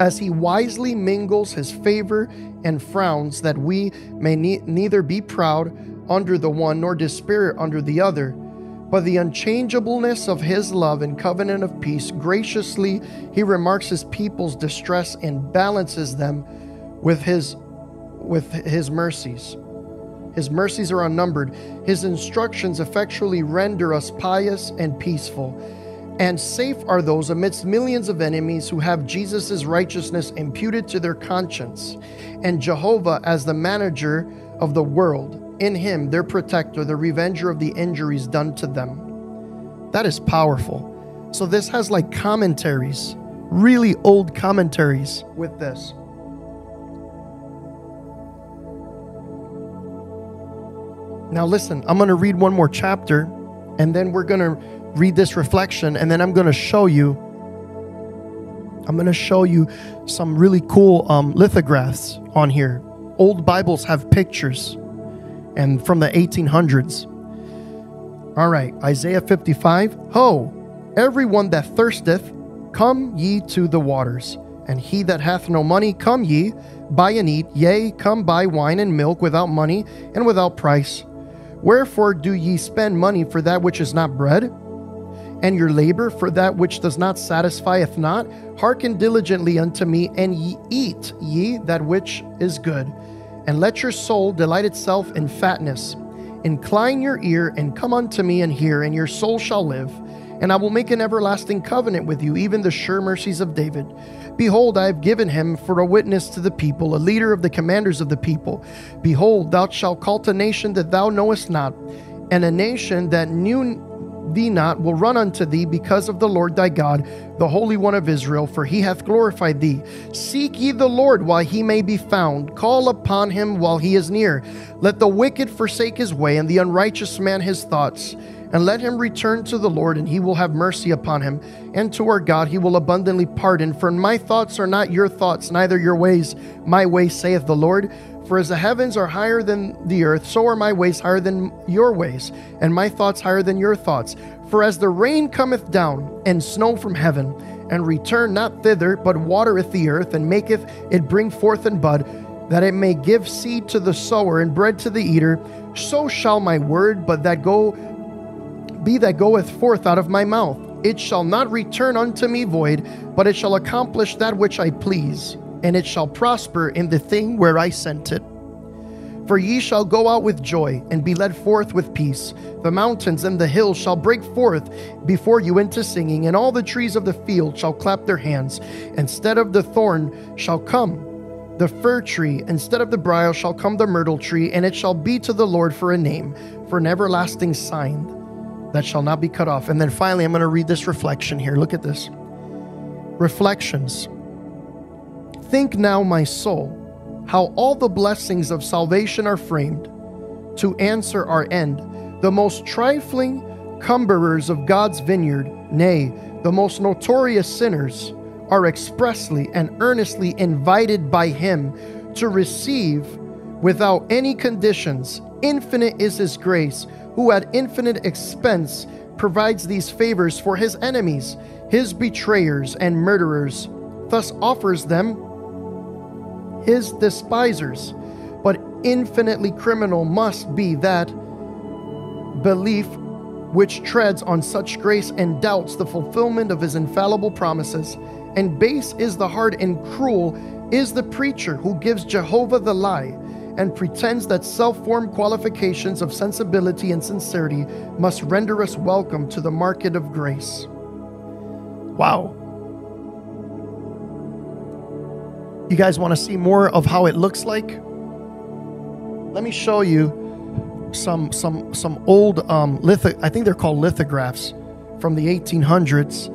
as he wisely mingles his favor and frowns, that we may ne- neither be proud under the one nor despair under the other. But the unchangeableness of his love and covenant of peace, graciously he remarks his people's distress and balances them with his with his mercies. His mercies are unnumbered. His instructions effectually render us pious and peaceful. And safe are those amidst millions of enemies who have Jesus' righteousness imputed to their conscience, and Jehovah as the manager of the world, in him their protector, the revenger of the injuries done to them." That is powerful. So this has like commentaries, really old commentaries with this. Now listen, I'm going to read one more chapter, and then we're going to read this reflection, and then I'm going to show you, I'm going to show you some really cool um, lithographs on here. Old Bibles have pictures, and from the eighteen hundreds. All right, Isaiah fifty-five. "Ho, everyone that thirsteth, come ye to the waters. And he that hath no money, come ye, buy and eat. Yea, come buy wine and milk without money and without price. Wherefore do ye spend money for that which is not bread? And your labor for that which does not satisfieth not? Hearken diligently unto me, and ye eat ye that which is good, and let your soul delight itself in fatness. Incline your ear, and come unto me, and hear, and your soul shall live. And I will make an everlasting covenant with you, even the sure mercies of David. Behold, I have given him for a witness to the people, a leader of the commanders of the people. Behold, thou shalt call to a nation that thou knowest not, and a nation that knew thee not will run unto thee because of the Lord thy God, the Holy One of Israel, for he hath glorified thee. Seek ye the Lord while he may be found. Call upon him while he is near. Let the wicked forsake his way, and the unrighteous man his thoughts. And let him return to the Lord, and he will have mercy upon him. And to our God he will abundantly pardon. For my thoughts are not your thoughts, neither your ways my ways, saith the Lord. For as the heavens are higher than the earth, so are my ways higher than your ways, and my thoughts higher than your thoughts. For as the rain cometh down, and snow from heaven, and return not thither, but watereth the earth, and maketh it bring forth and bud, that it may give seed to the sower, and bread to the eater, so shall my word but that go be that goeth forth out of my mouth. It shall not return unto me void, but it shall accomplish that which I please, and it shall prosper in the thing where I sent it. For ye shall go out with joy, and be led forth with peace. The mountains and the hills shall break forth before you into singing, and all the trees of the field shall clap their hands. Instead of the thorn shall come the fir tree, instead of the briar shall come the myrtle tree, and it shall be to the Lord for a name, for an everlasting sign that shall not be cut off." And then finally, I'm going to read this reflection here. Look at this. Reflections. "Think now, my soul, how all the blessings of salvation are framed to answer our end, the most trifling cumberers of God's vineyard, nay, the most notorious sinners, are expressly and earnestly invited by him to receive without any conditions. Infinite is his grace, who at infinite expense provides these favors for his enemies, his betrayers and murderers, thus offers them his despisers. But infinitely criminal must be that belief which treads on such grace and doubts the fulfillment of his infallible promises, and base is the hard and cruel is the preacher who gives Jehovah the lie and pretends that self-formed qualifications of sensibility and sincerity must render us welcome to the market of grace. Wow. You guys want to see more of how it looks like? Let me show you some some some old um, litho- I think they're called lithographs from the eighteen hundreds.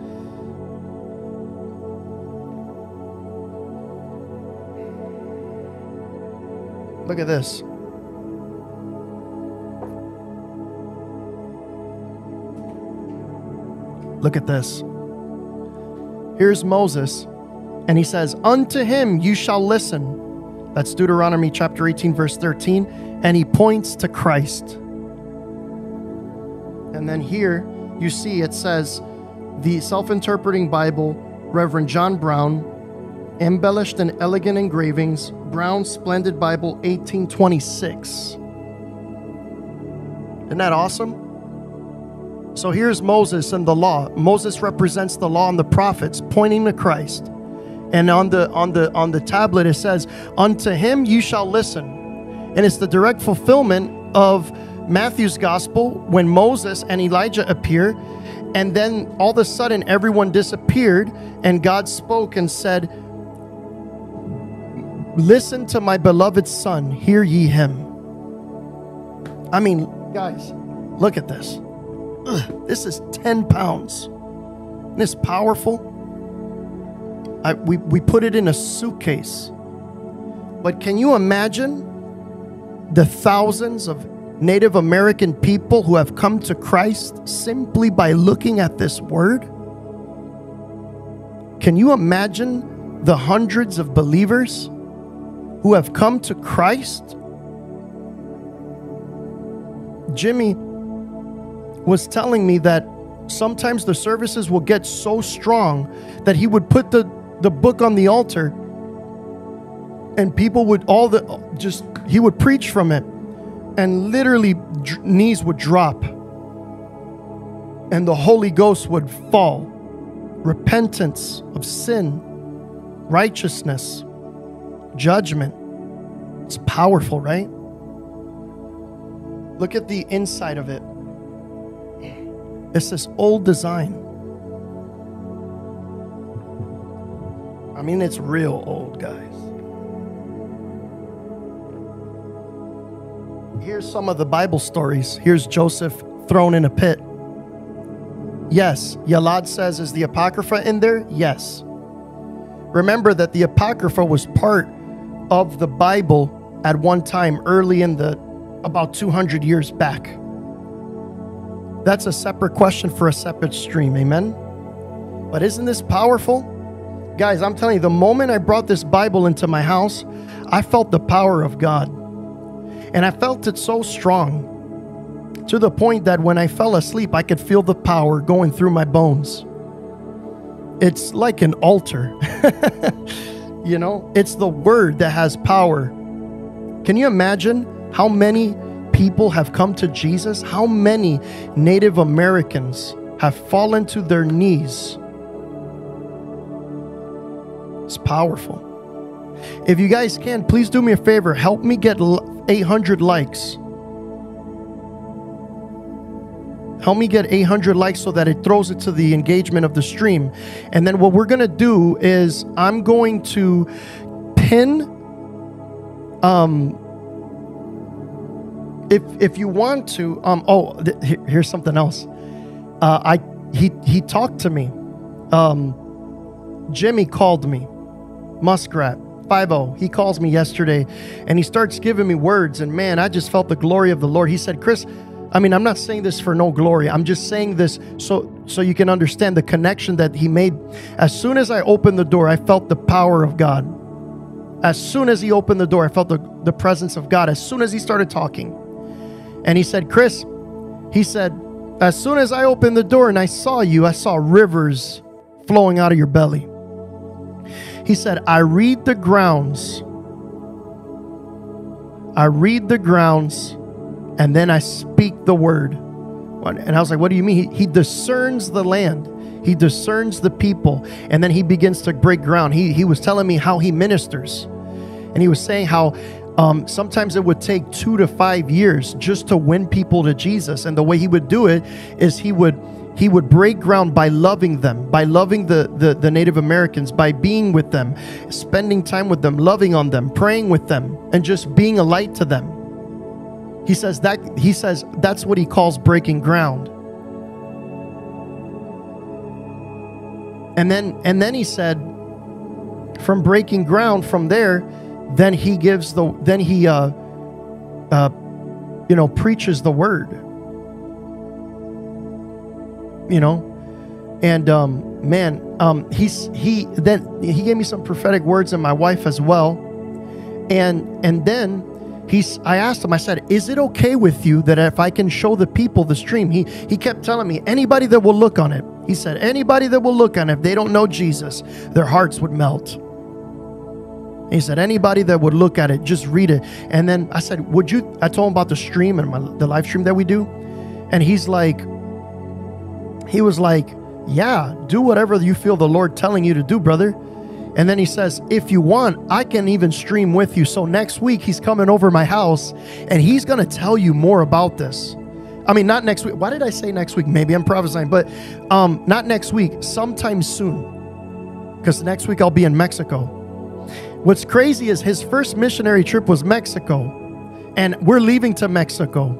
Look at this. Look at this. Here's Moses, and he says, "Unto him you shall listen." That's Deuteronomy chapter eighteen, verse thirteen, and he points to Christ. And then here you see it says, the Self-Interpreting Bible, Reverend John Brown, embellished and elegant engravings, Brown's Splendid Bible, eighteen twenty-six. Isn't that awesome? So here's Moses and the law. Moses represents the law and the prophets, pointing to Christ. And on the on the on the tablet it says, "Unto him you shall listen." And it's the direct fulfillment of Matthew's gospel when Moses and Elijah appear, and then all of a sudden everyone disappeared, and God spoke and said, "Listen to my beloved son, hear ye him." I mean, guys, look at this. Ugh, this is ten pounds. Isn't this powerful? I, we, we put it in a suitcase. But can you imagine the thousands of Native American people who have come to Christ simply by looking at this word? Can you imagine the hundreds of believers who have come to Christ? Jimmy was telling me that sometimes the services will get so strong that he would put the, the book on the altar, and people would all the just he would preach from it, and literally dr- knees would drop, and the Holy Ghost would fall. Repentance of sin, righteousness, judgment. It's powerful, right? Look at the inside of it. It's this old design. I mean, it's real old, guys. Here's some of the Bible stories. Here's Joseph thrown in a pit. Yes, Yalad says, is the Apocrypha in there? Yes. Remember that the Apocrypha was part of the Bible at one time, early in the about two hundred years back. That's a separate question for a separate stream, amen? But isn't this powerful? Guys, I'm telling you, the moment I brought this Bible into my house, I felt the power of God. And I felt it so strong, to the point that when I fell asleep, I could feel the power going through my bones. It's like an altar. You know, it's the word that has power. Can you imagine how many people have come to Jesus? How many Native Americans have fallen to their knees? It's powerful. If you guys can, please do me a favor. Help me get eight hundred likes. Help me get eight hundred likes so that it throws it to the engagement of the stream. And then what we're going to do is I'm going to pin, um, if if you want to, um, oh, th- here's something else. Uh, I he, he talked to me. Um, Jimmy called me, Muskrat, five oh. He calls me yesterday, and he starts giving me words, and man, I just felt the glory of the Lord. He said, Chris, I mean, I'm not saying this for no glory. I'm just saying this so so you can understand the connection that he made. As soon as I opened the door, I felt the power of God. As soon as he opened the door, I felt the, the presence of God. As soon as he started talking. And he said, Chris, he said, as soon as I opened the door and I saw you, I saw rivers flowing out of your belly. He said, I read the grounds. I read the grounds. And then I speak the word. And I was like, what do you mean? He, he discerns the land. He discerns the people, and then he begins to break ground. He, he was telling me how he ministers, and he was saying how um, sometimes it would take two to five years just to win people to Jesus. And the way he would do it is he would He would break ground by loving them, by loving the, the, the Native Americans, by being with them, spending time with them, loving on them, praying with them, and just being a light to them. He says that he says that's what he calls breaking ground. And then and then he said, from breaking ground, from there, then he gives the then he uh, uh, you know preaches the word. You know, and um, man, um, he's he then he gave me some prophetic words, and my wife as well. And and then he's I asked him, I said, is it okay with you that if I can show the people the stream? He he kept telling me, anybody that will look on it, he said, anybody that will look on it, if they don't know Jesus, their hearts would melt. He said, anybody that would look at it, just read it. And then I said, would you? I told him about the stream and my, the live stream that we do, and he's like. He was like, yeah, do whatever you feel the Lord telling you to do, brother. And then he says, if you want, I can even stream with you. So next week, he's coming over my house, and he's going to tell you more about this. I mean, not next week. Why did I say next week? Maybe I'm prophesying, but um, not next week, sometime soon, because next week I'll be in Mexico. What's crazy is his first missionary trip was Mexico, and we're leaving to Mexico.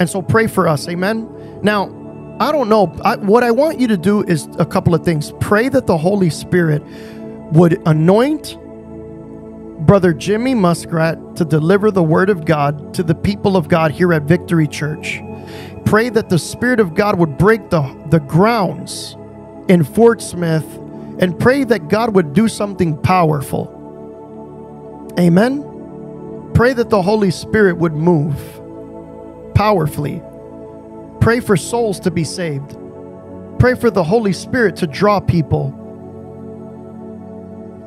And so pray for us. Amen. Now, I don't know. I, what I want you to do is a couple of things. Pray that the Holy Spirit would anoint Brother Jimmy Muskrat to deliver the Word of God to the people of God here at Victory Church. Pray that the Spirit of God would break the, the grounds in Fort Smith, and pray that God would do something powerful. Amen? Pray that the Holy Spirit would move powerfully. Pray for souls to be saved. Pray for the Holy Spirit to draw people.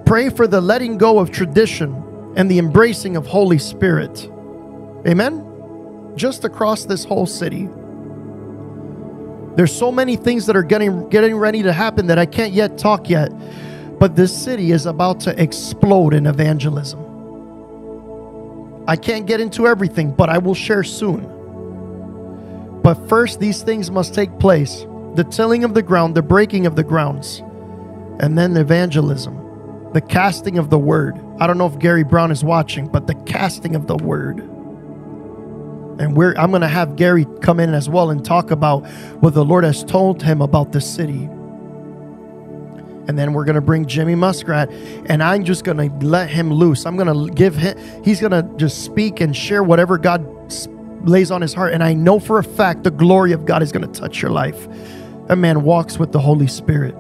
Pray for the letting go of tradition and the embracing of Holy Spirit. Amen? Just across this whole city. There's so many things that are getting, getting ready to happen that I can't yet talk yet, but this city is about to explode in evangelism. I can't get into everything, but I will share soon. But first, these things must take place. The tilling of the ground, the breaking of the grounds, and then evangelism, the casting of the word. I don't know if Gary Brown is watching, but the casting of the word. And we're, I'm going to have Gary come in as well and talk about what the Lord has told him about the city. And then we're going to bring Jimmy Muskrat, and I'm just going to let him loose. I'm going to give him, he's going to just speak and share whatever God speaks. Lays on his heart, and I know for a fact the glory of God is going to touch your life. A man walks with the Holy Spirit.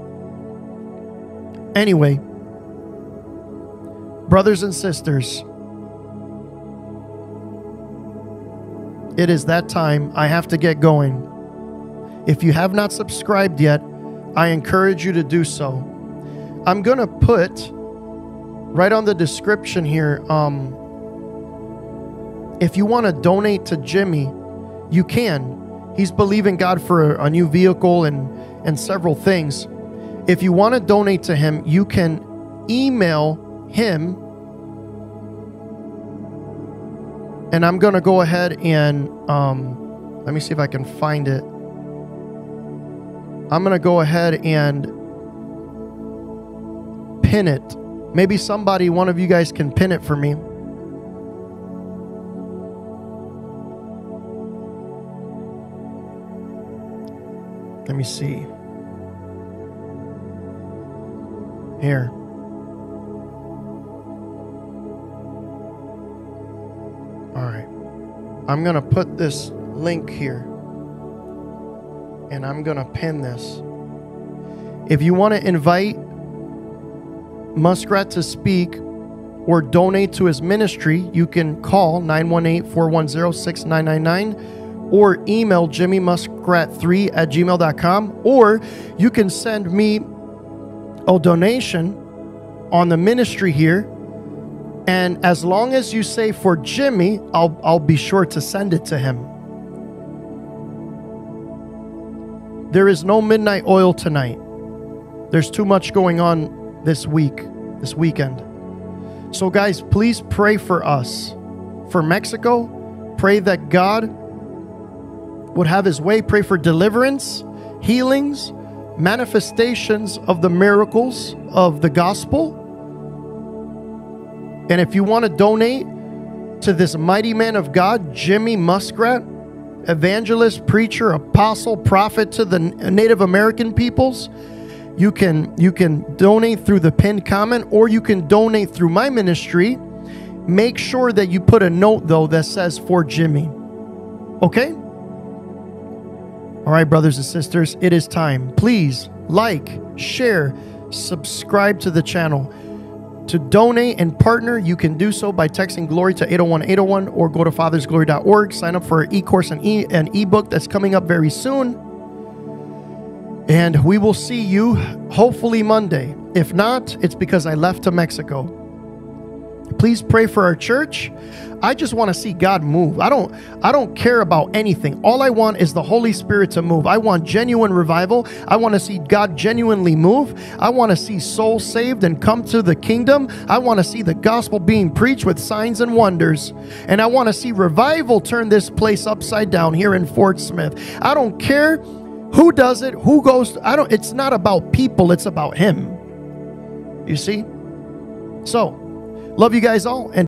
Anyway, brothers and sisters, it is that time. I have to get going. If you have not subscribed yet, I encourage you to do so. I'm going to put right on the description here, um, if you want to donate to Jimmy, you can. He's believing God for a, a new vehicle and, and several things. If you want to donate to him, you can email him. And I'm going to go ahead and um, let me see if I can find it. I'm going to go ahead and pin it. Maybe somebody, one of you guys can pin it for me. Let me see. Here. All right. I'm going to put this link here. And I'm going to pin this. If you want to invite Muskrat to speak or donate to his ministry, you can call nine one eight, four one zero, six nine nine nine. Or email jimmy muskrat three at gmail dot com, or you can send me a donation on the ministry here, and as long as you say for Jimmy, I'll, I'll be sure to send it to him. There is no midnight oil tonight. There's too much going on this week, this weekend. So guys, please pray for us. For Mexico, pray that God would have his way. Pray for deliverance, healings, manifestations of the miracles of the gospel. And if you want to donate to this mighty man of God, Jimmy Muskrat, evangelist, preacher, apostle, prophet to the Native American peoples, you can you can donate through the pinned comment, or you can donate through my ministry. Make sure that you put a note, though, that says for Jimmy. Okay? All right, brothers and sisters, it is time. Please like, share, subscribe to the channel. To donate and partner, you can do so by texting GLORY to eight oh one eight oh one or go to fathers glory dot org. Sign up for an e-course and e- an e-book that's coming up very soon. And we will see you hopefully Monday. If not, it's because I left to Mexico. Please pray for our church. I just want to see God move. I don't I don't care about anything. All I want is the Holy Spirit to move. I want genuine revival. I want to see God genuinely move. I want to see souls saved and come to the kingdom. I want to see the gospel being preached with signs and wonders. And I want to see revival turn this place upside down here in Fort Smith. I don't care who does it, who goes. I don't it's not about people, it's about him. You see? So, love you guys all, and